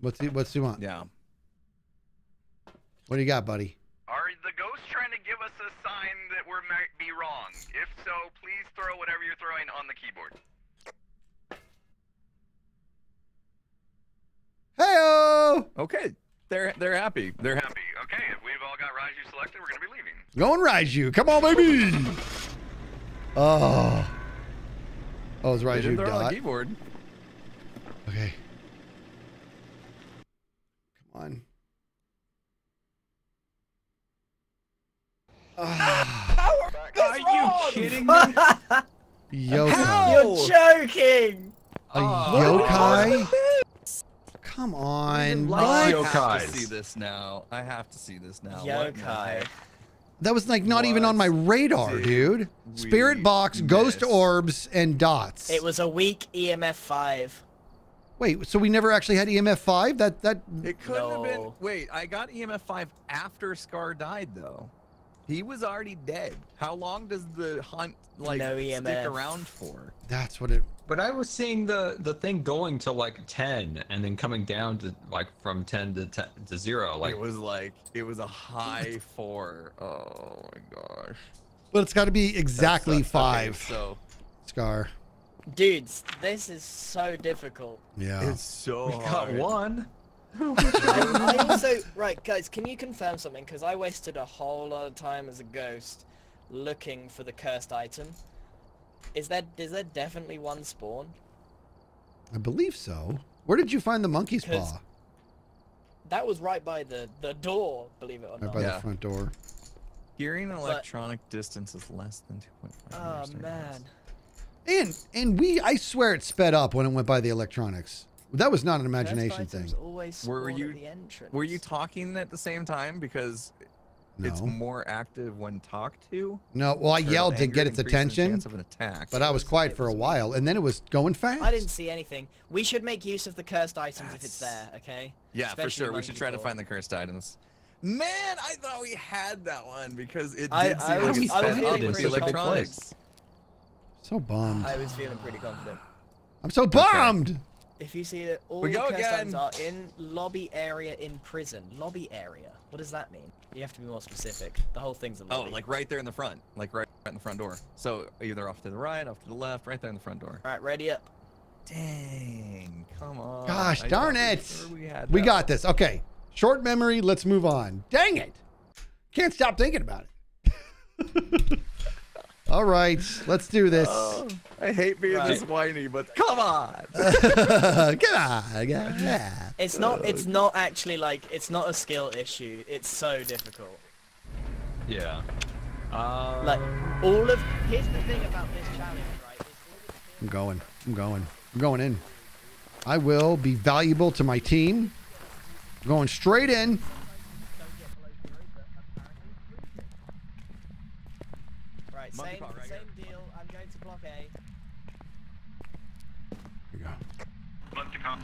What's he, what's he want? Yeah. What do you got, buddy? Are the ghosts trying to give us a sign that we might be wrong? If so, please throw whatever you're throwing on the keyboard. Hey-oh! Okay, they're they're happy. They're happy. Okay, if we've all got Raiju selected, we're gonna be leaving. Going Raiju, come on, baby! Oh, oh, it's Raiju. They did throw on the keyboard. Okay. Come on. How are, are you kidding me? Yokai. How? You're joking. A uh, yokai? Come on. I have to see this now. I have to see this now. Yokai. That was like not what? even on my radar, dude. dude. Spirit box, missed. ghost orbs, and dots. It was a weak E M F five. Wait, so we never actually had E M F five? That that It couldn't no. have been. Wait, I got E M F five after Scar died though. He was already dead. How long does the hunt like no stick around for? That's what it. But I was seeing the the thing going to like ten and then coming down to like from ten to ten, to zero. Like it was like it was a high four. Oh my gosh. But it's got to be exactly five. Okay, so Scar. Dudes, this is so difficult. Yeah. It's so we hard. Got one. I, I also, right guys, can you confirm something? Because I wasted a whole lot of time as a ghost looking for the cursed item. Is that is there definitely one spawn? I believe so. Where did you find the monkey's paw? That was right by the the door, believe it or right not. Right by yeah. the front door. Hearing electronic but, distance is less than two point five meters. Oh man. And and we, I swear, it sped up when it went by the electronics. That was not an imagination thing. Were you, were you talking at the same time? Because no. it's more active when talked to? No, well, I yelled to get its attention, of an attack, but I was quiet for a while, and then it was going fast. I didn't see anything. We should make use of the cursed items That's... if it's there, okay? Yeah, Especially for sure. We should try to find the cursed items. Man, I thought we had that one because it did I, seem I was, like I was feeling up with the electronics. So bummed. I was feeling pretty confident. I'm so bummed! Okay. If you see that all the cursed items are in lobby area in prison. Lobby area. What does that mean? You have to be more specific. The whole thing's a lobby. Oh, like right there in the front. Like right in the front door. So either off to the right, off to the left, right there in the front door. All right, ready up. Dang, come on. Gosh, darn it. Sure we we got this. Okay, short memory. Let's move on. Dang it. Can't stop thinking about it. All right, let's do this. Oh, I hate being right. this whiny, but come on. Come on. Yeah. It's not it's not actually like it's not a skill issue. It's so difficult. Yeah. Um, like, all of... Here's the thing about this challenge, right? I'm going. I'm going. I'm going in. I will be valuable to my team. I'm going straight in. Right, same, same deal. I'm going to block A. Here we go. Left to come.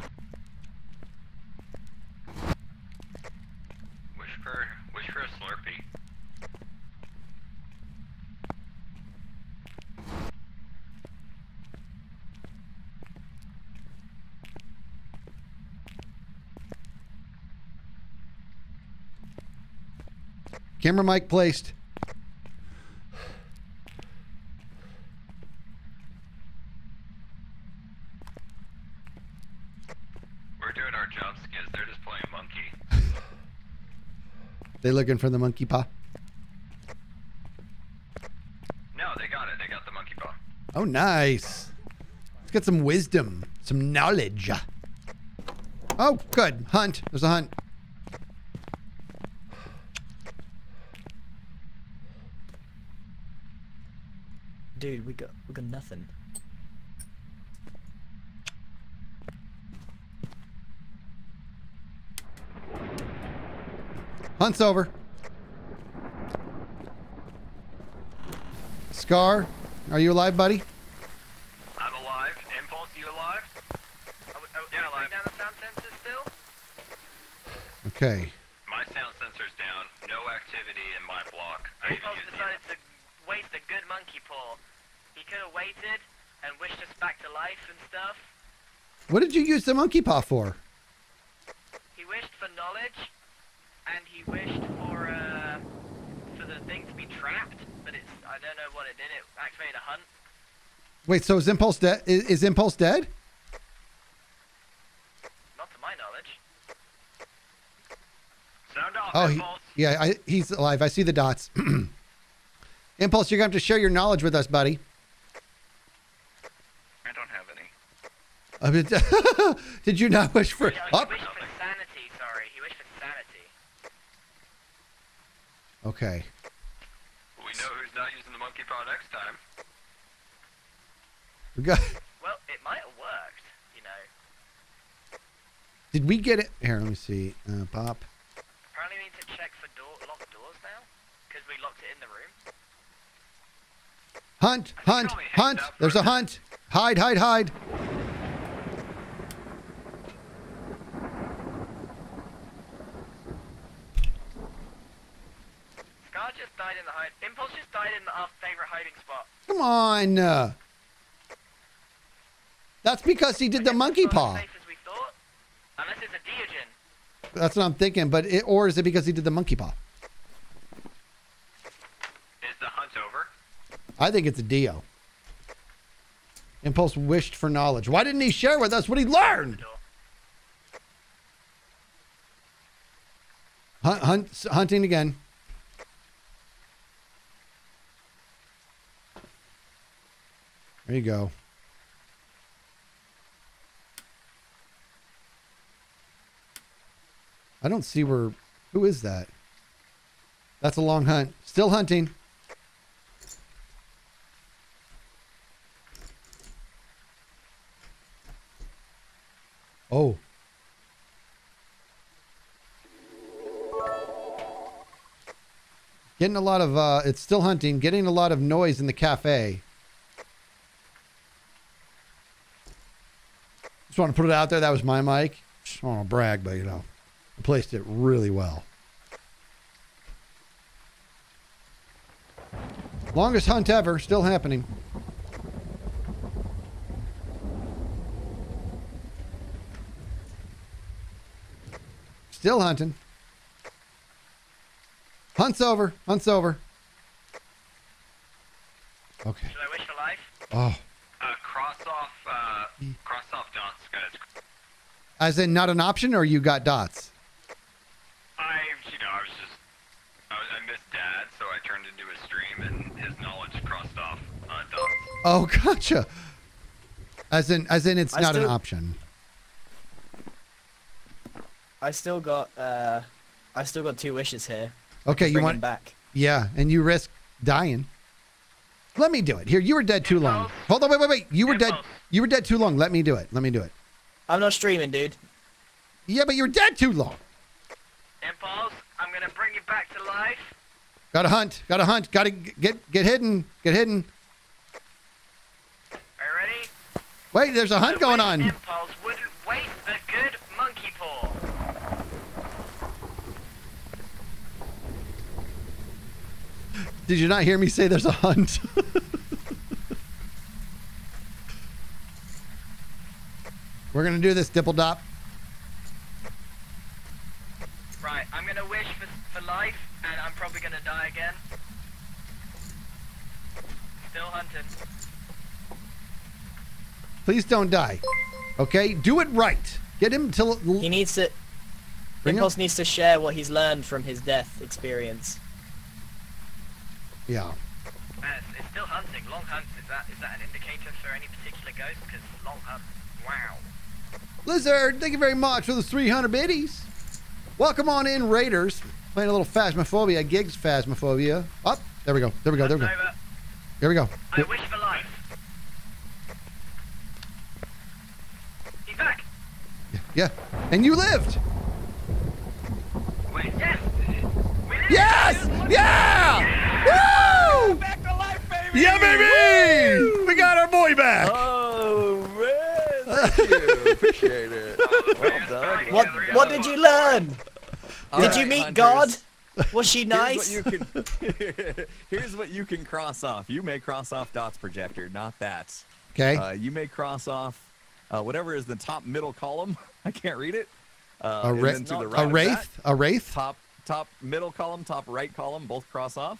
Wish for, wish for a Slurpee. Camera mic placed. We're doing our job, Skiz. They're just playing monkey. They looking for the monkey paw? No, they got it. They got the monkey paw. Oh, nice. Let's get some wisdom, some knowledge. Oh, good. Hunt. There's a hunt. Dude, we got we got nothing. Hunt's over. Scar, are you alive, buddy? I'm alive. Impulse, you alive? Oh, oh, yeah, alive. Down the sound sensor still? Okay. My sound sensor's down. No activity in my block. I even used decided to waste a good monkey paw. He could have waited and wished us back to life and stuff. What did you use the monkey paw for? He wished for knowledge, and he wished for uh, for the thing to be trapped. But it's I don't know what it did. It activated a hunt. Wait, so is Impulse dead? Is, is Impulse dead? Not to my knowledge. Sound off. Oh, Impulse. He, yeah, I, he's alive. I see the dots. Impulse, you're gonna have to share your knowledge with us, buddy. I mean, did you not wish for... Yeah, he oh. wished for sanity, sorry. He wished for sanity. Okay. We know who's not using the monkey paw next time. We got... Well, it might have worked, you know. Did we get it? Here, let me see. Uh, pop. Apparently we need to check for door locked doors now, because we locked it in the room. Hunt, hunt, hunt. There's a hunt. Hide, hide, hide. Just died in the hide. Impulse just died in our favorite hiding spot. Come on. Uh, that's because he did I the monkey paw. As safe as we thought. Unless it's a Deogen. That's what I'm thinking, but it, or is it because he did the monkey paw? Is the hunt over? I think it's a Deo. Impulse wished for knowledge. Why didn't he share with us what he learned? Hunt, hunt, hunting again. There you go. I don't see where... Who is that? That's a long hunt. Still hunting. Oh. Getting a lot of... Uh, it's still hunting. Getting a lot of noise in the cafe. Just want to put it out there. That was my mic. Just want to brag, but you know, I placed it really well. Longest hunt ever. Still happening. Still hunting. Hunt's over. Hunt's over. Okay. Should I wish for life? Oh. Uh, cross off. Uh, cross off dots, guys. As in, not an option, or you got dots? I, you know, I was just, I, was, I missed Dad, so I turned into a stream, and his knowledge crossed off uh, dots. Oh, gotcha. As in, as in, it's I not still, an option. I still got, uh, I still got two wishes here. Okay, you want back? Yeah, and you risk dying. Let me do it. Here, you were dead too long. Hold on, wait, wait, wait. You were dead. You were dead too long. Let me do it. Let me do it. I'm not streaming, dude. Yeah, but you were dead too long. Impulse, I'm gonna bring you back to life. Gotta hunt. Gotta hunt. Gotta get get hidden. Get hidden. Are you ready? Wait, there's a hunt going on. Impulse wouldn't wait the good monkey paw. Did you not hear me say there's a hunt? We're gonna do this, Dipple Dop. Right, I'm gonna wish for, for life, and I'm probably gonna die again. Still hunting. Please don't die. Okay, do it right. Get him till he needs to. Impulse needs to share what he's learned from his death experience. Yeah. Uh, it's still hunting. Long hunt. Is that is that an indicator for any particular ghost? Because long hunt. Wow. Lizard, thank you very much for the three hundred biddies. Welcome on in, Raiders. Playing a little Phasmophobia, gigs Phasmophobia. Up, oh, there we go, there we go, there we go. Here we go. I wish for life. He's back. Yeah, and you lived. Wait, yes. We lived. Yes, yeah. yeah. yeah. Woo! Back to life, baby. Yeah, baby. Woo! We got our boy back. Oh, man. Thank you. Appreciate it. Well done. What, what did you learn? All did right, you meet hunters. God? Was she nice? Here's what, you can, here's what you can cross off. You may cross off Dot's projector, not that. Okay. Uh, you may cross off uh, whatever is the top middle column. I can't read it. Uh, a, ra to the right a wraith? That, a wraith? Top, top middle column, top right column, both cross off.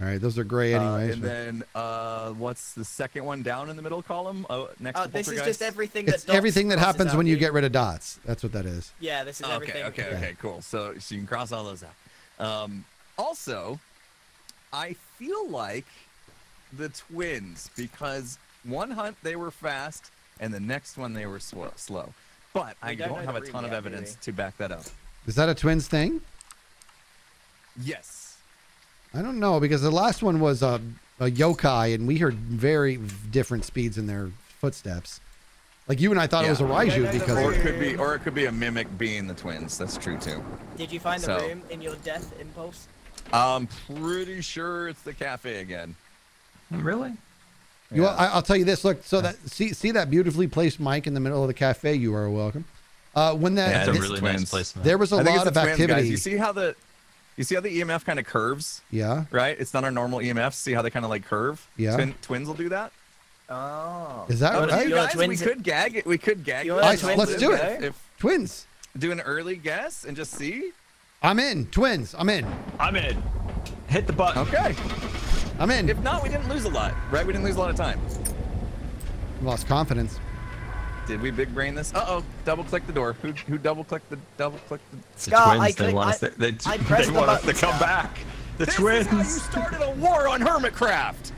All right, those are gray anyway. Uh, and then uh, what's the second one down in the middle column? Oh, next oh, to this is just everything that it's dots everything that happens when you get rid of dots. That's what that is. Yeah, this is okay, everything. Okay, okay, okay, cool. So, so you can cross all those out. Um, also, I feel like the twins, because one hunt they were fast, and the next one they were slow. slow. But we I don't, don't have a ton of evidence maybe. to back that up. Is that a twins thing? Yes. I don't know, because the last one was a, a yokai, and we heard very different speeds in their footsteps. Like you and I thought yeah. it was a Raiju because or it could be, or it could be a mimic being the twins. That's true too. Did you find so, the room in your death, Impulse? I'm pretty sure it's the cafe again. Really? Yeah. You know, I, I'll tell you this. Look, so that see see that beautifully placed mic in the middle of the cafe. You are welcome. Uh, when that yeah, that's a really twins, nice placement. There was a I lot of twins, activity. Guys. You see how the. You see how the E M F kind of curves? Yeah. Right? It's not our normal E M F. See how they kind of like curve? Yeah. Twin, twins will do that. Oh. Is that oh, right? You guys, twins we could gag it. We could gag it. Let's do it. Right? If twins. Do an early guess and just see. I'm in. Twins. I'm in. I'm in. Hit the button. Okay. I'm in. If not, we didn't lose a lot, right? We didn't lose a lot of time. Lost confidence. Did we big brain this? Uh oh! Double click the door. Who who double clicked the double clicked the? Scar, the twins. I click, they want us. I, to, they I they the want us to come Scar. back. The this twins. Is how you started a war on Hermitcraft.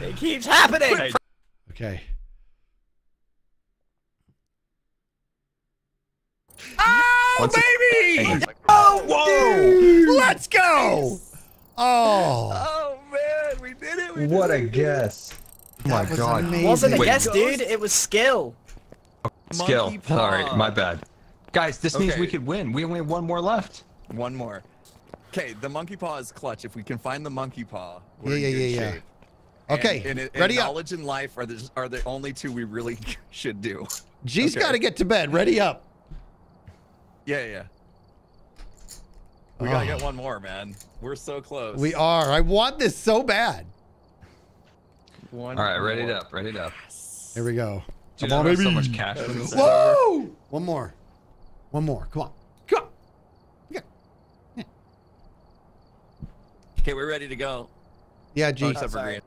It keeps happening. Right. Okay. Oh Once baby! It, oh whoa! Let's go! Oh. Oh man, we did it! We did what it. a guess. Oh my was god. Amazing. Wasn't a Wait, guess, dude. It was skill. Skill. Sorry, my bad. Guys, this okay. means we could win. We only have one more left. One more. Okay, the monkey paw is clutch. If we can find the monkey paw, we're yeah, in yeah, good yeah, shape. Yeah. Okay, and, and, and ready knowledge up. Knowledge and life are the, are the only two we really should do. G's okay. got to get to bed. Ready up. Yeah, yeah. We oh. got to get one more, man. We're so close. We are. I want this so bad. One All right, ready it up, ready it up. Here we go. Dude, come on, baby. So much cash. Whoa! One more, one more. Come on, come on. Yeah. Yeah. Okay, we're ready to go. Yeah, G. Oh, sorry.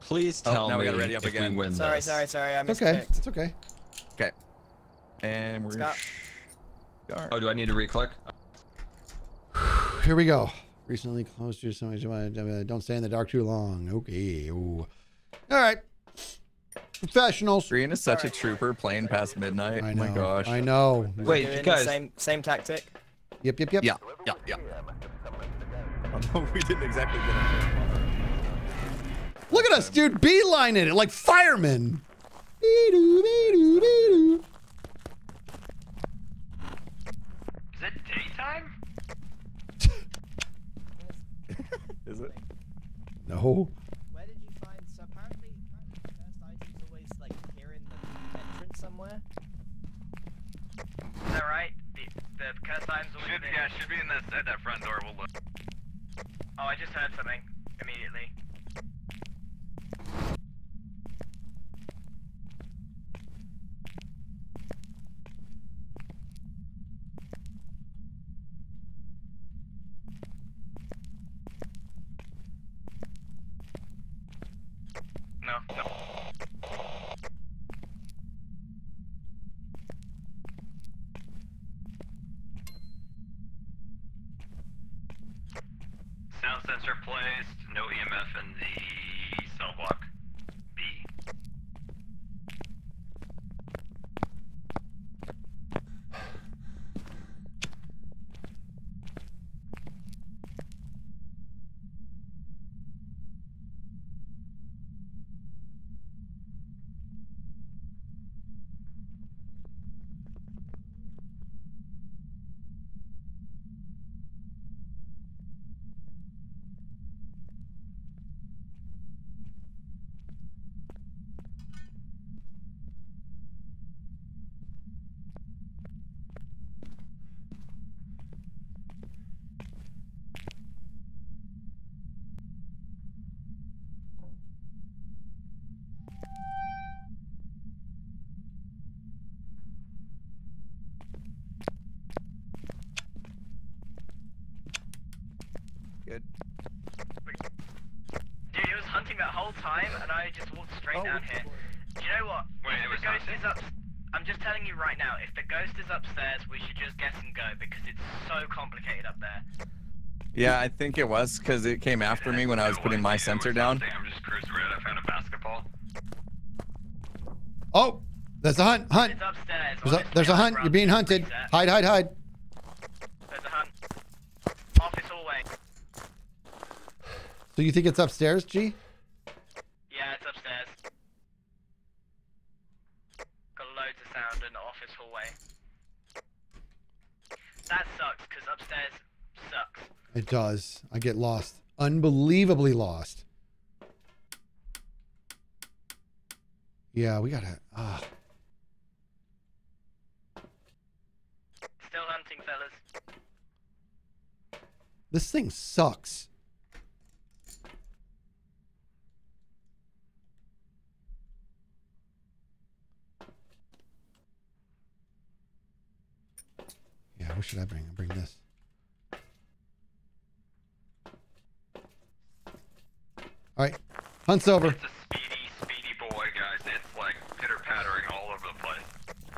Please tell oh, now me. Now we got ready up again. Win sorry, this. sorry, sorry. I missed okay. It's okay. Okay. And we're. Stop. Oh, do I need to re-click? Here we go. Recently close to somebody. Don't stay in the dark too long. Okay. Ooh. All right. Professionals. Grian is such right. a trooper playing past midnight. I know, oh my gosh. I know. Wait, guys. Same, same tactic. Yep, yep, yep. Yeah, yeah, yeah. Although we didn't exactly get it. Look at us, dude, beeline in it like firemen. Be-doo, be-doo, be-doo. Is it daytime? Is it? No. Where did you find? So apparently, apparently the first item's always like here in the entrance somewhere. Is that right? The, the cursed item's always should, there. Yeah, should be in this at that front door. We'll look. Oh, I just heard something immediately. No, no. Sound sensor placed, no E M F in the cell block. B. Good. Dude, he was hunting that whole time, and I just walked straight oh, down here. Do you know what? Wait, if the ghost is up, I'm just telling you right now, if the ghost is upstairs, we should just guess and go, because it's so complicated up there. Yeah, I think it was, because it came after me when I was putting my sensor down. I'm just cruising around, I found a basketball. Oh! There's a hunt! Hunt! It's upstairs. There's a, there's a hunt! You're being hunted! Hide, hide, hide! So you think it's upstairs, G? Yeah, it's upstairs. Got loads of sound in the office hallway. That sucks, because upstairs sucks. It does. I get lost. Unbelievably lost. Yeah, we gotta... Ah. Still hunting, fellas. This thing sucks. What should I bring? I'll bring this. Alright. Hunt's over. It's a speedy, speedy boy, guys. It's like pitter-pattering all over the place.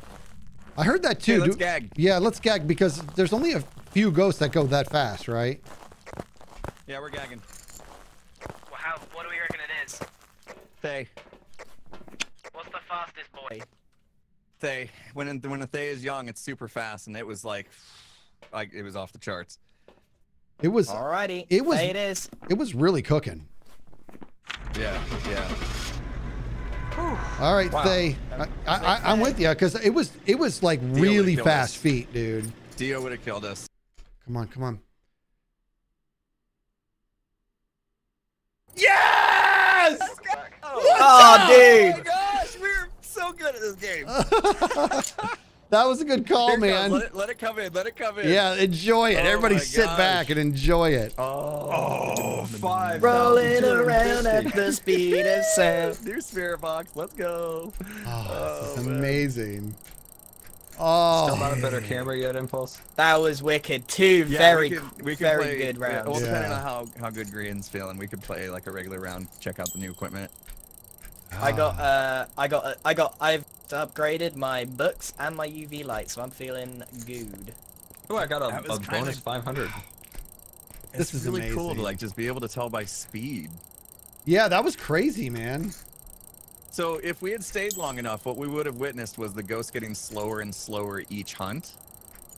I heard that too. Hey, let's gag. Yeah, let's gag because there's only a few ghosts that go that fast, right? Yeah, we're gagging. Well, how, what do we reckon it is? Thaye. What's the fastest boy? Thaye. When when a Thaye is young, it's super fast, and it was like, like it was off the charts. It was. Alrighty. It was. It is. It was really cooking. Yeah. Yeah. Whew. All right, wow. Thaye. I, I, I, I'm with you because it was it was like Dio really fast us. feet, dude. Dio would have killed us. Come on, come on. Yes! Let's go. Oh, dude. Oh my gosh, we were so good at this game. That was a good call. Here, man. Let it, let it come in. Let it come in. Yeah, enjoy it. Oh, everybody sit gosh. back and enjoy it. Oh, oh five. Rolling around at the speed of sound. New spirit box. Let's go. Oh, oh this is amazing. Oh, still not a better camera yet, Impulse. That was wicked. Two yeah, very, we could, we could very play, good rounds. Well, yeah. Depending on how how good Grian's feeling, we could play like a regular round. Check out the new equipment. I got, uh, I got, uh, I got, I've upgraded my books and my U V light, so I'm feeling good. Oh, I got a, a kinda... bonus five hundred. This it's is really amazing. Cool to like just be able to tell by speed. Yeah, that was crazy, man. So if we had stayed long enough, what we would have witnessed was the ghost getting slower and slower each hunt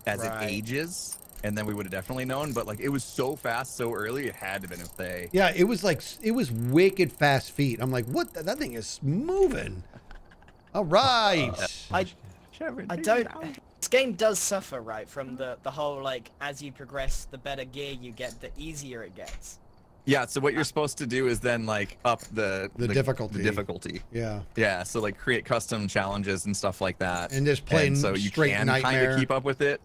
as right. it ages. and then we would have definitely known. But like, it was so fast, so early, it had to have been a Thaye. Yeah, it was like, it was wicked fast feet. I'm like, what? The, that thing is moving. All right. Uh, I, I don't. This game does suffer, right, from the the whole like, as you progress, the better gear you get, the easier it gets. Yeah, so what you're supposed to do is then like up the the, the difficulty. The difficulty. Yeah. Yeah. So like create custom challenges and stuff like that. And just play and so you straight can nightmare. Kind of keep up with it.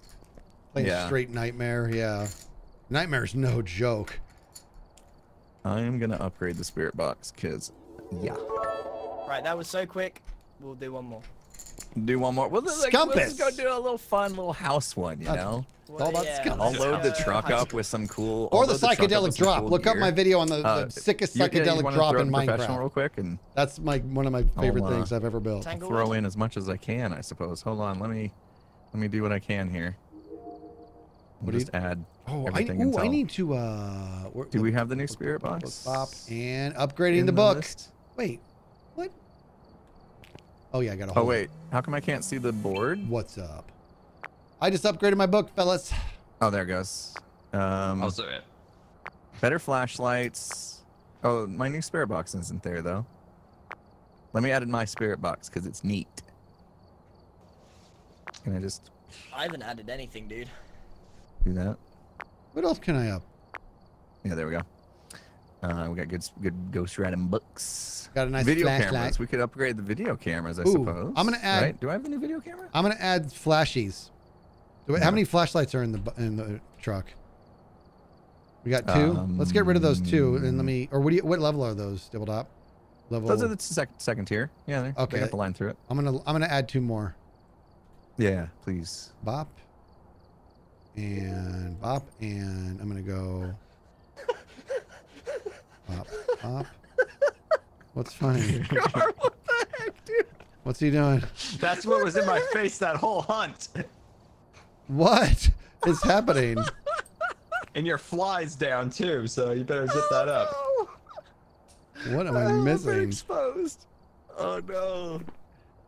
Playing yeah. straight nightmare. Yeah. Nightmare's no joke. I am gonna upgrade the spirit box because yeah. Right, that was so quick. We'll do one more. Do one more. We'll just, like, we'll just go do a little fun little house one, you uh, know? Well, all about yeah. I'll load the truck up with some cool... Or the psychedelic the drop. Cool Look gear. Up my video on the, the uh, sickest psychedelic yeah, drop in Minecraft. Real quick and that's my one of my favorite uh, things I've ever built. I'll throw in as much as I can, I suppose. Hold on, let me let me do what I can here. We'll what just you, add oh, everything I, ooh, until... I need to... Uh, where, do we have the new spirit box? And upgrading the book. Wait. Oh yeah, I got a whole. Oh wait, how come I can't see the board? What's up? I just upgraded my book, fellas. Oh, there it goes. Um, also it. Better flashlights. Oh, my new spirit box isn't there though. Let me add in my spirit box because it's neat. Can I just? I haven't added anything, dude. Do that. What else can I up? Yeah, there we go. Uh, we got good, good ghost riding books. Got a nice video flashlight. Cameras. We could upgrade the video cameras, I Ooh, suppose. I'm gonna add. Right? Do I have a new video camera? I'm gonna add flashies. Do we, how many flashlights are in the in the truck? We got two. Um, Let's get rid of those two and let me. Or what? Do you, what level are those? Double top. Level. Those are the sec, second tier. Yeah. They're, okay. They got the line through it. I'm gonna I'm gonna add two more. Yeah, please. Bop. And bop and I'm gonna go. Pop, pop. What's funny? God, what the heck, dude? What's he doing? That's what was in my face that whole hunt. What is happening? And your fly's down too, so you better zip that up. Oh, no. What am I missing? I'm exposed. Oh no.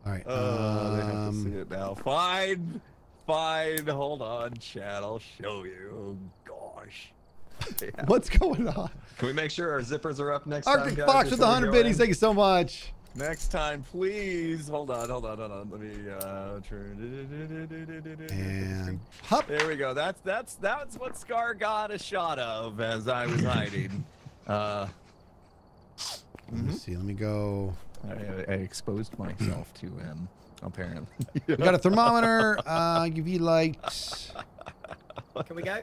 All right. Oh, um, they have to see it now. Fine, fine. Hold on, chat. I'll show you. Oh gosh. Yeah. What's going on? Can we make sure our zippers are up next Arctic time, guys? Fox with one hundred biddies, thank you so much. Next time, please. Hold on, hold on, hold on. Let me uh turn. And hop. There we go. That's that's that's what Scar got a shot of as I was hiding. uh Let me mm-hmm. see. Let me go. I, I exposed myself to him. Apparently. We got a thermometer. Uh, U V light. Can we go?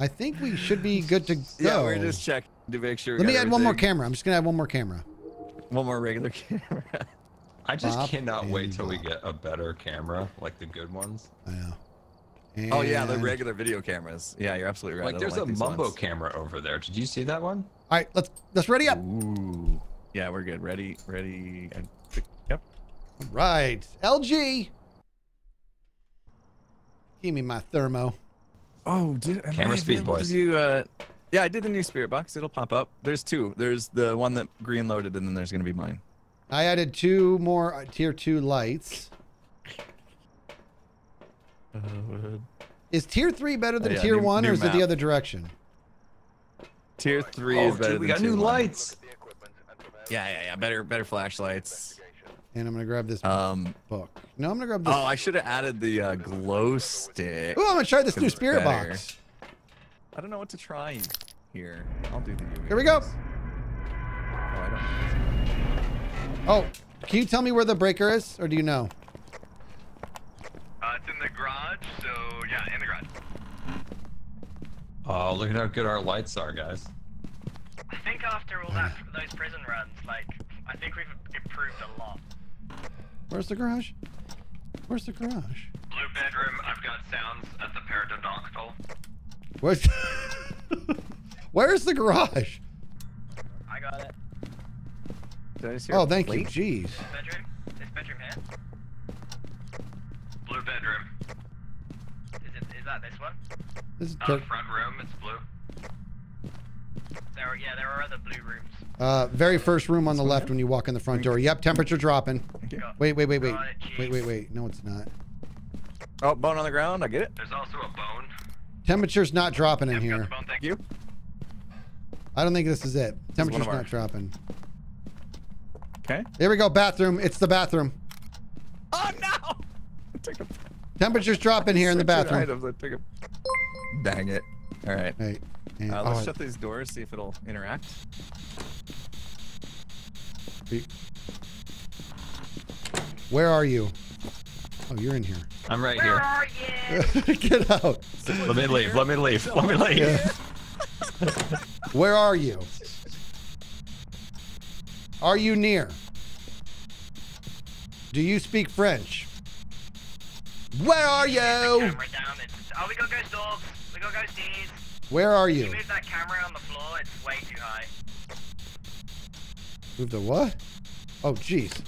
I think we should be good to go. Yeah, we're just checking to make sure. Let me add everything. One more camera. I'm just gonna add one more camera. One more regular camera. I just Bob cannot wait till Bob. we get a better camera, like the good ones. I know. And oh yeah, the regular video cameras. Yeah, you're absolutely right. Like there's like a mumbo ones. camera over there. Did you see that one? All right, let's let's ready up. Ooh. Yeah, we're good. Ready, ready. And, yep. All right, L G. Give me my thermo. Oh, did camera I speed boys. Do, uh, yeah, I did the new spirit box. It'll pop up. There's two. There's the one that Green loaded, and then there's gonna be mine. I added two more uh, tier two lights. Uh, is tier three better than oh, yeah, tier new, one, new or is map. It the other direction? Tier three oh, is better. Dude, we than got tier new one. Lights. Yeah, yeah, yeah. Better, better flashlights. And I'm gonna grab this um, book. No, I'm gonna grab this. Oh, I should have added the uh, glow stick. Oh, I'm gonna try this new spirit better. box. I don't know what to try here. I'll do the U V. Here we go. Oh, I don't oh, can you tell me where the breaker is, or do you know? Uh, it's in the garage, so yeah, in the garage. Oh, look at how good our lights are, guys. I think after all that, those prison runs, like, I think we've improved a lot. Where's the garage? Where's the garage? Blue bedroom, I've got sounds at the paradontal. Where's, where's the garage? I got it. Did I just hear oh, thank plate? you. Jeez. Bedroom? This bedroom here? Blue bedroom. Is, it, is that this one? This is uh, the front room, it's blue. There are, yeah, there are other blue rooms. Uh, very first room on the left when you walk in the front door. Yep, temperature dropping. Wait, wait, wait, wait. Wait, wait, wait. No, it's not. Oh, bone on the ground. I get it. There's also a bone. Temperature's not dropping in I've here. Bone, thank you. I don't think this is it. Temperature's not dropping. Okay. There we go. Bathroom. It's the bathroom. Oh no! Temperature's dropping here in the bathroom. Items, I took a... Dang it! All right. Hey, hey, uh, let's oh, shut these doors. See if it'll interact. Where are you? Oh, you're in here. I'm right Where here. Where are you? Get out. Let me leave. Let me leave. Let me leave. Yeah. Where are you? Are you near? Do you speak French? Where are you? Down. Oh, we got ghost dogs. We got ghost deeds. Where are you? Can you move that camera on the floor? It's way too high. Move the what? Oh, jeez.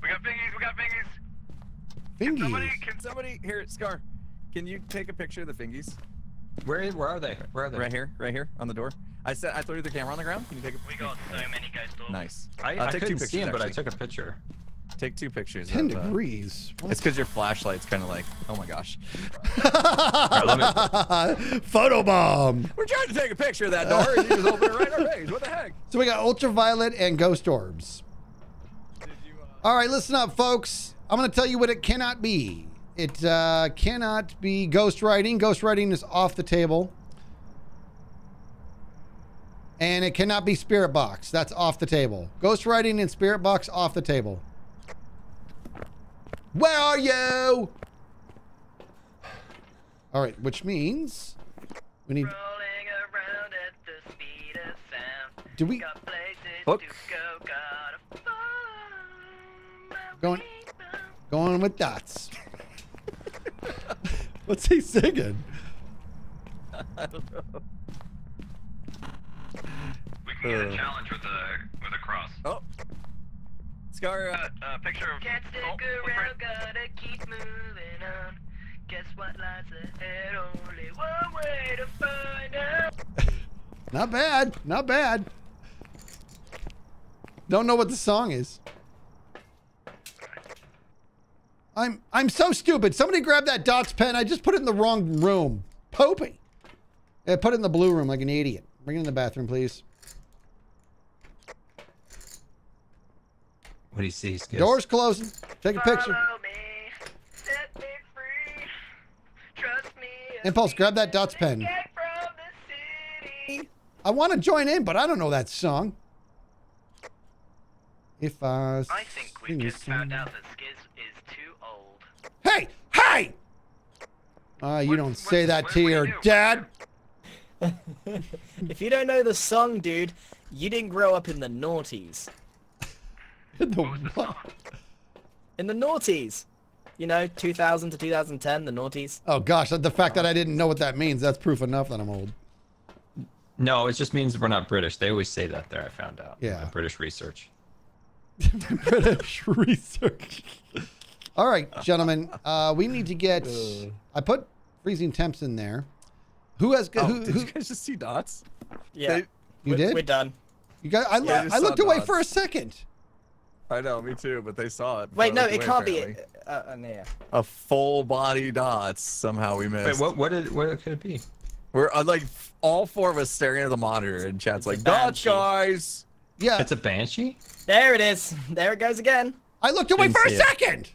We got fingies. We got fingies. Fingies. Can somebody, can somebody here, Scar? Can you take a picture of the fingies? Where where are they? Where are they? Right here, right here, on the door. I said I threw the camera on the ground. Can you take a picture? We got so many ghost dogs. Nice. I, uh, I take couldn't two pictures, see him, but I took a picture. Take two pictures. Ten of, degrees. Uh, it's because your flashlight's kind of like, oh my gosh. Right, me... Photo bomb. We're trying to take a picture of that door, and you just open it right on our page. What the heck? So we got ultraviolet and ghost orbs. Did you, uh... All right, listen up, folks. I'm gonna tell you what it cannot be. It uh, cannot be ghostwriting. Ghostwriting is off the table. And it cannot be spirit box. That's off the table. Ghostwriting and spirit box off the table. Where are you? All right, which means we need. Rolling around at the speed of sound. Do we? Got places to go, gotta follow my going, going with dots. What's he singing? I don't know. We can get uh. a challenge with a with a cross. Oh. Scar, uh, uh, picture of... Can't stick oh, around, gotta keep moving on. Guess what lies ahead, only one way to find out. Not bad, not bad. Don't know what the song is. I'm, I'm so stupid. Somebody grabbed that dots pen. I just put it in the wrong room. Popey. I put it in the blue room like an idiot. Bring it in the bathroom, please. What do you see? Skills? Doors closing. Take a picture. Follow me. Set me free. Trust me. Impulse, grab that dots pen. I want to join in, but I don't know that song. If I. I think we just found out that Skizz is too old. Hey, hey! Ah, uh, you what, don't say that to your do? dad. If you don't know the song, dude, you didn't grow up in the noughties. In the what? In the noughties. You know, two thousand to two thousand ten, the noughties. Oh gosh, the fact that I didn't know what that means, that's proof enough that I'm old. No, it just means we're not British. They always say that there, I found out. Yeah. British research. British research. All right, gentlemen, uh, we need to get, I put freezing temps in there. Who has, oh, who, did who, you guys just see dots? Yeah. They, you we're, did? We're done. You guys, I, yeah, I, I looked away dots. for a second. I know, me too, but they saw it. Wait, no, it can't apparently. be. Uh, uh, yeah. A full body dots somehow we missed. Wait, what? What, did, what could it be? We're uh, like all four of us staring at the monitor, and chat's like, "Dots, guys!" Yeah, it's a banshee. There it is. There it goes again. I looked away for a second.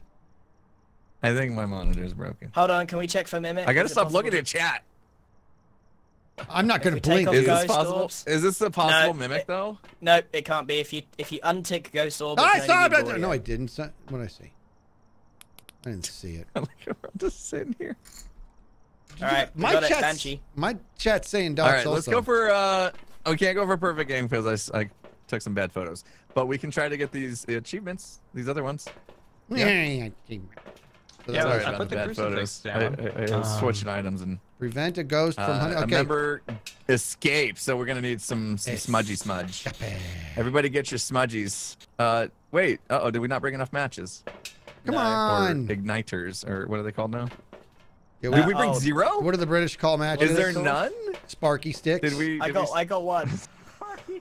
I think my monitor is broken. Hold on, can we check for Mimic? I gotta stop looking at chat. I'm not gonna blink. Is this possible? Orbs. Is this a possible no, mimic it, though? No, it can't be. If you if you untick ghost orb. I saw it. But no, I didn't. What did I see? I didn't see it. I'm just sitting here. All right, my chat's it, my chat's saying dots. All right, also. Let's go for. Uh, oh, we can't go for a perfect game because I, I took some bad photos. But we can try to get these the achievements. These other ones. Yeah. yeah. Yeah, Sorry, I put the crucifix down. I, I, I was um, switching items and prevent a ghost from uh, hunting. Okay. A member escape, so we're gonna need some, some smudgy smudge. Everybody, get your smudgies. Uh, wait. Uh oh, did we not bring enough matches? Come no. on. Or igniters, or what are they called now? Yeah, we, uh, did we bring oh, zero? What do the British call matches? Is there so? none? Sparky sticks. Did we? Did I got. We... I got one.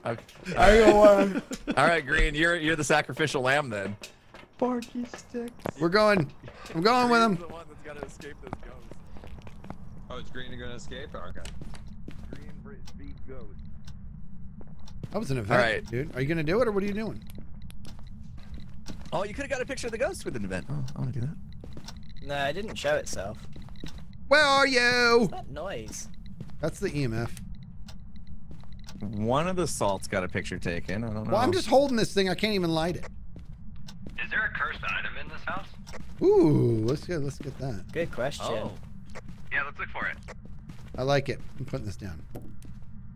okay. I got one. All right, Green, you're you're the sacrificial lamb then. Sparky sticks. We're going. I'm going with him. Oh, it's Green going to escape? Oh, okay. Green v Ghost. That was an event, right, dude. Are you going to do it, or what are you doing? Oh, you could have got a picture of the ghost with an event. Oh, I want to do that. No, it didn't show itself. Where are you? What's that noise? That's the E M F. One of the salts got a picture taken. I don't know. Well, I'm just holding this thing. I can't even light it. Is there a cursed item in this house? Ooh, let's get let's get that. Good question. Oh. Yeah, let's look for it. I like it. I'm putting this down.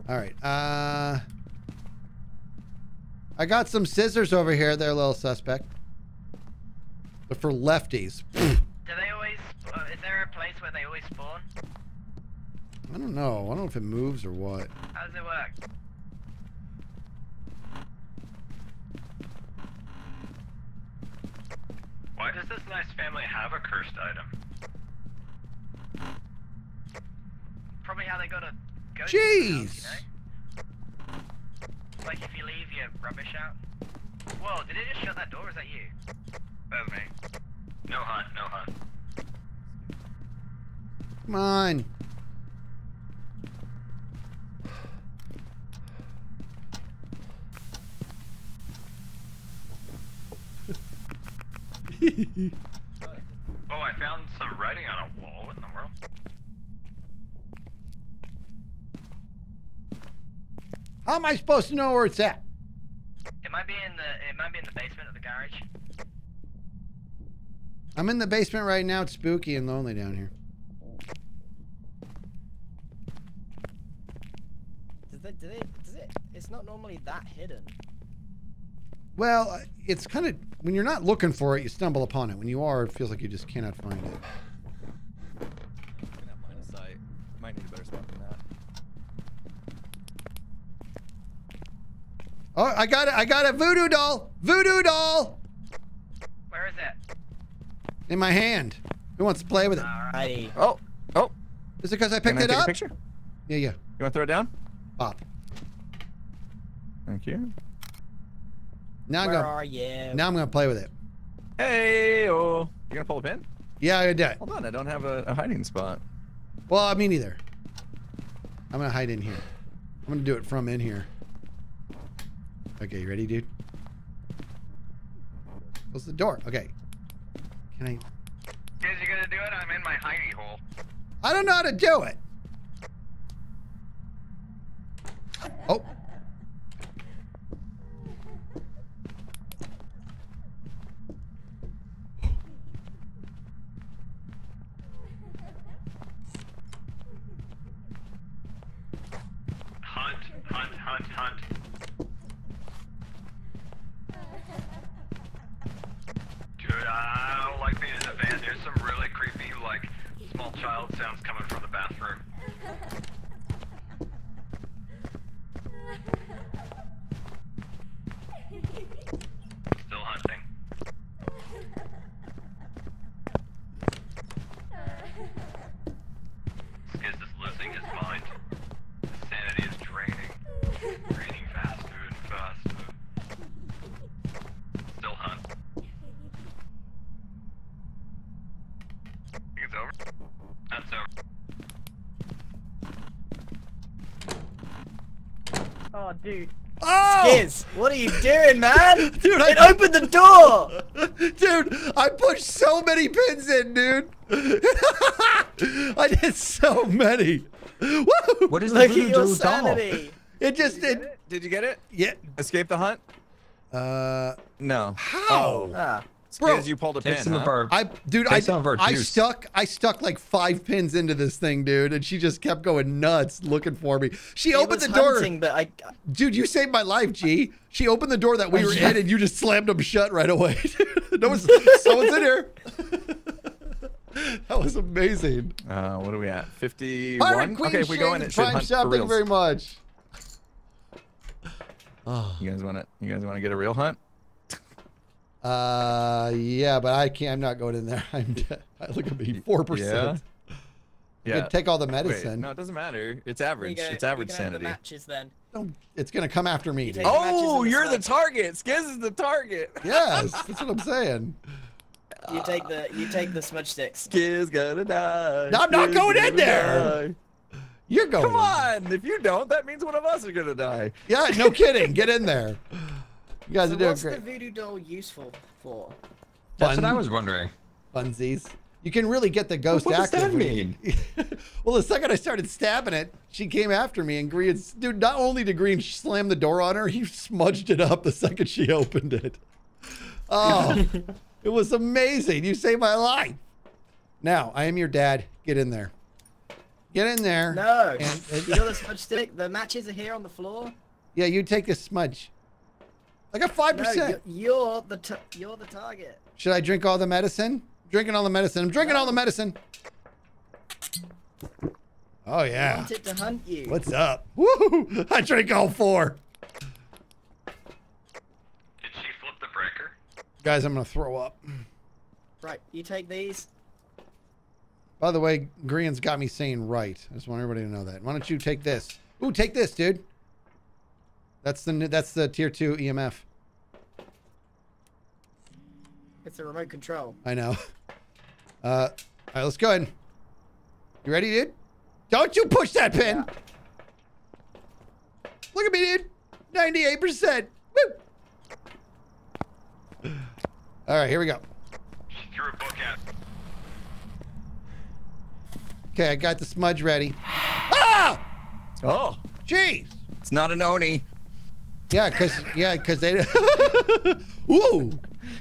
All right. Uh, I got some scissors over here. They're a little suspect. They're for lefties. Do they always? Uh, is there a place where they always spawn? I don't know. I don't know if it moves or what. How does it work? Why does this nice family have a cursed item? Probably how they got a ghost. Jeez! House, you know? Like if you leave your rubbish out. Whoa, did it just shut that door or is that you? That was me. No hunt, no hunt. Come on. Oh, I found some writing on a wall. What in the world? How am I supposed to know where it's at? It might be in the it might be in the basement of the garage. I'm in the basement right now. It's spooky and lonely down here. Did they, did they, does it it's not normally that hidden. Well, it's kind of, when you're not looking for it, you stumble upon it. When you are, it feels like you just cannot find it. I'm looking at mine of sight. Might need a better spot than that. Oh, I got it. I got a voodoo doll. Voodoo doll. Where is it? In my hand. Who wants to play with it? Alrighty. Oh, oh. Is it because I picked Can I it take up? A picture? Yeah, yeah. You want to throw it down? Pop. Thank you. Now Where I'm gonna, are you? Now I'm gonna play with it. Hey, oh, you gonna pull a pin? Yeah, I did. Hold on, I don't have a, a hiding spot. Well, I mean either. I'm gonna hide in here. I'm gonna do it from in here. Okay, you ready, dude? Close the door. Okay. Can I? Guys, you gonna do it? I'm in my hidey hole. I don't know how to do it. Oh. Dude. Oh! Skiz, what are you doing, man? Dude, I it opened the door! Dude, I pushed so many pins in, dude. I did so many. Woo! What is Look the at your sanity. Doll? It just did. You it, did you get it? Yeah. Escape the hunt? Uh, no. How? Oh. Ah. Skiz, you pulled a Takes pin. Huh? Her, I, dude, I, I stuck. I stuck like five pins into this thing, dude, and she just kept going nuts looking for me. She it opened the door. Hunting, but I, dude, you saved my life, G. She opened the door that we were in, and you just slammed them shut right away. No one's, someone's in here. That was amazing. Uh, what are we at? fifty-one. Okay, if we go in, it should hunt for reals. Very much. Oh. You guys want to? You guys want to get a real hunt? Uh, yeah, but I can't. I'm not going in there. I'm dead. I look at me, four percent. Yeah. You yeah. Can take all the medicine. Wait, no, it doesn't matter. It's average. Go, it's average sanity. The matches, then. Oh, it's gonna come after me. You oh, the you're the, the target. Skiz is the target. Yes, that's what I'm saying. You take the you take the smudge sticks. Skizz gonna die. No, I'm not going in there. Die. You're going. Come on, in. If you don't, that means one of us are gonna die. Yeah, no kidding. Get in there. You guys so are doing what's great. What's the voodoo doll useful for? Fun. That's what I was wondering. Funsies. You can really get the ghost well, what active. What does that mean? Well, the second I started stabbing it, she came after me, and Green, dude, not only did Green slam the door on her, he smudged it up the second she opened it. Oh, it was amazing. You saved my life. Now, I am your dad. Get in there. Get in there. No. And, and, you got the smudge stick? The matches are here on the floor. Yeah, you take the smudge. I got five percent. No, you're, you're, the t you're the target. Should I drink all the medicine? Drinking all the medicine. I'm drinking all the medicine. Oh yeah. I wanted to hunt you. What's up? Woo! I drank all four. Did she flip the breaker? Guys, I'm gonna throw up. Right. You take these. By the way, Grian's got me saying right. I just want everybody to know that. Why don't you take this? Ooh, take this, dude. That's the that's the tier two E M F. It's a remote control. I know. Uh, all right, let's go ahead. You ready, dude? Don't you push that pin! Yeah. Look at me, dude! ninety-eight percent! Woo! All right, here we go. You're a book ass. Okay, I got the smudge ready. Ah! Oh! Jeez! It's not an Oni. Yeah, because yeah, because they... Ooh!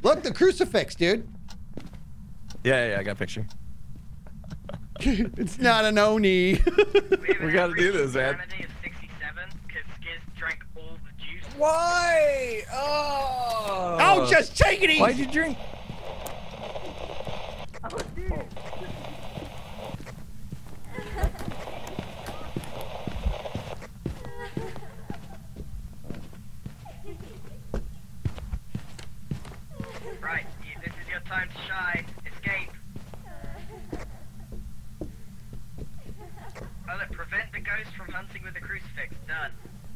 Look, the crucifix, dude. Yeah, yeah, I got a picture. It's not an Oni. we we got to do this, man. Why? Oh. Oh, just take it easy. Why'd you drink? Oh, dude. Right, this is your time to shine. Escape. Oh look, prevent the ghost from hunting with a crucifix. Done.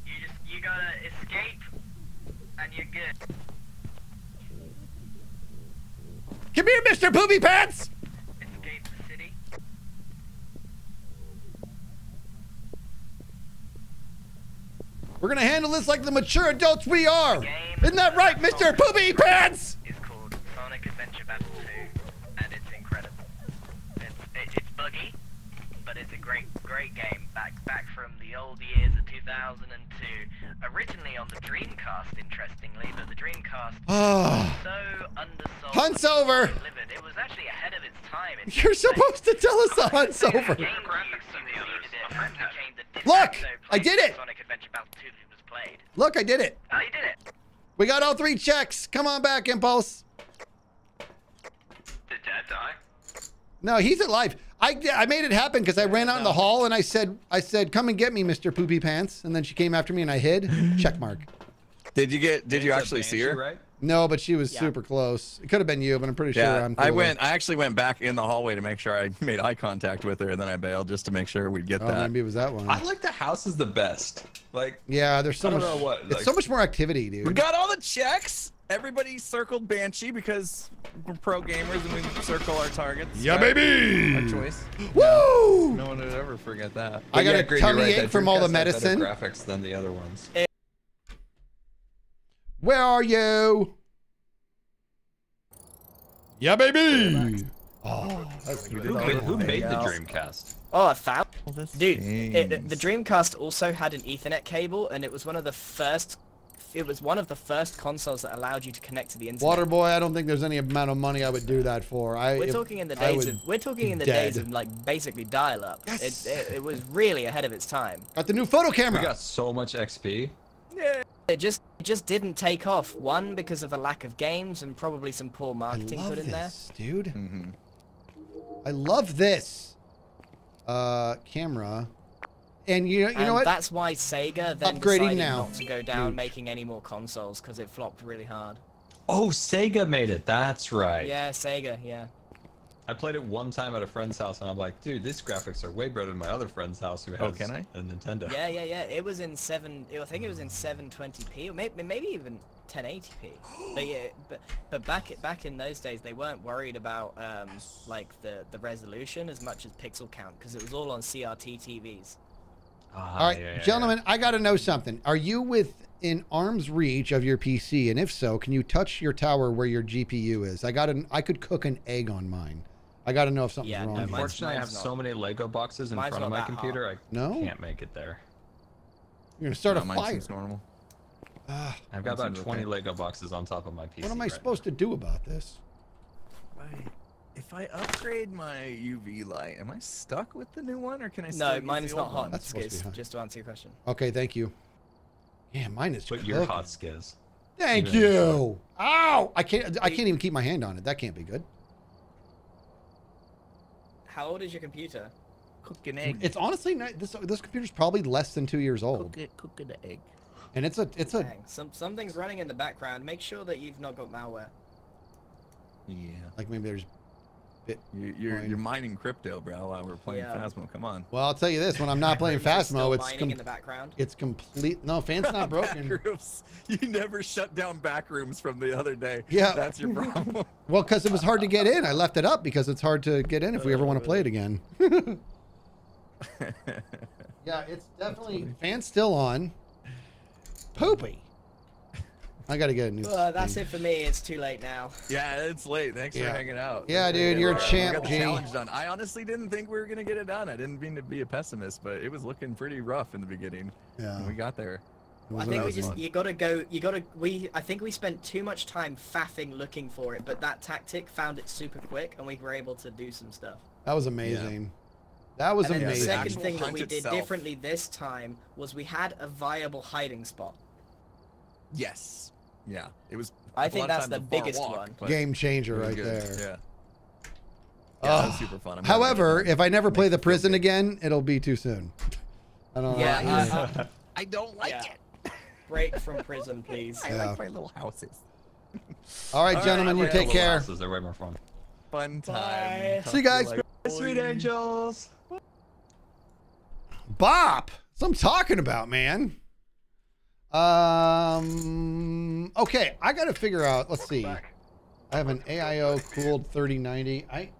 You just, you gotta escape, and you're good. Come here, Mister Poopy Pants! Escape the city. We're gonna handle this like the mature adults we are! Game Isn't that right, Mister Poopy Pants? Adventure Battle two, and it's incredible. It's, it's buggy, but it's a great, great game. Back, back from the old years of two thousand two. Originally on the Dreamcast, interestingly, but the Dreamcast was so undersold. Hunt's over. It was actually ahead of its time. It's You're supposed to tell us the hunt's over. Game it, Look, I did it. Sonic Adventure Battle two was played. Look, I did it. Oh, you did it. We got all three checks. Come on back, Impulse. Dad die? No, he's alive. I, I made it happen because I ran out no. in the hall and I said, I said, come and get me, Mister Poopy Pants. And then she came after me and I hid. Check mark. Did you get, did you it's actually see her? Right? No, but she was yeah. super close. It could have been you, but I'm pretty yeah, sure I'm I went, I actually went back in the hallway to make sure I made eye contact with her and then I bailed just to make sure we'd get oh, that. Maybe it was that one. I like the house is the best. Like, yeah, there's so much, what, it's like, so much more activity, dude. We got all the checks. Everybody circled Banshee because we're pro gamers and we circle our targets. Yeah, right? Baby! Our choice. Woo! No, no one would ever forget that. But I got yeah, a great, tummy right, ache from all the medicine. Graphics than the other ones. Where are you? Yeah, baby! Oh, who, who made the Dreamcast? Oh, I found. Dude, it, the Dreamcast also had an Ethernet cable, and it was one of the first. It was one of the first consoles that allowed you to connect to the internet. Waterboy, I don't think there's any amount of money I would do that for. I, we're talking in the days of we're talking in the days of like basically dial-up. Yes. It, it, it was really ahead of its time. Got the new photo camera. We got so much X P. Yeah. It just it just didn't take off. One because of a lack of games and probably some poor marketing put in there. Dude, mm-hmm. I love this uh, camera. And you know, you and know what? That's why Sega then upgrading now not to go down Dude. making any more consoles because it flopped really hard. Oh, Sega made it. That's right. Yeah, Sega. Yeah. I played it one time at a friend's house, and I'm like, dude, these graphics are way better than my other friend's house who has oh, can I? a Nintendo. Yeah, yeah, yeah. It was in seven. I think it was in seven twenty p, or maybe, maybe even ten eighty p. But yeah, but but back back in those days, they weren't worried about um like the the resolution as much as pixel count because it was all on C R T T Vs. Uh, all right, yeah, yeah, gentlemen, yeah. I got to know something. Are you within arm's reach of your P C? And if so, can you touch your tower where your G P U is? I got an. I could cook an egg on mine. I got to know if something's yeah, wrong. No, unfortunately, I have not. so many Lego boxes in mine's front of my computer. Hard. I no? can't make it there. You're gonna start no, a fire. Mine seems normal. Uh, I've got about twenty okay. Lego boxes on top of my P C. What am I right supposed now? to do about this? Right. If I upgrade my U V light, am I stuck with the new one, or can I? No, mine is not hot. That's Skiz, just to answer your question. Okay, thank you. Yeah, mine is. But cooked. You're hot, Skiz. Thank even you. Ow! I can't. I can't even keep my hand on it. That can't be good. How old is your computer? Cook an egg. It's honestly not, this. This computer's probably less than two years old. Cook it. Cook an egg. And it's a. It's Dang. a. Some something's running in the background. Make sure that you've not got malware. Yeah. Like maybe there's. It, you're mine. you're mining crypto, bro. While we're playing yeah. Phasmo. Come on. Well, I'll tell you this: when I'm not playing Phasmo, it's com in the background. It's complete. No, fan's not broken. Backrooms. You never shut down backrooms from the other day. Yeah, that's your problem. Well, because it was hard to get in, I left it up because it's hard to get in if we ever want to play it again. Yeah, it's definitely fan's still on. Poopy. I gotta get a new. Well, that's thing. it for me. It's too late now. Yeah, it's late. Thanks yeah. for hanging out. Yeah, it's dude, you're a champ. We got the challenge done. I honestly didn't think we were gonna get it done. I didn't mean to be a pessimist, but it was looking pretty rough in the beginning. Yeah, and we got there. I think we just fun. you gotta go. You gotta. We I think we spent too much time faffing looking for it, but that tactic found it super quick, and we were able to do some stuff. That was amazing. Yeah. That was and amazing. The second thing that we did itself. differently this time was we had a viable hiding spot. Yes. Yeah, it was. I think that's the biggest one. Game changer right there. Yeah. Yeah, that was super fun. However, if I never play the prison again, it'll be too soon. I don't like it. Yeah, I don't like it. Break from prison, please. I like my little houses. All right, gentlemen, you take care. Houses are way more fun. Fun time. See you guys. Sweet angels. Bop. That's what I'm talking about, man. Um, okay, I gotta figure out, let's see. I have an A I O cooled thirty ninety. I,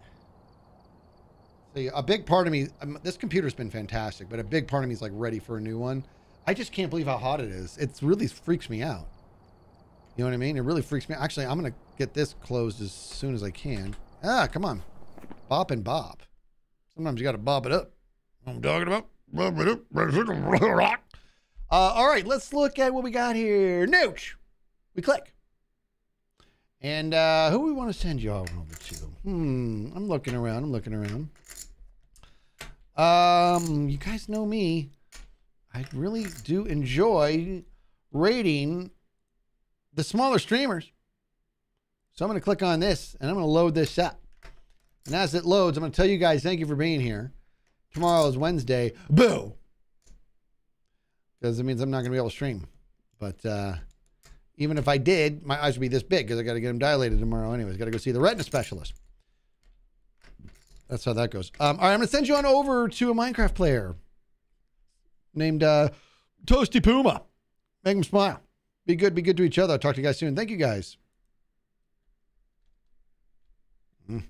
see, a big part of me, um, this computer's been fantastic, but a big part of me is like ready for a new one. I just can't believe how hot it is. It's really freaks me out. You know what I mean? It really freaks me out. Actually, I'm gonna get this closed as soon as I can. Ah, come on. Bop and bop. Sometimes you gotta bob it up. I'm talking about bob it up. Uh, all right, let's look at what we got here. Nooch. We click. And uh, who we want to send y'all over to? Hmm, I'm looking around. I'm looking around. Um, you guys know me. I really do enjoy rating the smaller streamers. So I'm going to click on this, and I'm going to load this up. And as it loads, I'm going to tell you guys thank you for being here. Tomorrow is Wednesday. Boo! Because it means I'm not going to be able to stream. But uh, even if I did, my eyes would be this big because I got to get them dilated tomorrow anyways. Got to go see the retina specialist. That's how that goes. Um, all right, I'm going to send you on over to a Minecraft player named uh, Toasty Puma. Make him smile. Be good. Be good to each other. I'll talk to you guys soon. Thank you guys. Mm.